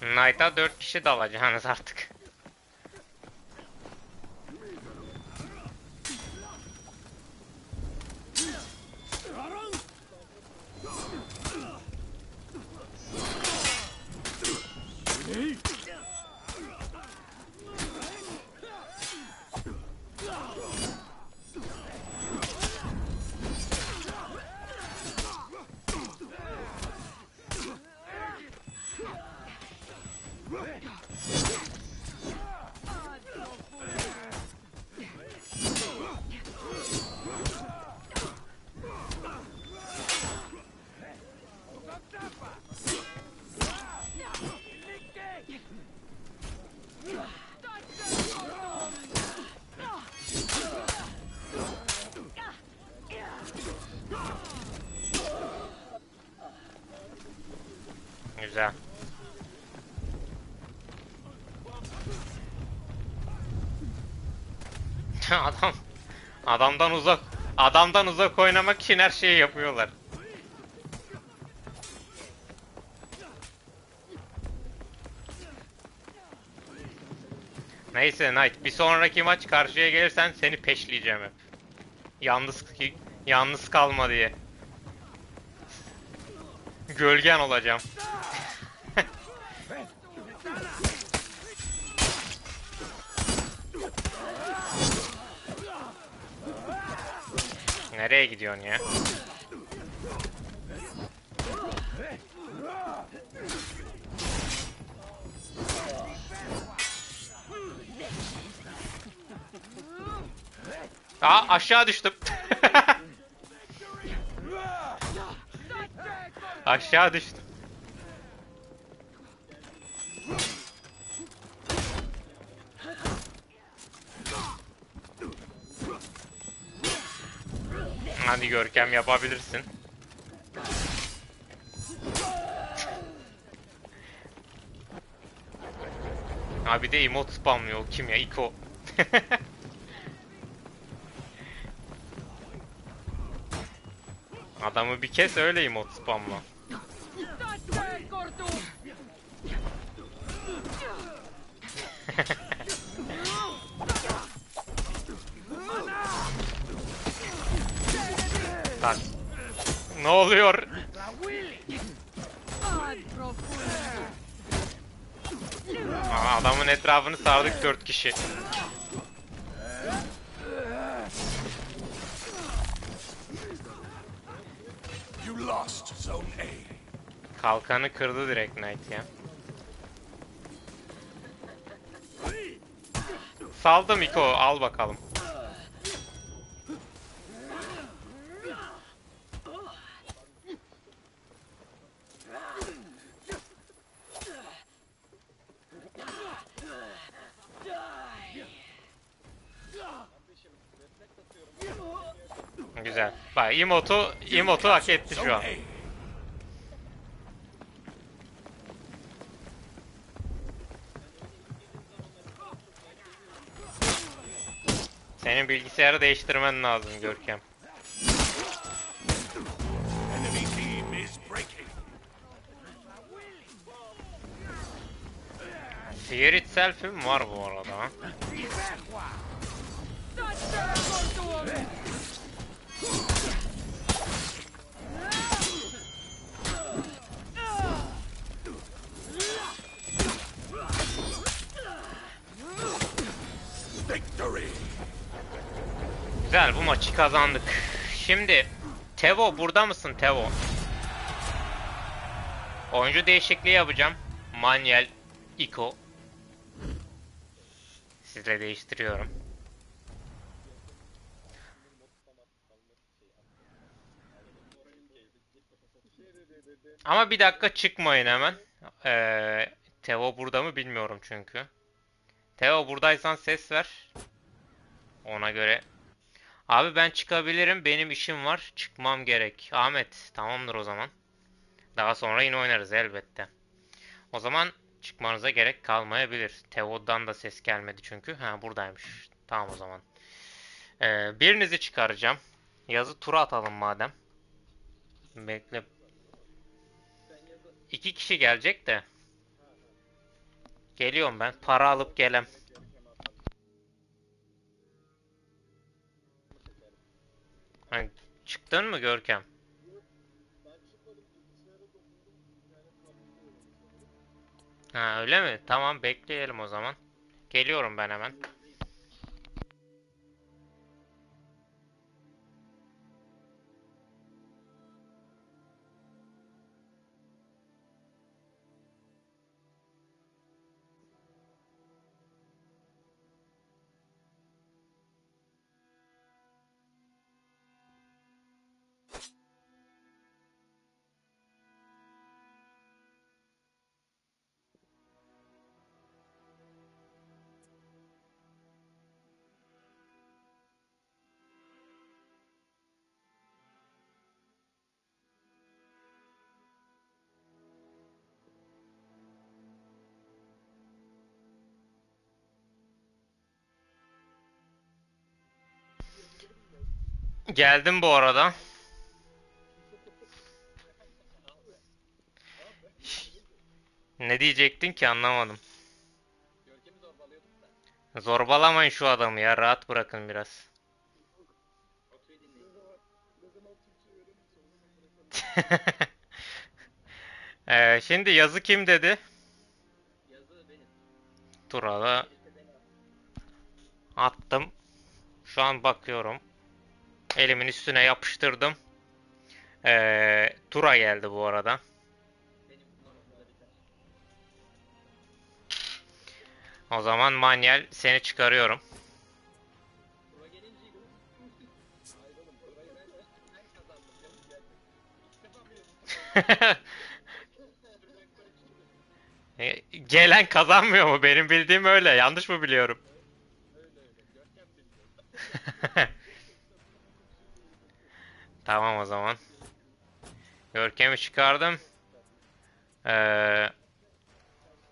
Knight'a dört kişi dalacağınız artık. Güzel. Adam adamdan uzak adamdan uzak oynamak için her şeyi yapıyorlar. Neyse Knight, bir sonraki maç karşıya gelirsen seni peşleyeceğim hep. Yalnız yalnız kalma diye. Gölgen olacağım. Nereye gidiyorsun ya? Aa, aşağı düştüm. Aşağı düştüm. Hadi Görkem, yapabilirsin. Ha bir de emote spamlıyor. O kim ya? İko. Adamı bir kes öyle emote spamla. Tak. Ne oluyor? Aa, adamın etrafını sardık dört kişi. Kalkanı kırdı direkt Knight ya. Saldım Iko, al bakalım. Güzel. Bak emotu, emotu hak etti şu an. Senin bilgisayarı değiştirmen lazım Görkem. Fear itself'im var bu arada. Güzel, bu maçı kazandık. Şimdi Tevo burada mısın Tevo? Oyuncu değişikliği yapacağım. Manuel, Iko. Sizle değiştiriyorum. Ama bir dakika çıkmayın hemen. Ee, Tevo burada mı bilmiyorum çünkü. Tevo buradaysan ses ver. Ona göre. Abi ben çıkabilirim. Benim işim var. Çıkmam gerek. Ahmet tamamdır o zaman. Daha sonra yine oynarız elbette. O zaman çıkmanıza gerek kalmayabilir. Tevo'dan da ses gelmedi çünkü. Ha buradaymış. Tamam o zaman. Ee, birinizi çıkaracağım. Yazı tura atalım madem. Bekle. İki kişi gelecek de. Geliyorum ben. Para alıp gelem. Hani çıktın mı Görkem? Ha öyle mi? Tamam bekleyelim o zaman. Geliyorum ben hemen. Geldim bu arada. Ne diyecektin ki anlamadım. Zorbalamayın şu adamı ya, rahat bırakın biraz. ee, şimdi yazı kim dedi? Turala attım. Şu an bakıyorum. Elimin üstüne yapıştırdım. Ee, tura geldi bu arada. O zaman Manuel seni çıkarıyorum. Gelen kazanmıyor mu? Benim bildiğim öyle. Yanlış mı biliyorum? Tamam o zaman. Görkem'i çıkardım. Ee,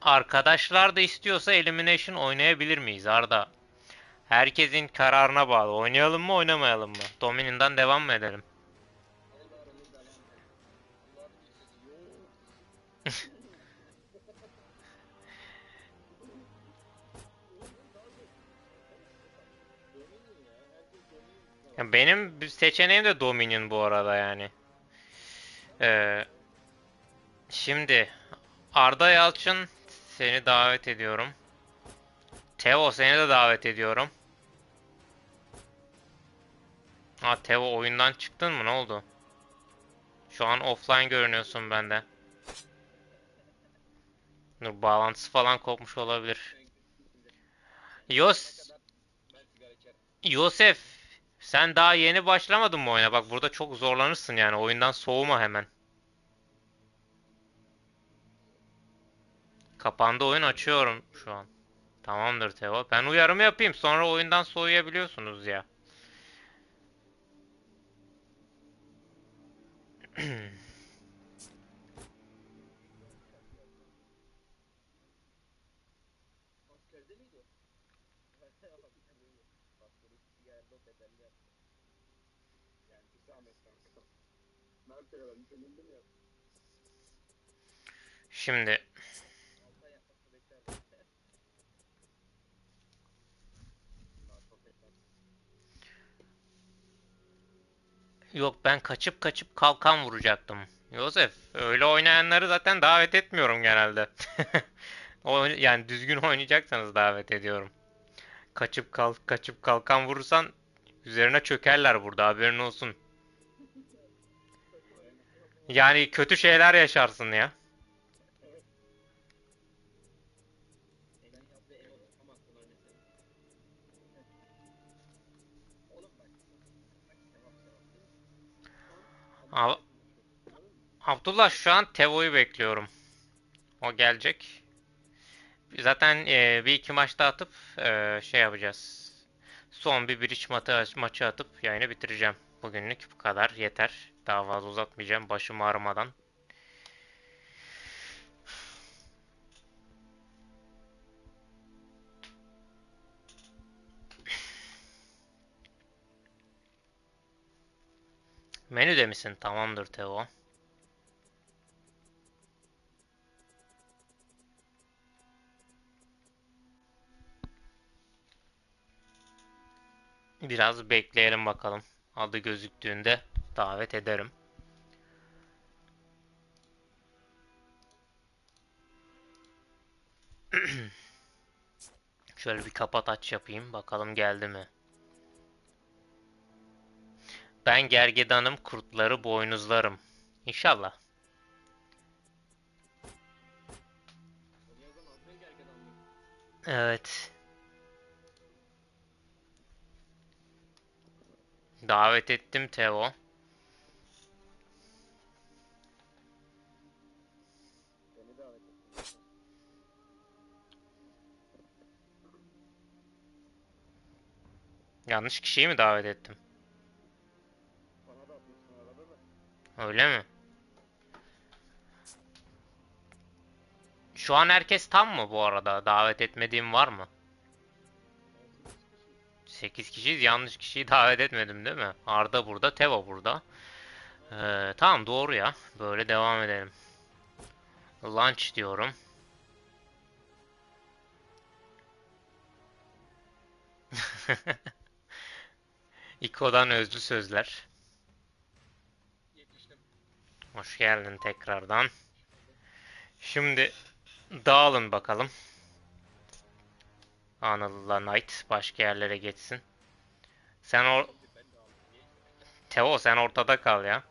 Arkadaşlar da istiyorsa Elimination oynayabilir miyiz Arda? Herkesin kararına bağlı. Oynayalım mı, oynamayalım mı? Dominion'dan devam mı edelim? Benim seçeneğim de Dominion bu arada yani. Ee, şimdi Arda Yalçın, seni davet ediyorum. Teo, seni de davet ediyorum. Ha Teo, oyundan çıktın mı? Ne oldu? Şu an offline görünüyorsun bende. Dur, bağlantısı falan kopmuş olabilir. Yos Yosef, sen daha yeni başlamadın mı oyuna? Bak burada çok zorlanırsın yani. Oyundan soğuma hemen. Kapandı oyun, açıyorum şu an. Tamamdır Teo. Ben uyarımı yapayım. Sonra oyundan soğuyabiliyorsunuz ya. Şimdi yok, ben kaçıp kaçıp kalkan vuracaktım. Yosef, öyle oynayanları zaten davet etmiyorum genelde. Yani düzgün oynayacaksanız davet ediyorum. Kaçıp kalk kaçıp kalkan vurursan üzerine çökerler burada, haberin olsun. Yani kötü şeyler yaşarsın ya. Ab Abdullah, şu an Tevo'yu bekliyorum. O gelecek. Zaten e, bir iki maç daha atıp e, şey yapacağız. Son bir Bridge maçı, maçı atıp yayını bitireceğim. Bugünlük bu kadar. Yeter. Daha fazla uzatmayacağım. Başım ağrımadan. Menüde misin? Tamamdır Teo. Biraz bekleyelim bakalım. Adı gözüktüğünde davet ederim. Şöyle bir kapat aç yapayım. Bakalım geldi mi? Ben gergedanım, kurtları boynuzlarım. İnşallah. Evet. Davet ettim Teo. Yanlış kişiyi mi davet ettim? Öyle mi? Şu an herkes tam mı bu arada? Davet etmediğim var mı? sekiz kişiyiz. Yanlış kişiyi davet etmedim değil mi? Arda burada, Teva burada. Ee, tamam, doğru ya. Böyle devam edelim. Lunch diyorum. İko'dan özlü sözler. Hoş geldin tekrardan. Şimdi dağılın bakalım. Anıl'la Knight başka yerlere geçsin. Sen or... Teo, sen ortada kal ya.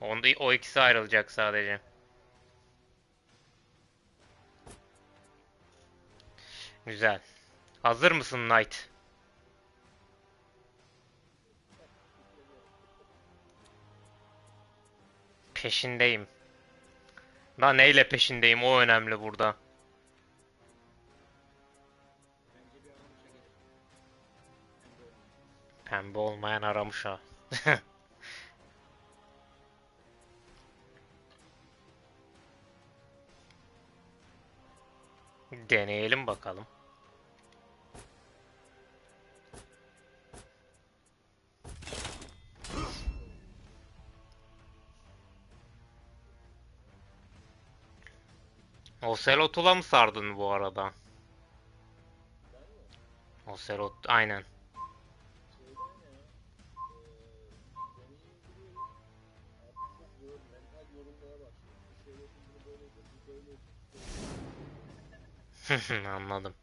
Onda o ikisi ayrılacak sadece. Güzel. Hazır mısın Knight? Peşindeyim. Daha neyle peşindeyim, o önemli burada. Pembe olmayan aramış ha. Deneyelim bakalım. Ocelotl'a mı sardın bu arada? Ocelotl, aynen. Anladım.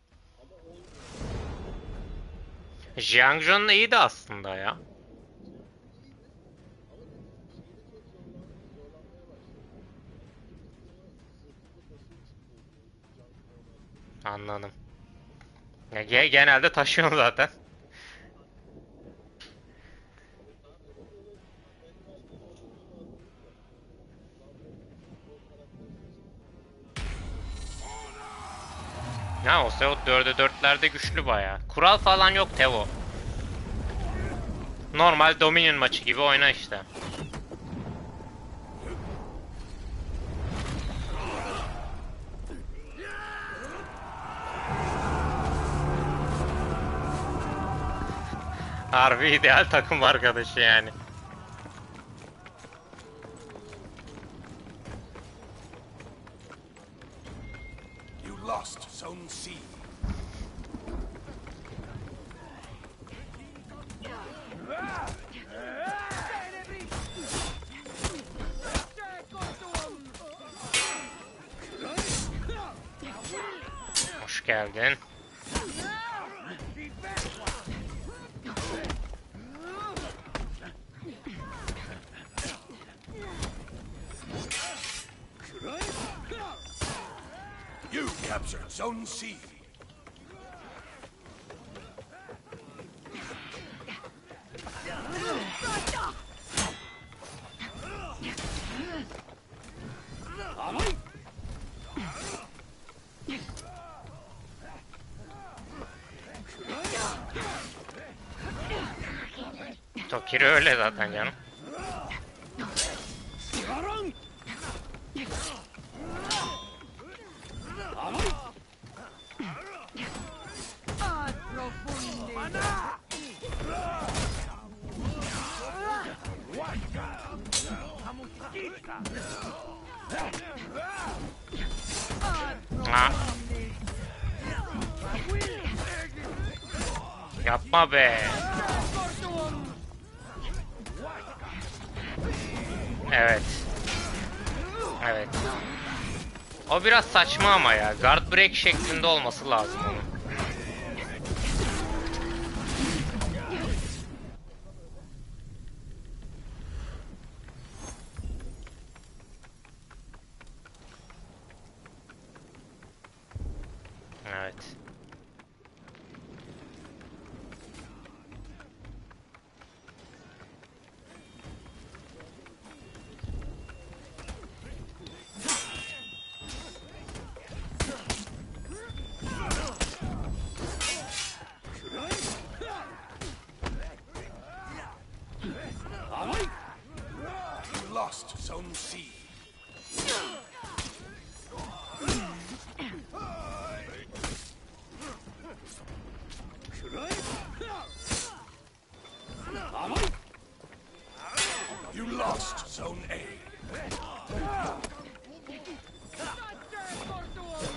Jiang Zhong da iyiydi aslında ya. Anladım. Ya genelde taşıyor zaten. Ha, o dörde dörtlerde güçlü bayağı. Kural falan yok Tevo. Normal Dominion maçı gibi oyna işte. Harbi ideal takım arkadaşı yani. Hoş geldin. Zone C. Hitokiri öyle zaten canım. Ha. Yapma be. Evet. Evet. O biraz saçma ama ya. Guard break şeklinde olması lazım onun.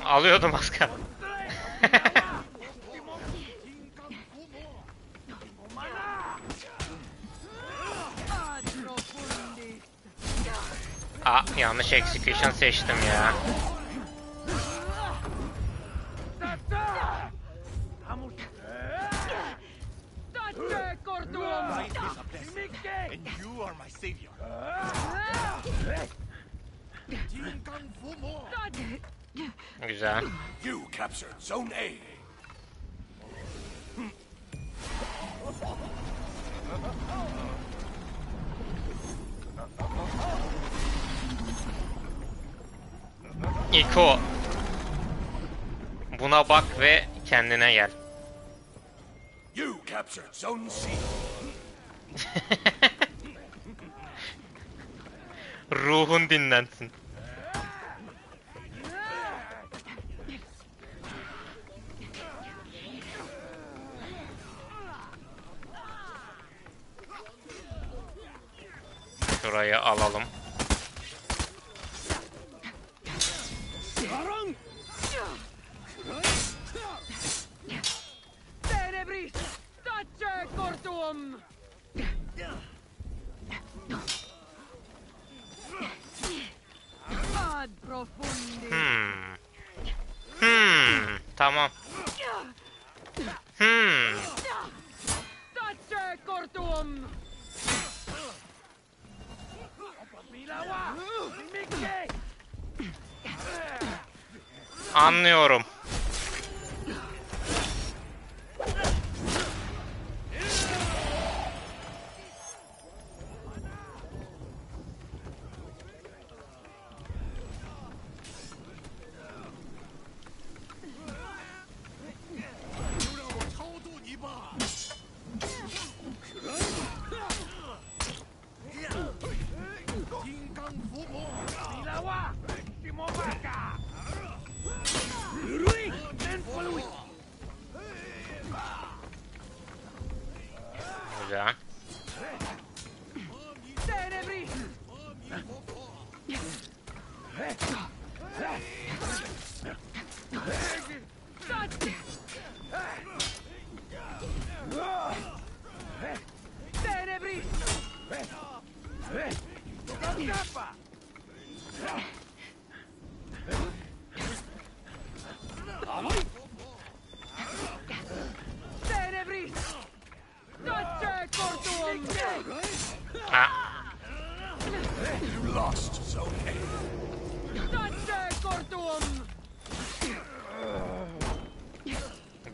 Alıyordum asker. Aa, yanlış execution seçtim ya. Güzel. You captured zone A. İko. Buna bak ve kendine gel. You captured zone C. Ruhun dinlensin. şurayı alalım. Hmm. Hmm. Tamam. Hmm. Anlıyorum.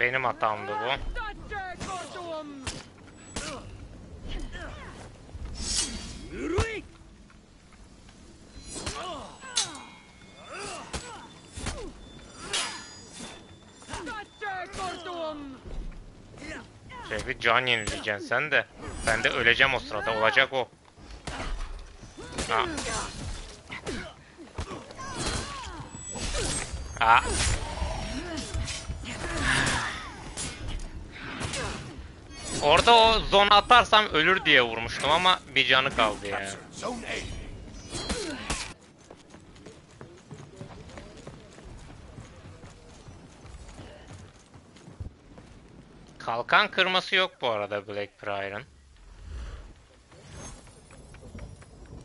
Benim hatamdı bu. Şey bir can yenileceksin sen de. Ben de öleceğim o sırada. Olacak o. Aa. Aa. Orada o zona atarsam ölür diye vurmuştum ama bir canı kaldı ya. Kalkan kırması yok bu arada Black Prior'ın.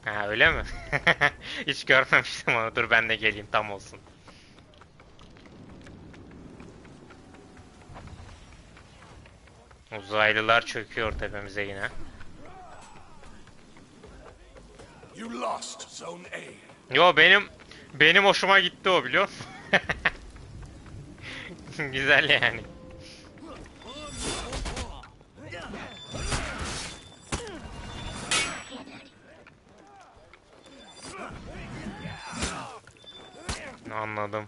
Ha öyle mi? Hiç görmemiştim onu. Dur ben de geleyim tam olsun. Uzaylılar çöküyor tepemize yine. Yo benim benim hoşuma gitti o, biliyor musun? Güzel yani. Anladım.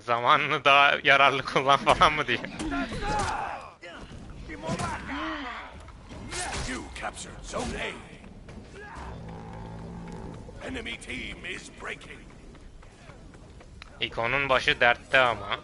Zamanını daha yararlı kullan falan mı diye. İkonun başı dertte ama.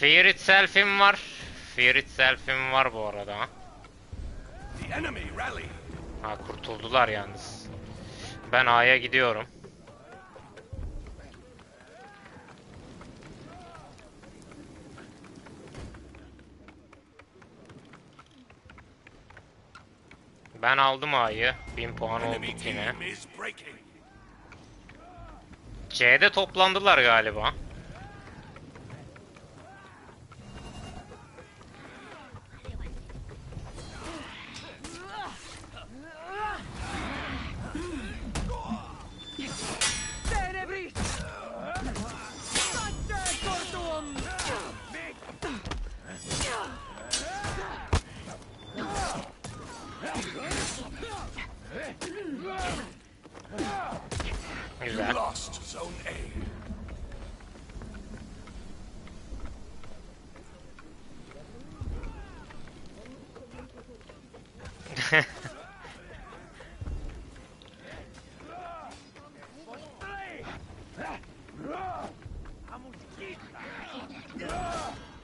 Fear Itself'im var. Fear Itself'im var bu arada. Ha kurtuldular yalnız. Ben A'ya gidiyorum. Ben aldım A'yı. bin puan olduk yine. C'de toplandılar galiba.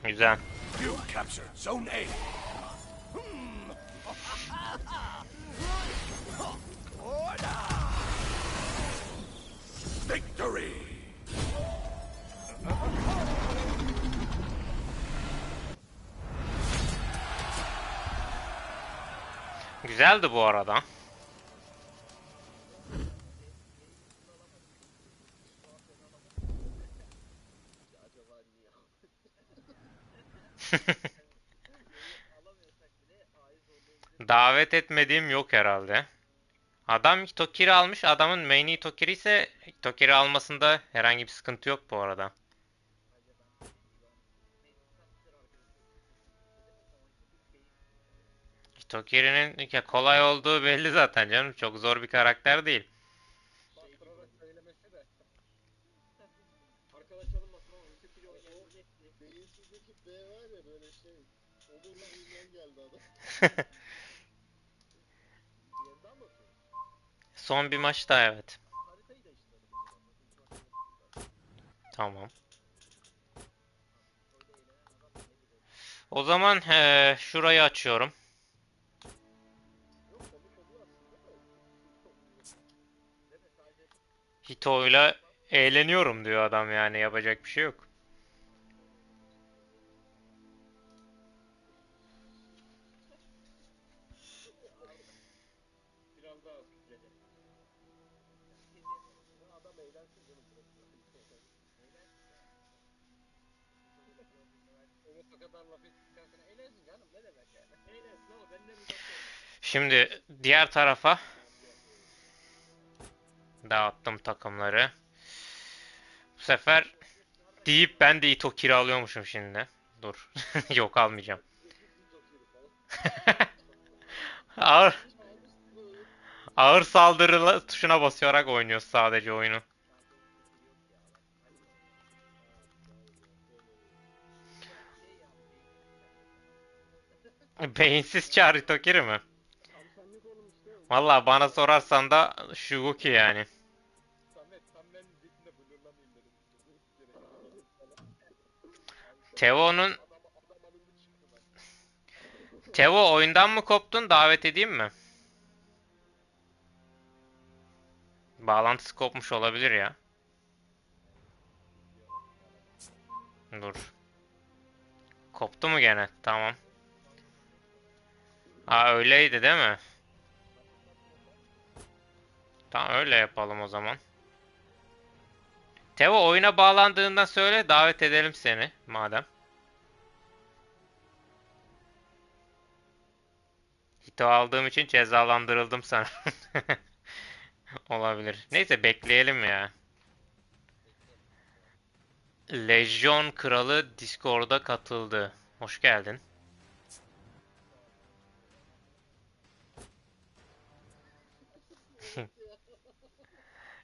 Güzel. Güzel. Victory. Güzeldi bu arada. Davet etmediğim yok herhalde. Adam Hitokiri almış. Adamın main'i Hitokiri ise Hitokiri almasında herhangi bir sıkıntı yok bu arada. Hitokiri'nin kolay olduğu belli zaten canım. Çok zor bir karakter değil. Son bir maç daha, evet. Tamam. O zaman ee, şurayı açıyorum. Hito'yla eğleniyorum diyor adam, yani yapacak bir şey yok. Şimdi diğer tarafa dağıttım takımları. Bu sefer deyip ben de Hitokiri alıyormuşum şimdi. Dur. Yok, almayacağım. ağır, ağır saldırı tuşuna basayarak oynuyoruz sadece oyunu. Beyinsiz çağrı Hitokiri mi? Valla bana sorarsan da Shugoki yani. Tevo'nun... Tevo oyundan mı koptun? Davet edeyim mi? Bağlantısı kopmuş olabilir ya. Dur. Koptu mu gene? Tamam. Aa, öyleydi değil mi? Tamam, öyle yapalım o zaman. Teo, oyuna bağlandığında söyle, davet edelim seni madem. Hito aldığım için cezalandırıldım sanırım. Olabilir. Neyse, bekleyelim ya. Lejyon Kralı Discord'a katıldı. Hoş geldin.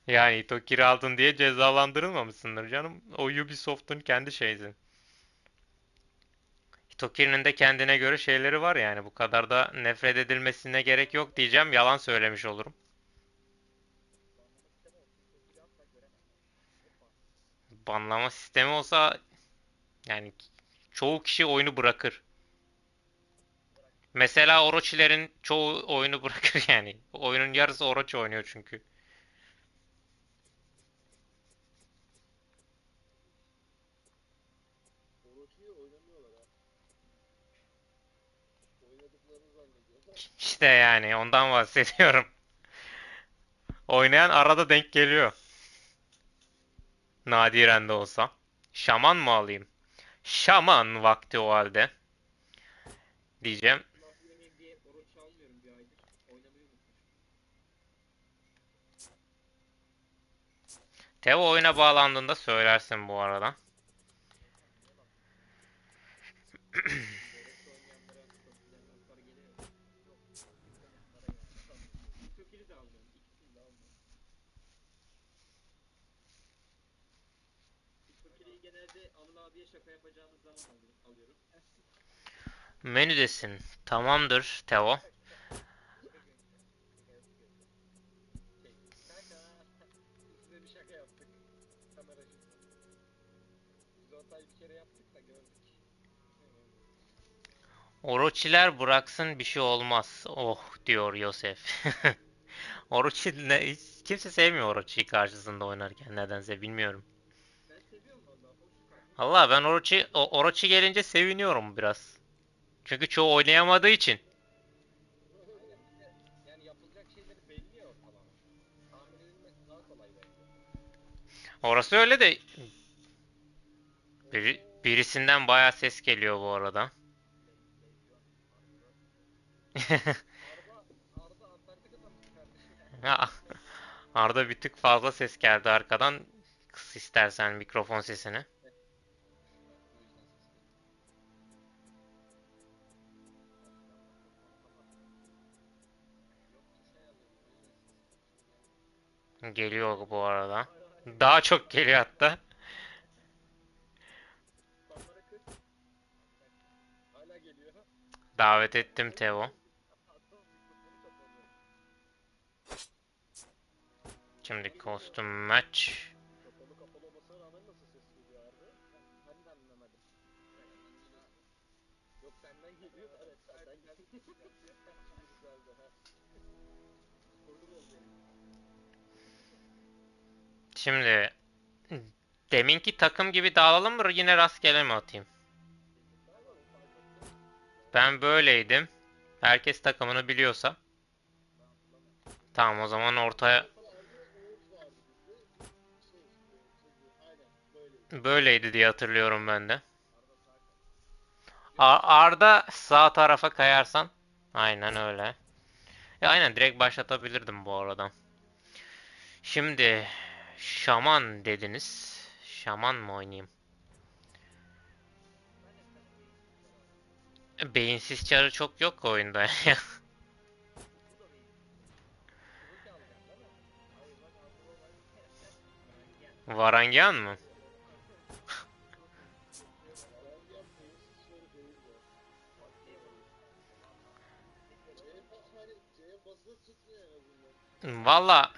Yani Hitokiri aldın diye cezalandırılmamışsındır canım. O Ubisoft'un kendi şeysi. Hitokiri'nin de kendine göre şeyleri var yani. Bu kadar da nefret edilmesine gerek yok diyeceğim. Yalan söylemiş olurum. Banlama sistemi olsa yani çoğu kişi oyunu bırakır. Mesela Orochi'lerin çoğu oyunu bırakır yani. Oyunun yarısı Orochi oynuyor çünkü. İşte yani ondan bahsediyorum. Oynayan arada denk geliyor. Nadiren de olsa. Şaman mı alayım? Şaman vakti o halde. Diyeceğim. Teo oyuna bağlandığında söylersin bu arada. Menüdesin. Tamamdır Teo. Orochi'ler bıraksın bir şey olmaz. Oh diyor Yosef. Orochi ne? Hiç kimse sevmiyor Orochi'yi karşısında oynarken nedense bilmiyorum. Allah ben Orochi Orochi gelince seviniyorum biraz. Çünkü çoğu oynayamadığı için. Yani yapılacak şeyleri belli yok falan. Tahmin edilmek daha kolay bence. Orası öyle de bir, birisinden bayağı ses geliyor bu arada. Arda, Arda bir tık fazla ses geldi arkadan. Kıs istersen mikrofon sesini. Geliyor bu arada. Daha çok geliyor hatta. Davet ettim Teo. Şimdi kostüm match. Şimdi deminki takım gibi dağılalım mı? Yine rastgele mi atayım? Ben böyleydim. Herkes takımını biliyorsa. Tamam o zaman ortaya... Böyleydi diye hatırlıyorum ben de. Arda sağ tarafa kayarsan. Aynen öyle. Ya aynen direkt başlatabilirdim bu arada. Şimdi... Şaman dediniz. Şaman mı oynayayım? Beyinsiz çarı çok yok oyunda ya. Varangian mı? Valla...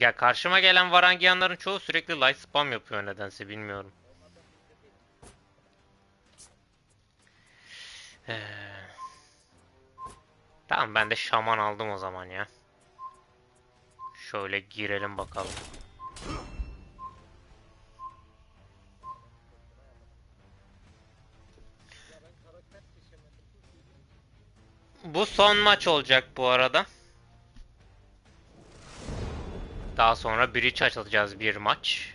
Ya karşıma gelen Varangianların çoğu sürekli light spam yapıyor nedense bilmiyorum. Ee, tamam ben de şaman aldım o zaman ya. Şöyle girelim bakalım. Bu son maç olacak bu arada. Daha sonra Bridge açılacağız bir maç.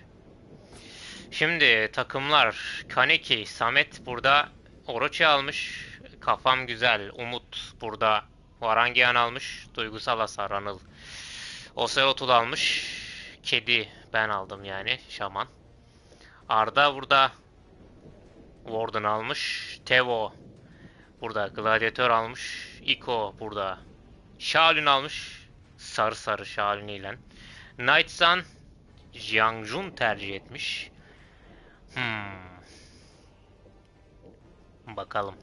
Şimdi takımlar. Kaneki, Samet burada Orochi almış. Kafam güzel. Umut burada Varangian almış. Duygusal hasar Anıl. Ocelotl almış. Kedi ben aldım yani. Şaman. Arda burada Warden almış. Tevo burada Gladiator almış. Iko burada Shaolin almış. Sarı sarı Shaolin ile. Knight'san Jiangjun tercih etmiş. Hmm. Bakalım.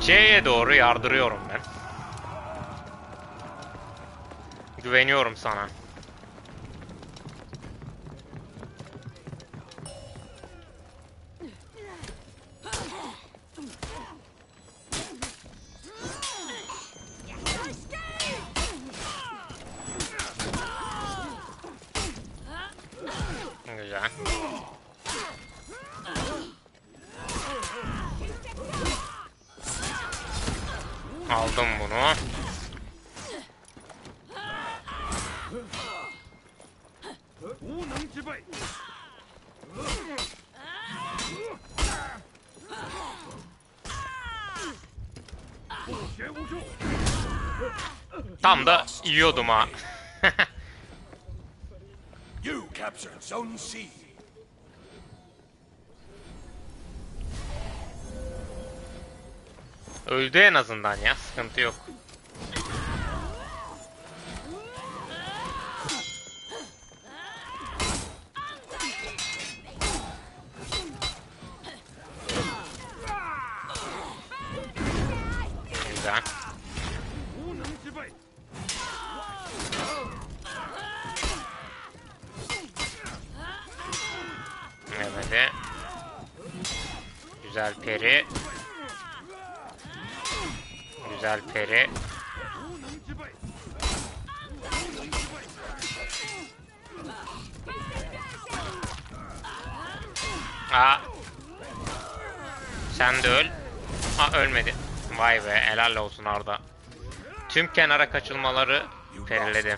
C'ye doğru yardırıyorum ben. Güveniyorum sana. Aldım bunu. Tam da yiyordum ha. Öldü en azından ya, sıkıntı yok. Güzel. Evet. Güzel peri. Güzel peri. Aa. Sen de öl. Aa, ölmedi. Vay be, helal olsun Arda. Tüm kenara kaçılmaları periledi.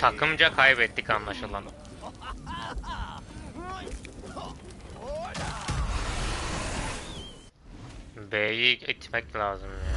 Takımca kaybettik anlaşılan. B'yi itmek lazım ya.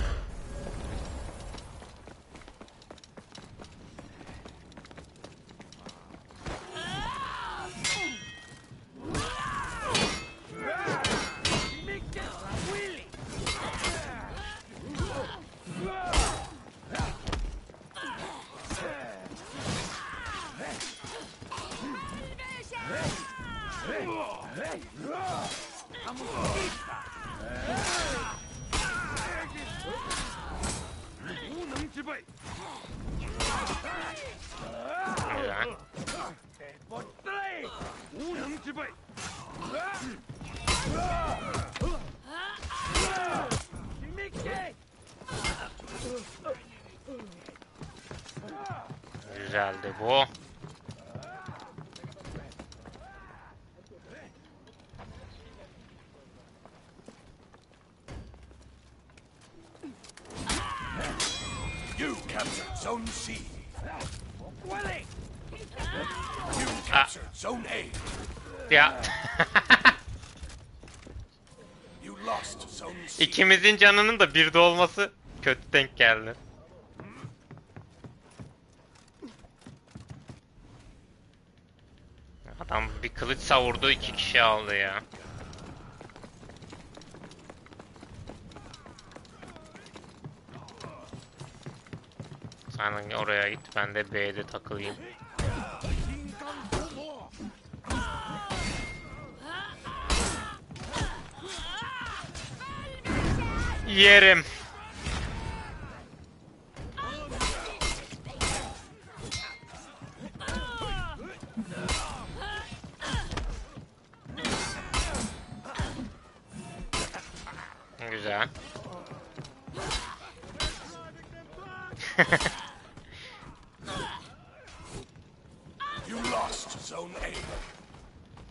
Güzeldi bu. Ya. İkimizin canının da birde olması kötü denk geldi. Adam bir kılıç savurdu, iki kişi aldı ya. Sen oraya git, ben de B'de takılayım. Yerim. Güzel.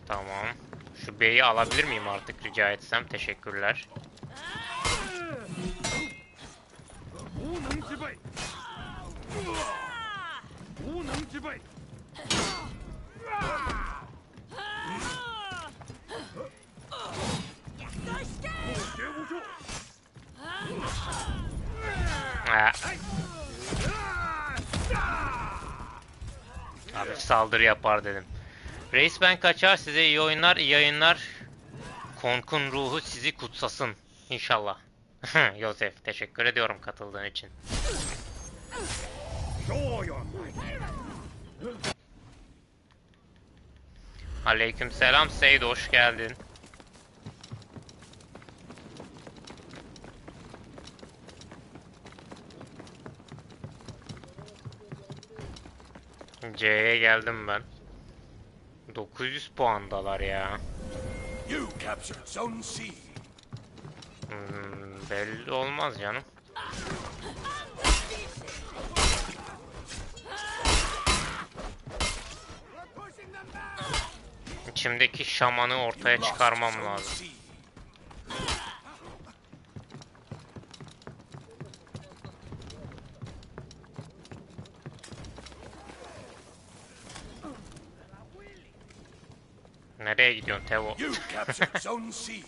Tamam. Şu B'yi alabilir miyim artık rica etsem? Teşekkürler. Abi saldırı yapar dedim. Reis ben kaçar, size iyi oyunlar, iyi yayınlar. Konk'un ruhu sizi kutsasın inşallah. Yosef, teşekkür ediyorum katıldığın için. Aleykümselam Seyd, hoş geldin. C'ye geldim ben. dokuz yüz puandalar ya. Hmm, belli olmaz canım. İçimdeki şamanı ortaya çıkarmam lazım. Nereye gidiyorsun Tevo? Güzel.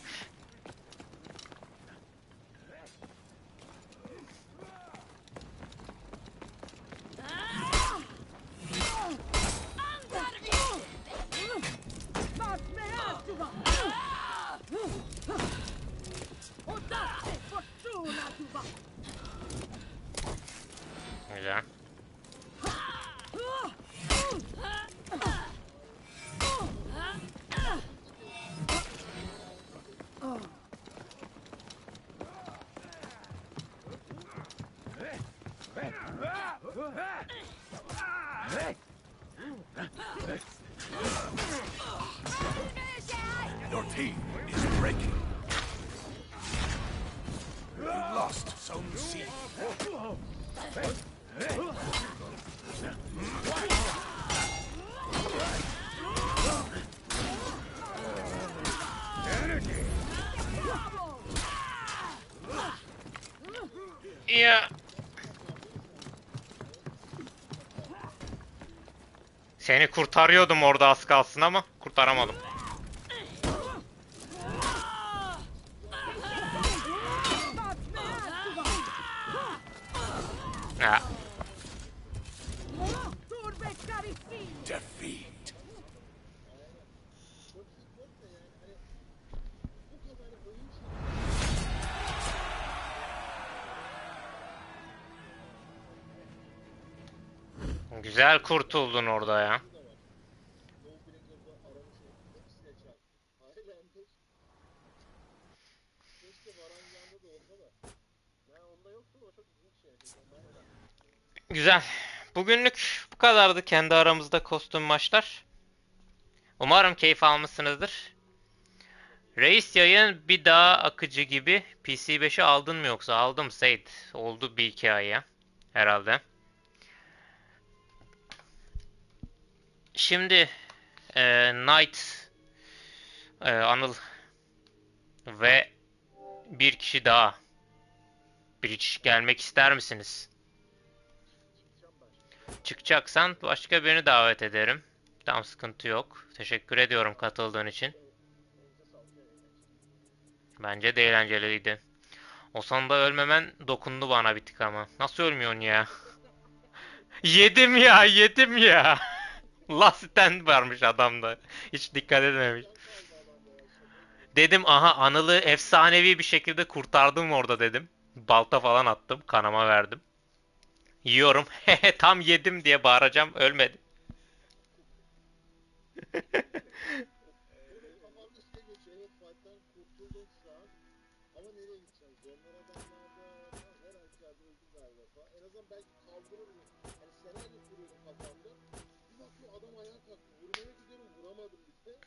Seni kurtarıyordum orada az kalsın ama kurtaramadım. Ha. Güzel kurtuldun orada ya. Güzel. Bugünlük bu kadardı kendi aramızda kostüm maçlar. Umarım keyif almışsınızdır. Reis yayın bir daha akıcı gibi. P C beş'i aldın mı yoksa? Aldım Seyit. Oldu bir iki ay ya. Herhalde. Şimdi e, Knight, e, Anıl ve bir kişi daha Bridge gelmek ister misiniz? Çıkacaksan başka birini davet ederim. Tam sıkıntı yok. Teşekkür ediyorum katıldığın için. Bence de eğlenceliydi. O sonunda ölmemen dokundu bana bir tık ama. Nasıl ölmüyorsun ya? Yedim ya, yedim ya. Last stand varmış adamda. Hiç dikkat etmemiş. Dedim aha Anıl'ı efsanevi bir şekilde kurtardım orada dedim. Balta falan attım. Kanama verdim. Yiyorum. Tam yedim diye bağıracağım. Ölmedim.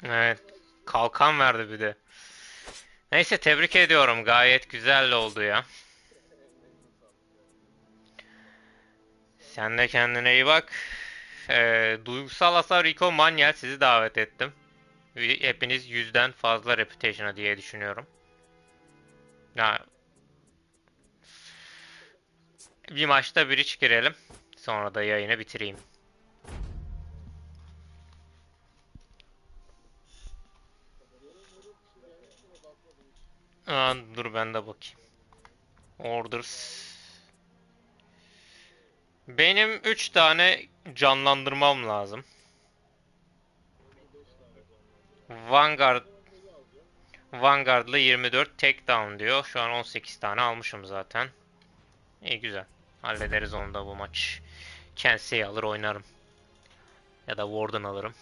Evet. Kalkan verdi bir de. Neyse tebrik ediyorum. Gayet güzel oldu ya. Sen de kendine iyi bak. Ee, duygusal hasar Rico Manuel sizi davet ettim. Hepiniz yüzden fazla reputation'a diye düşünüyorum. Ya. Bir maçta bir iç girelim. Sonra da yayını bitireyim. Aa, dur ben de bakayım. Orders. Benim üç tane canlandırmam lazım. Vanguard Vanguard'la yirmi dört takedown diyor. Şu an on sekiz tane almışım zaten. İyi güzel. Hallederiz onu da bu maç. Kensei alır oynarım. Ya da Warden alırım.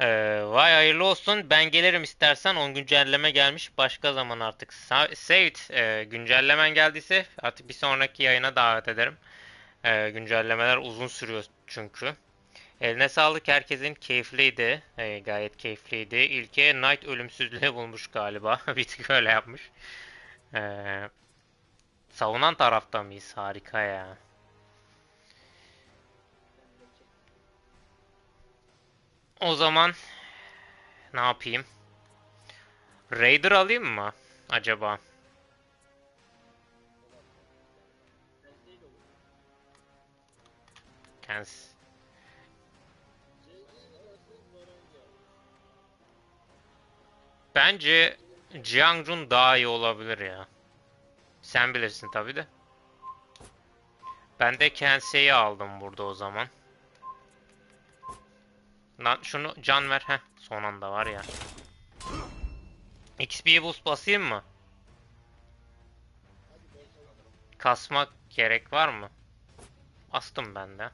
ee, vay hayırlı olsun. Ben gelirim istersen. on güncelleme gelmiş. Başka zaman artık. Saved e, güncellemen geldiyse artık bir sonraki yayına davet ederim. E, güncellemeler uzun sürüyor çünkü. Eline sağlık. Herkesin keyifliydi. E, gayet keyifliydi. İlke Knight ölümsüzlüğe bulmuş galiba. Bir tık öyle yapmış. Ee, savunan tarafta mıyız? Harika ya. O zaman ne yapayım? Raider alayım mı acaba? Kens. Bence Jiangjun daha iyi olabilir ya. Sen bilirsin tabi de. Ben de Kensei'yi aldım burada o zaman. Lan şunu can ver. Heh, son anda var ya. X P'yi boost basayım mı? Kasmak gerek var mı? Bastım ben de.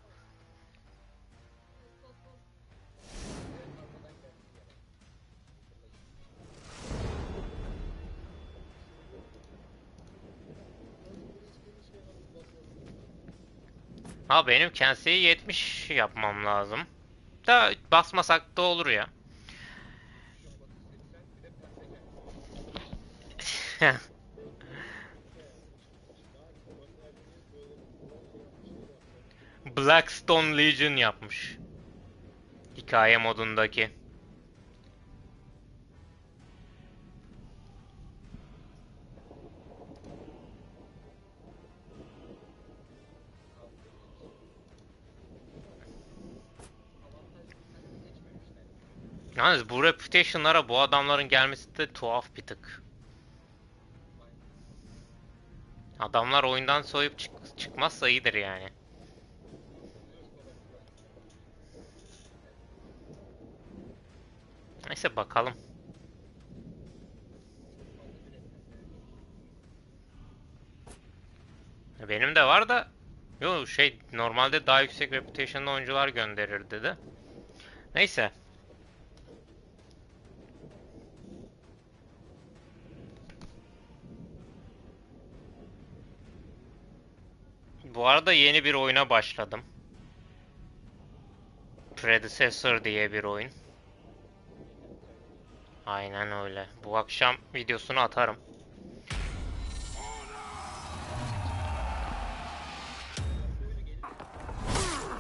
Ha, benim Kensei'yi yetmiş yapmam lazım. Da basmasak da olur ya. Blackstone Legion yapmış. Hikaye modundaki. Yalnız bu reputation'lara bu adamların gelmesi de tuhaf bir tık. Adamlar oyundan soyup çık çıkmazsa iyidir yani. Neyse bakalım. Benim de var da yo şey normalde daha yüksek reputation'lı oyuncular gönderir dedi. Neyse. Bu arada yeni bir oyuna başladım. Predecessor diye bir oyun. Aynen öyle. Bu akşam videosunu atarım.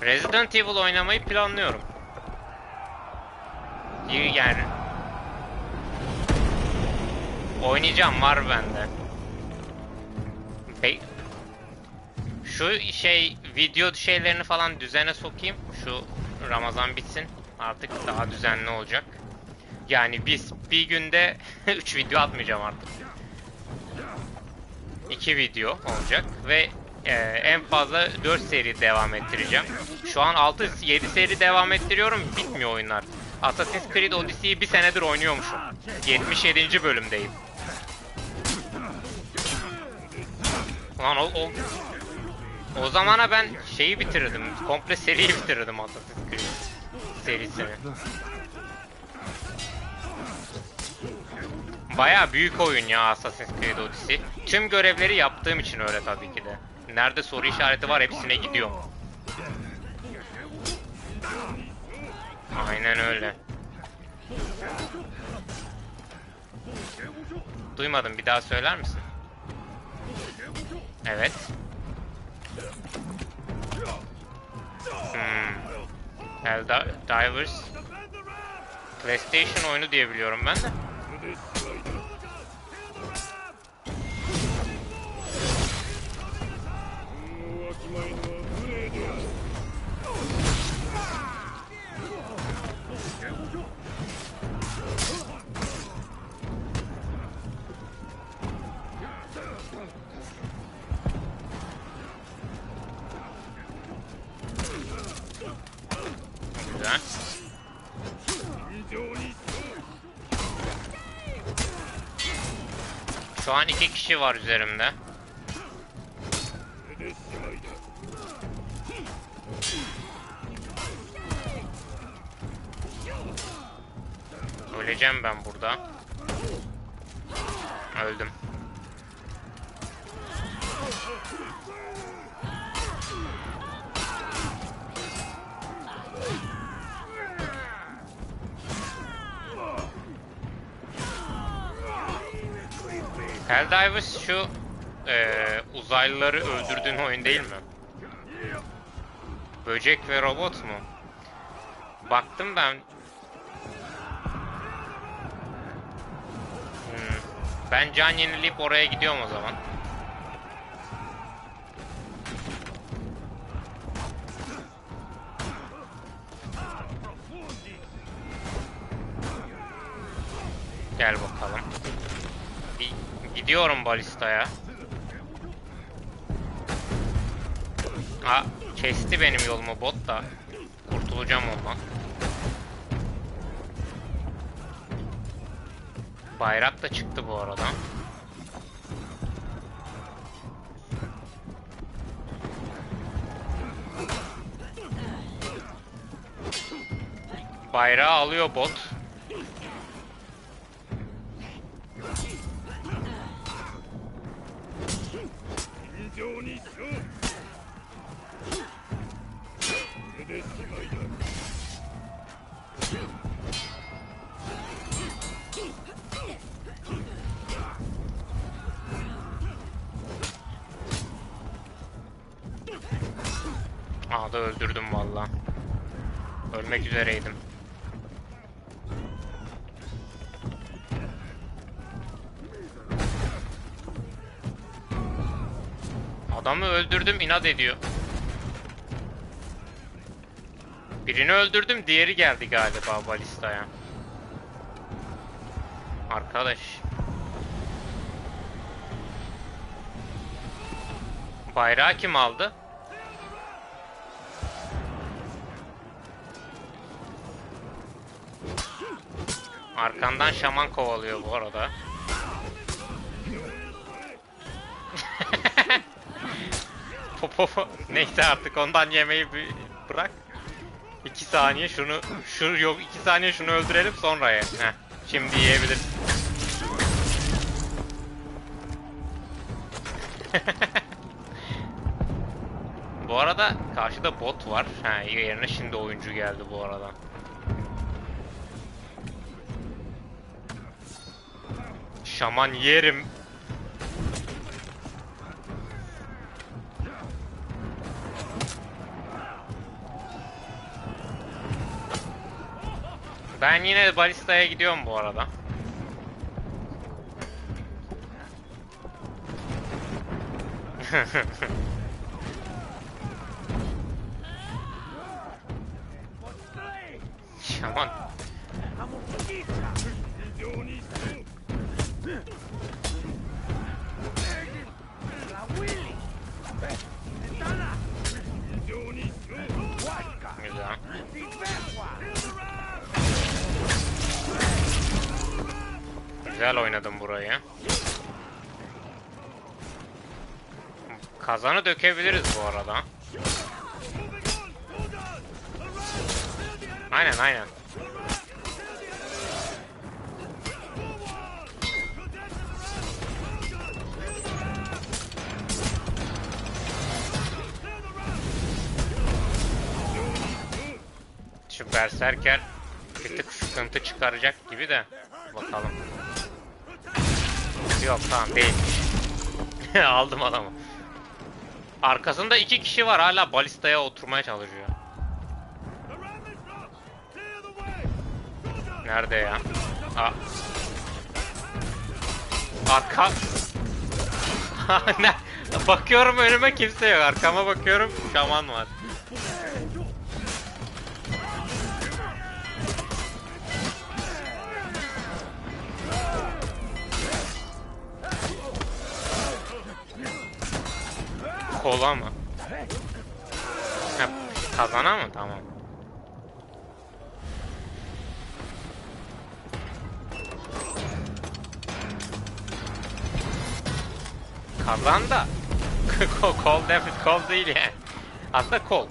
Resident Evil oynamayı planlıyorum. İyi yani. Oynayacağım, var bende. Hey. Şu şey video şeylerini falan düzene sokayım. Şu Ramazan bitsin. Artık daha düzenli olacak. Yani biz bir günde üç video atmayacağım artık. iki video olacak ve e, en fazla dört seri devam ettireceğim. Şu an altı yedi seri devam ettiriyorum. Bitmiyor oyunlar. Assassin's Creed Odyssey'yi bir senedir oynuyormuşum. yetmiş yedinci bölümdeyim. Lan o... o... O zamana ben şeyi bitirdim, komple seriyi bitirdim Assassin's Creed serisini. Bayağı büyük oyun ya Assassin's Creed Odyssey. Tüm görevleri yaptığım için öyle tabii ki de. Nerede soru işareti var hepsine gidiyorum. Aynen öyle. Duymadım, bir daha söyler misin? Evet. Hmm. Helldivers PlayStation oyunu diye biliyorum ben de. Şu an iki kişi var üzerimde. Öleceğim ben burada. Öldüm. Helldivers şu e, uzaylıları öldürdüğün oyun değil mi? Böcek ve robot mu? Baktım ben. Hmm. Ben can yenileyip oraya gidiyorum o zaman. Gel bakalım. Gidiyorum balistaya. Aa, kesti benim yolumu bot da. Kurtulacağım ondan. Bayrak da çıktı bu arada. Bayrağı alıyor bot. Aha da öldürdüm valla. Ölmek üzereydim. Adamı öldürdüm, inat ediyor. Birini öldürdüm, diğeri geldi galiba balistaya. Arkadaş. Bayrağı kim aldı? Arkandan şaman kovalıyor bu arada. Popo neyse artık ondan yemeyi bırak. İki saniye şunu şu yok iki saniye şunu öldürelim sonra ye. Heh, şimdi yiyebilirsin. Bu arada karşıda bot var. Ha, yerine şimdi oyuncu geldi bu arada. Şaman yerim. Ben yine balistaya gidiyorum bu arada. Şaman. Güzel. Güzel oynadım burayı. Kazanı dökebiliriz bu arada. Aynen aynen. Şu Berserker bir tık sıkıntı çıkaracak gibi de bakalım. Yok tamam değil. Aldım adamı. Arkasında iki kişi var, hala balistaya oturmaya çalışıyor. Nerede ya? Aa. Arka. Bakıyorum önüme kimse yok. Arkama bakıyorum şaman var. Kola mı? Ha, kazana mı? Tamam. Kazan da kol demek kol değil yani. Aslında kol.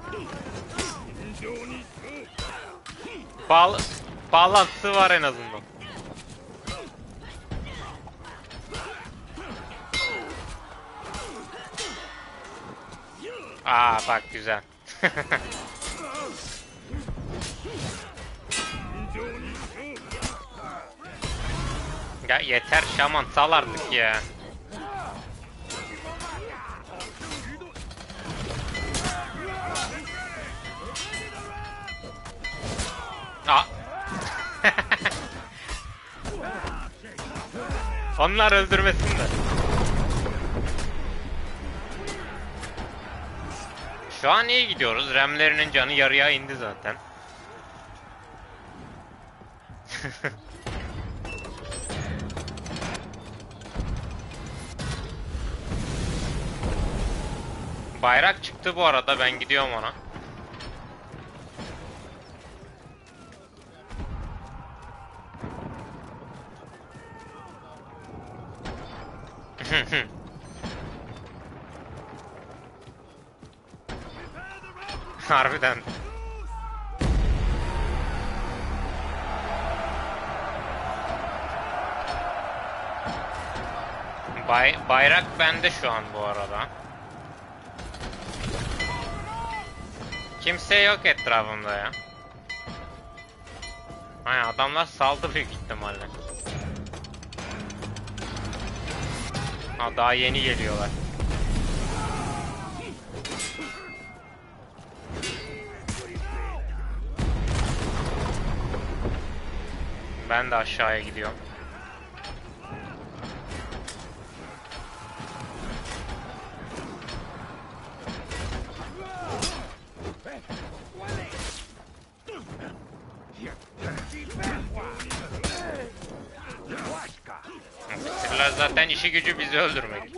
Bağ bağlantısı var en azından. Aa bak güzel. Ya yeter şaman, sal artık ya. Onlar öldürmesin de. Şu an iyi gidiyoruz. Remlerinin canı yarıya indi zaten. Bayrak çıktı bu arada. Ben gidiyorum ona. Harbiden. Bay bayrak bende şu an bu arada. Kimse yok etrafımda ya. Ay, adamlar saldı büyük ihtimalle. Ha, daha yeni geliyorlar. Ben de aşağıya gidiyorum. Sırlar zaten işi gücü bizi öldürmek.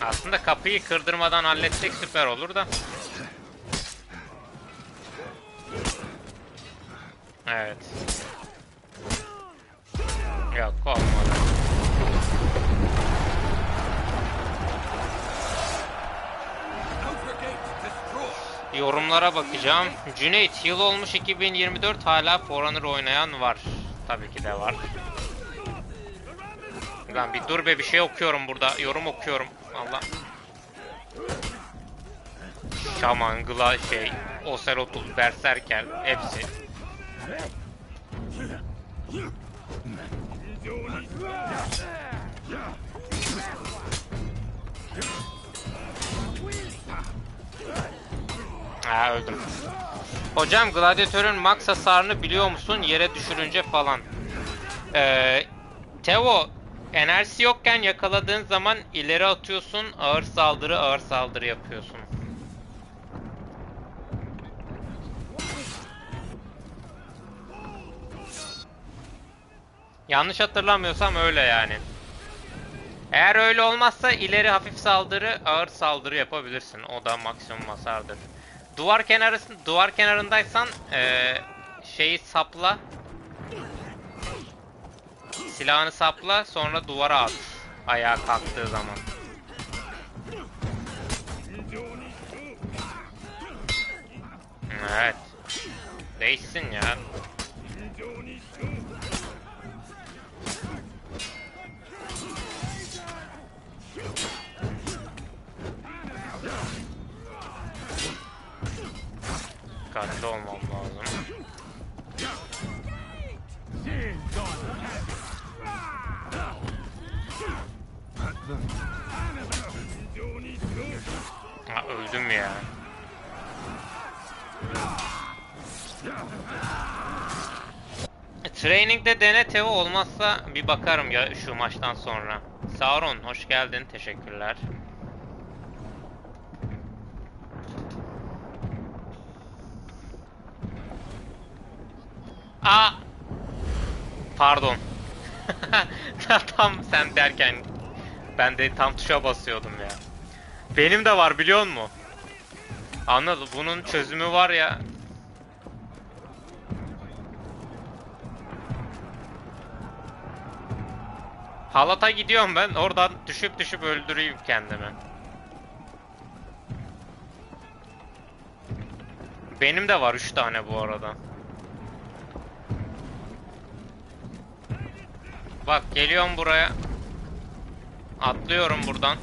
Aslında kapıyı kırdırmadan halletsek süper olur da. Evet. Yok olmadı. Yorumlara bakacağım. Cüneyt, yıl olmuş iki bin yirmi dört, hala Forerunner oynayan var. Tabii ki de var. Lan bir dur be, bir şey okuyorum burada. Yorum okuyorum. Allah. Shaman, Gla şey, Ocelotl, Berserker, hepsi. Ha, öldüm. Hocam, Gladiatör'ün max hasarını biliyor musun? Yere düşürünce falan. Ee, Teo, enerjisi yokken yakaladığın zaman ileri atıyorsun, ağır saldırı ağır saldırı yapıyorsun. Yanlış hatırlamıyorsam öyle yani. Eğer öyle olmazsa ileri hafif saldırı, ağır saldırı yapabilirsin. O da maksimum hasardır. Duvar kenarı, duvar kenarındaysan ee, şeyi sapla. Silahını sapla, sonra duvara at. Ayağa kalktığı zaman. Evet. Değişsin ya. Dikkatli olmam lazım. Ha, öldüm ya. Training'de dene Teo, olmazsa bir bakarım ya şu maçtan sonra. Sauron, hoş geldin, teşekkürler. Aa! Pardon. Tam sen derken ben de tam tuşa basıyordum ya. Benim de var biliyor musun? Anıl, bunun çözümü var ya. Halata gidiyorum ben, oradan düşüp düşüp öldüreyim kendimi. Benim de var üç tane bu arada. Bak, geliyorum buraya. Atlıyorum buradan.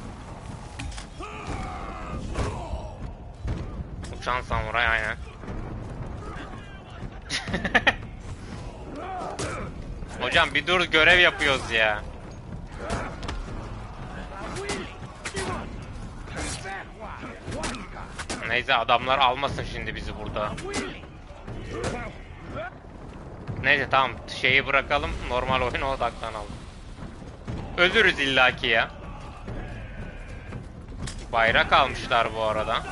Uçan samuray, aynen. Hocam bir dur, görev yapıyoruz ya. Neyse adamlar almasın şimdi bizi burada. Neyse tamam, şeyi bırakalım, normal oyuna odaklanalım. Ölürüz illaki ya. Bayrak almışlar bu arada.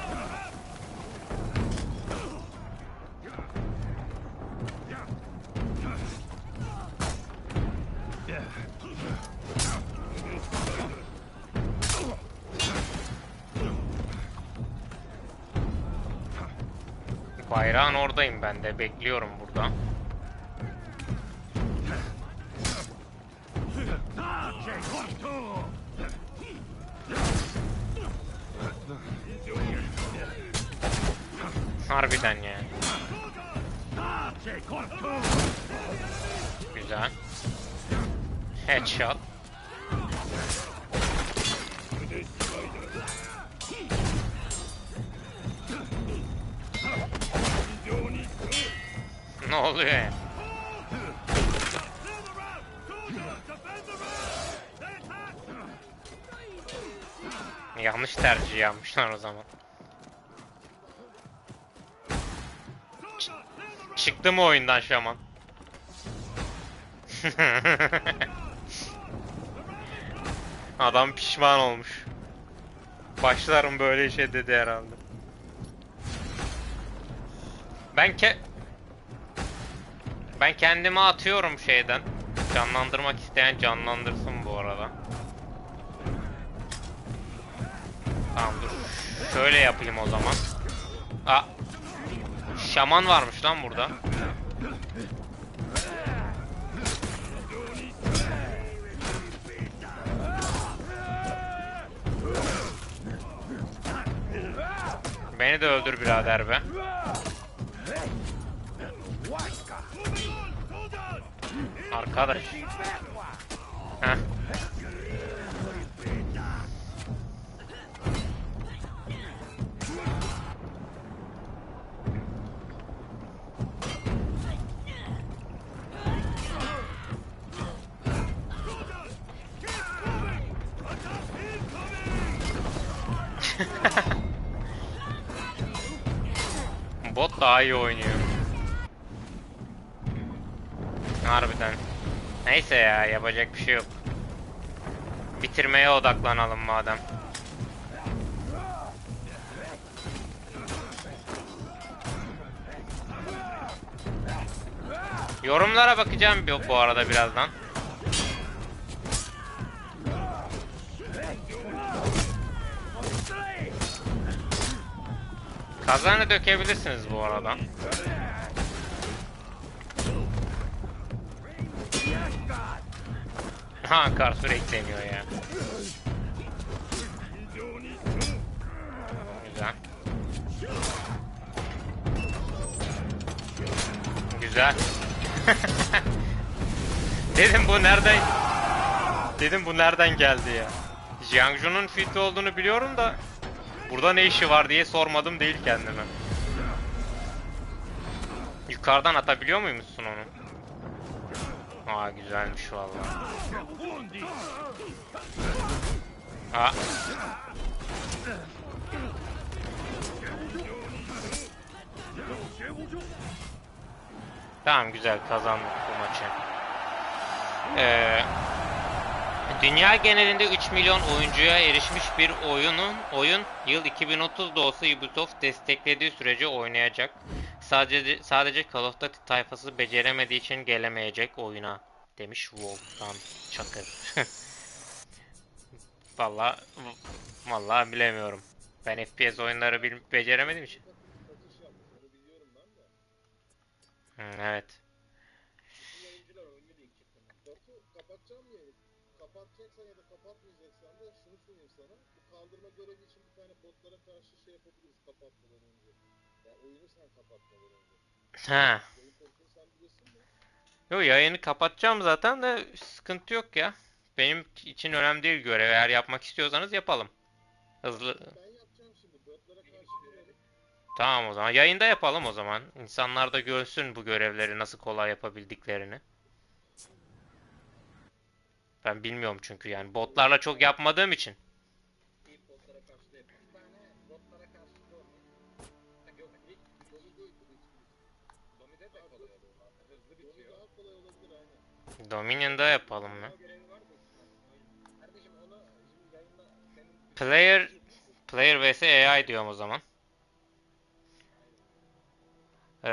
Bayrağın oradayım ben de, bekliyorum burada. Harbiden ya. Yani. Güzel. Headshot. Ne oluyor ya? Yanlış tercih yapmışlar o zaman. Ç- çıktı mı oyundan Shaman? Adam pişman olmuş. Başlarım böyle işe dedi herhalde. Ben ke... Ben kendimi atıyorum şeyden. Canlandırmak isteyen canlandırsın bu arada. Tamam dur. Şöyle yapayım o zaman. Aa. Shaman varmış lan burada. Beni de öldür birader be. Arkadaş. Heh. Bot daha iyi oynuyor. Harbiden. Neyse ya, yapacak bir şey yok. Bitirmeye odaklanalım madem. Yorumlara bakacağım bu arada birazdan. Kazanı dökebilirsiniz bu arada. Ha, kar sürekli deniyor ya. Güzel. Güzel. Dedim bu nereden... Dedim bu nereden geldi ya. Jiangju'nun filtre olduğunu biliyorum da... Burada ne işi var diye sormadım değil kendime. Yukarıdan atabiliyor muymuşsun onu? Aa, güzelmiş vallahi. Aa. Tamam, güzel kazandık bu maçı. Ee, dünya genelinde üç milyon oyuncuya erişmiş bir oyunun oyun yıl iki bin otuzda olsa Ubisoft desteklediği sürece oynayacak. Sadece sadece Call of Duty tayfası beceremediği için gelemeyecek oyuna demiş Wolf'tan Çakır. Vallahi vallahi bilemiyorum. Ben F P S oyunları bil beceremediğim için. Hmm, evet. Ha. Yo, yayını kapatacağım zaten de sıkıntı yok ya. Benim için önemli değil görev. Eğer yapmak istiyorsanız yapalım. Hızlı. Tamam o zaman. Yayında yapalım o zaman. İnsanlar da görsün bu görevleri nasıl kolay yapabildiklerini. Ben bilmiyorum çünkü yani botlarla çok yapmadığım için. Dominion'da yapalım mı? Player Player vs A I diyorum o zaman. Ee,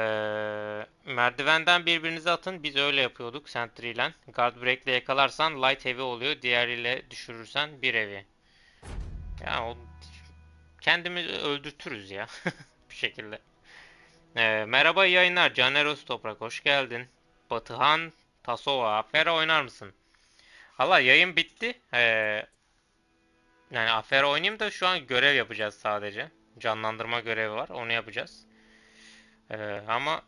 merdivenden birbirinize atın. Biz öyle yapıyorduk Sentry ile. Guard break ile yakalarsan light heavy oluyor. Diğeriyle düşürürsen bir heavy. Ya o, kendimizi öldürtürüz ya. Bir şekilde. Ee, merhaba iyi yayınlar. Caner Öztoprak hoş geldin. Batıhan Tasova. Afera oynar mısın? Valla yayın bitti. Ee, yani Afera oynayayım da şu an görev yapacağız sadece. Canlandırma görevi var. Onu yapacağız. Ee, ama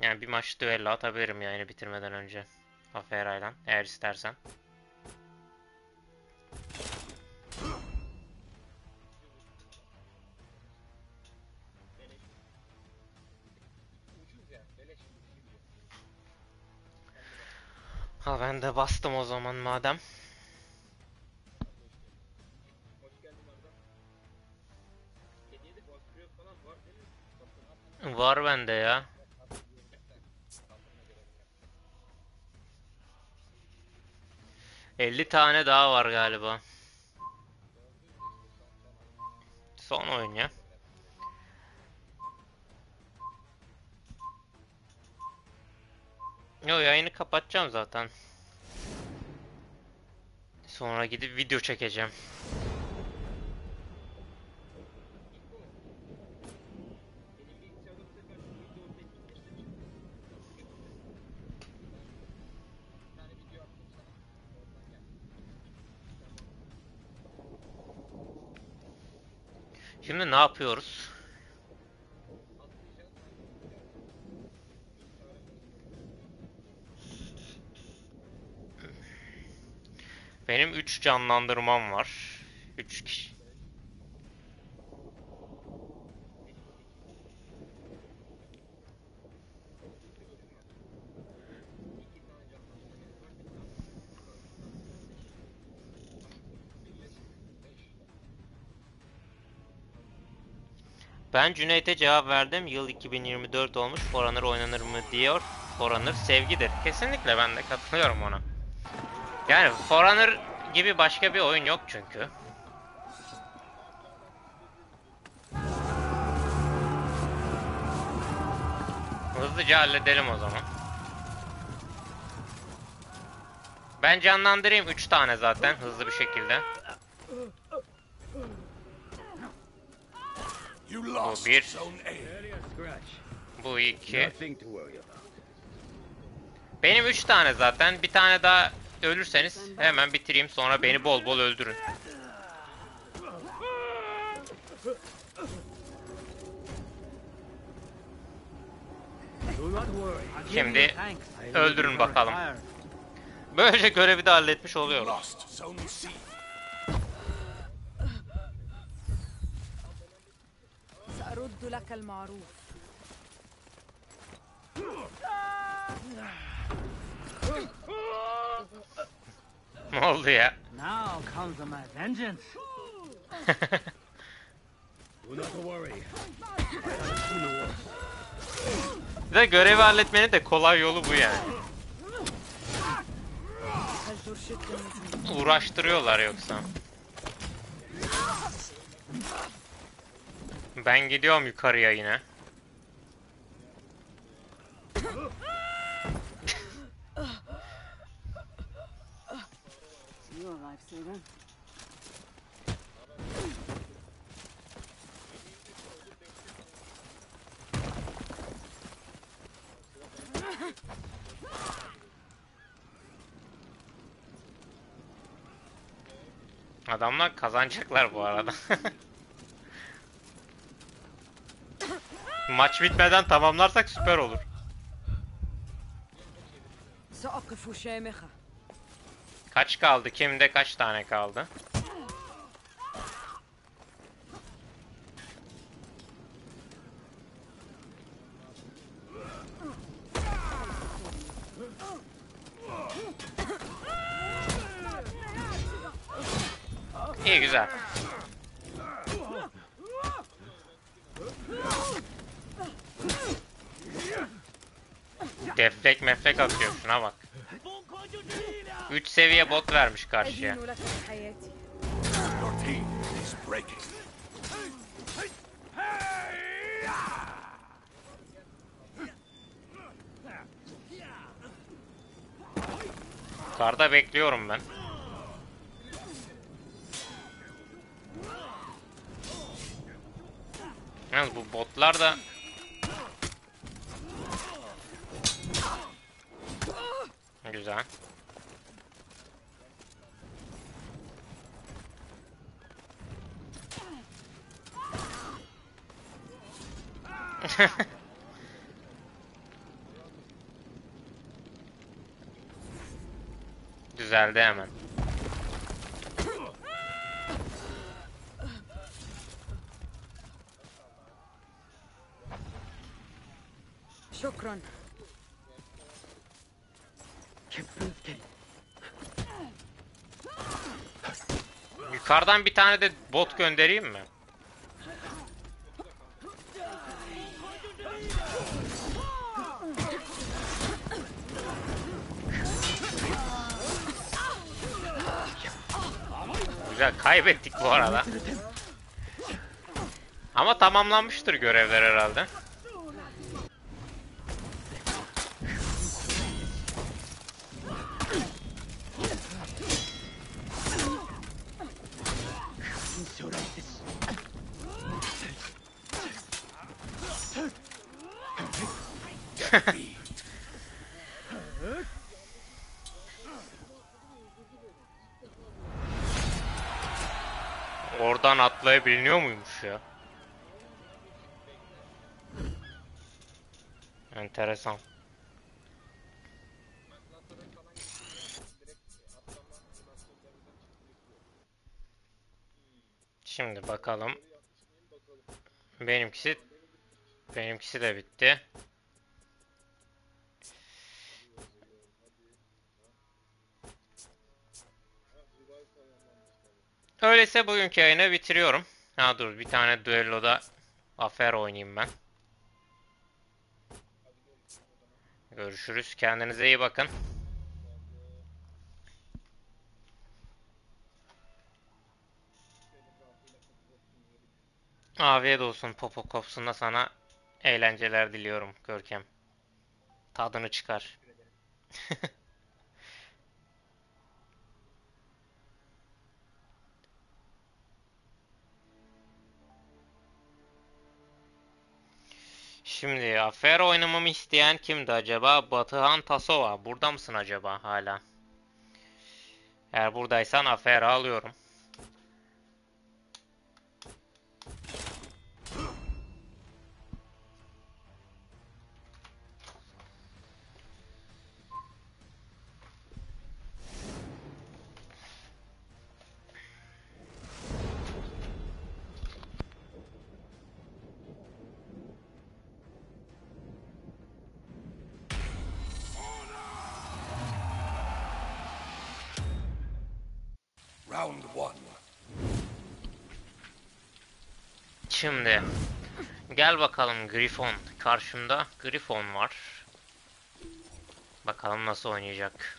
yani bir maç düello atabilirim yayını bitirmeden önce Afera'yla eğer istersen. Ha ben de bastım o zaman madem. Var bende ya. elli tane daha var galiba. Son oyun ya. Yo yayını kapatacağım zaten. Sonra gidip video çekeceğim. Şimdi ne yapıyoruz? Benim üç canlandırmam var. üç kişi. Ben Cüneyt'e cevap verdim. Yıl iki bin yirmi dört olmuş. For Honor oynanır mı diyor. For Honor sevgidir. Kesinlikle ben de katılıyorum ona. Yani For Honor gibi başka bir oyun yok çünkü. Hızlıca halledelim o zaman. Ben canlandırayım üç tane zaten hızlı bir şekilde. Bu bir. Bu iki. Benim üç tane zaten. Bir tane daha ölürseniz hemen bitireyim. Sonra beni bol bol öldürün. Şimdi öldürün bakalım. Böylece görevi de halletmiş oluyoruz. Ne oldu ya? Bir de görevi halletmenin de kolay yolu bu yani. Uğraştırıyorlar yoksa. Ben gidiyorum yukarıya yine. Adamlar kazanacaklar bu arada. Maç bitmeden tamamlarsak süper olur. Kaç kaldı? Kimde kaç tane kaldı? İyi, güzel. Deflek meflek atıyor, şuna bak. üç seviye bot vermiş karşıya. Karda bekliyorum ben. Yalnız bu botlar da güzel. Düzeldi hemen. Şükran. Yukarıdan bir tane de bot göndereyim mi? Güzel, kaybettik bu arada. Ama tamamlanmıştır görevler herhalde. Oradan atlayabiliyor muymuş ya? Enteresan. Şimdi bakalım. Benimkisi benimkisi de bitti. Öyleyse bugünkü yayını bitiriyorum. Ha dur, bir tane düelloda afer oynayayım ben. Görüşürüz. Kendinize iyi bakın. Afiyet olsun Popokops'unda, sana eğlenceler diliyorum Görkem. Tadını çıkar. Şimdi afer oynamamı isteyen kimdi acaba? Batıhan Tasova. Burada mısın acaba hala? Eğer buradaysan afer alıyorum. Şimdi gel bakalım Gryphon. Karşımda Gryphon var. Bakalım nasıl oynayacak.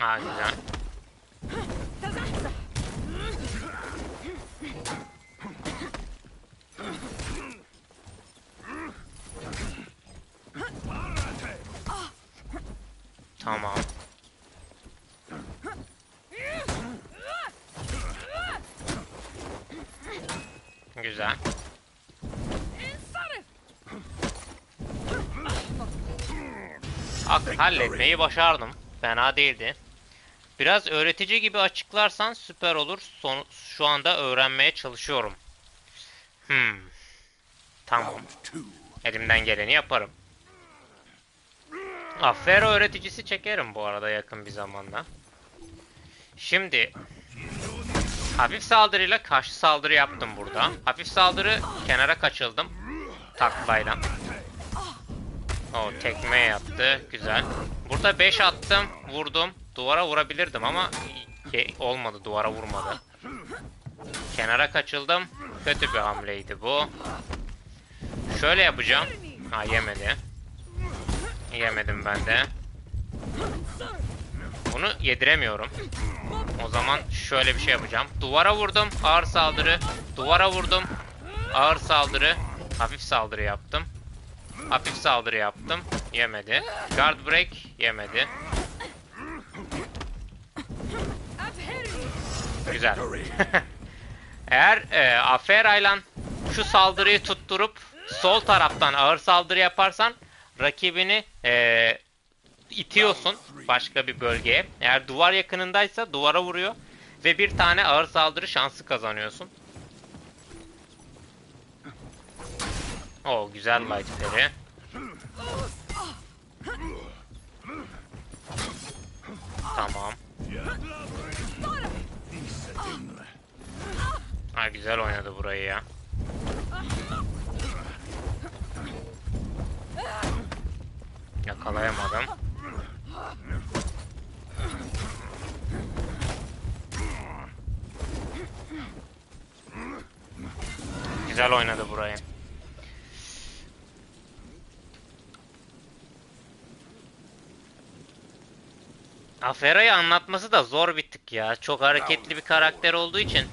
Aa, güzel. Tamam. Güzel. Ak, halletmeyi başardım. Fena değildi. Biraz öğretici gibi açıklarsan süper olur. Son, şu anda öğrenmeye çalışıyorum. Hmm. Tamam. Elimden geleni yaparım. Afer öğreticisi çekerim bu arada yakın bir zamanda. Şimdi hafif saldırıyla karşı saldırı yaptım burada. Hafif saldırı, kenara kaçıldım taklayla. O tekme yaptı. Güzel. Burada beş attım. Vurdum. Duvara vurabilirdim ama olmadı. Duvara vurmadı. Kenara kaçıldım. Kötü bir hamleydi bu. Şöyle yapacağım. Ha, yemedi. Yemedim ben de. Bunu yediremiyorum. O zaman şöyle bir şey yapacağım. Duvara vurdum. Ağır saldırı. Duvara vurdum. Ağır saldırı. Hafif saldırı yaptım. Hafif saldırı yaptım. Yemedi. Guard break. Yemedi. Güzel. Eğer e, Afera'yla şu saldırıyı tutturup sol taraftan ağır saldırı yaparsan rakibini e, itiyorsun başka bir bölgeye. Eğer duvar yakınındaysa duvara vuruyor ve bir tane ağır saldırı şansı kazanıyorsun. O güzel light'leri. Tamam. Ha, güzel oynadı burayı ya. Yakalayamadım. Güzel oynadı burayı. Afera'yı anlatması da zor bir tık ya. Çok hareketli bir karakter olduğu için.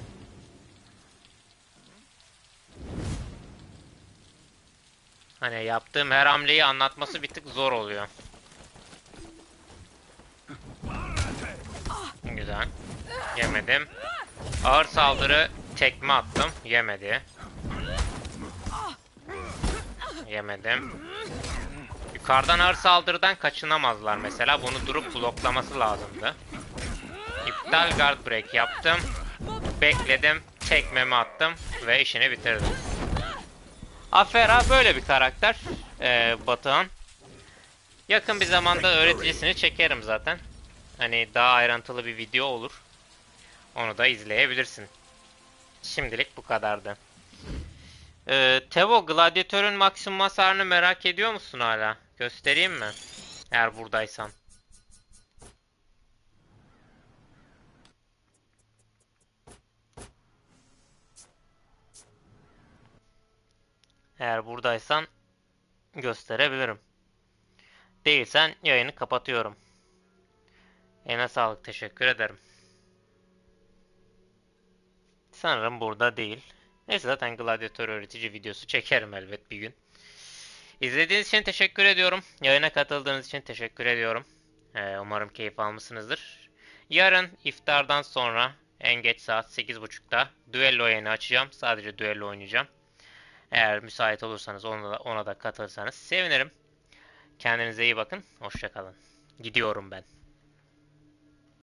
Hani yaptığım her hamleyi anlatması bir tık zor oluyor. Güzel. Yemedim. Ağır saldırı tekme attım. Yemedi. Yemedim. Yukarıdan ağır saldırıdan kaçınamazlar mesela. Bunu durup bloklaması lazımdı. İptal guard break yaptım. Bekledim. Tekmemi attım. Ve işini bitirdim. Afera böyle bir karakter. Ee, Batuhan. Yakın bir zamanda öğreticisini çekerim zaten. Hani daha ayrıntılı bir video olur. Onu da izleyebilirsin. Şimdilik bu kadardı. Ee, Tevo, Gladiatör'ün maksimum hasarını merak ediyor musun hala? Göstereyim mi? Eğer buradaysan. Eğer buradaysan gösterebilirim. Değilsen yayını kapatıyorum. Eline sağlık, teşekkür ederim. Sanırım burada değil. Neyse, zaten Gladiator öğretici videosu çekerim elbet bir gün. İzlediğiniz için teşekkür ediyorum. Yayına katıldığınız için teşekkür ediyorum. Ee, umarım keyif almışsınızdır. Yarın iftardan sonra en geç saat sekiz buçukta düello yayını açacağım. Sadece düello oynayacağım. Eğer müsait olursanız ona da, ona da katılırsanız sevinirim. Kendinize iyi bakın. Hoşça kalın. Gidiyorum ben.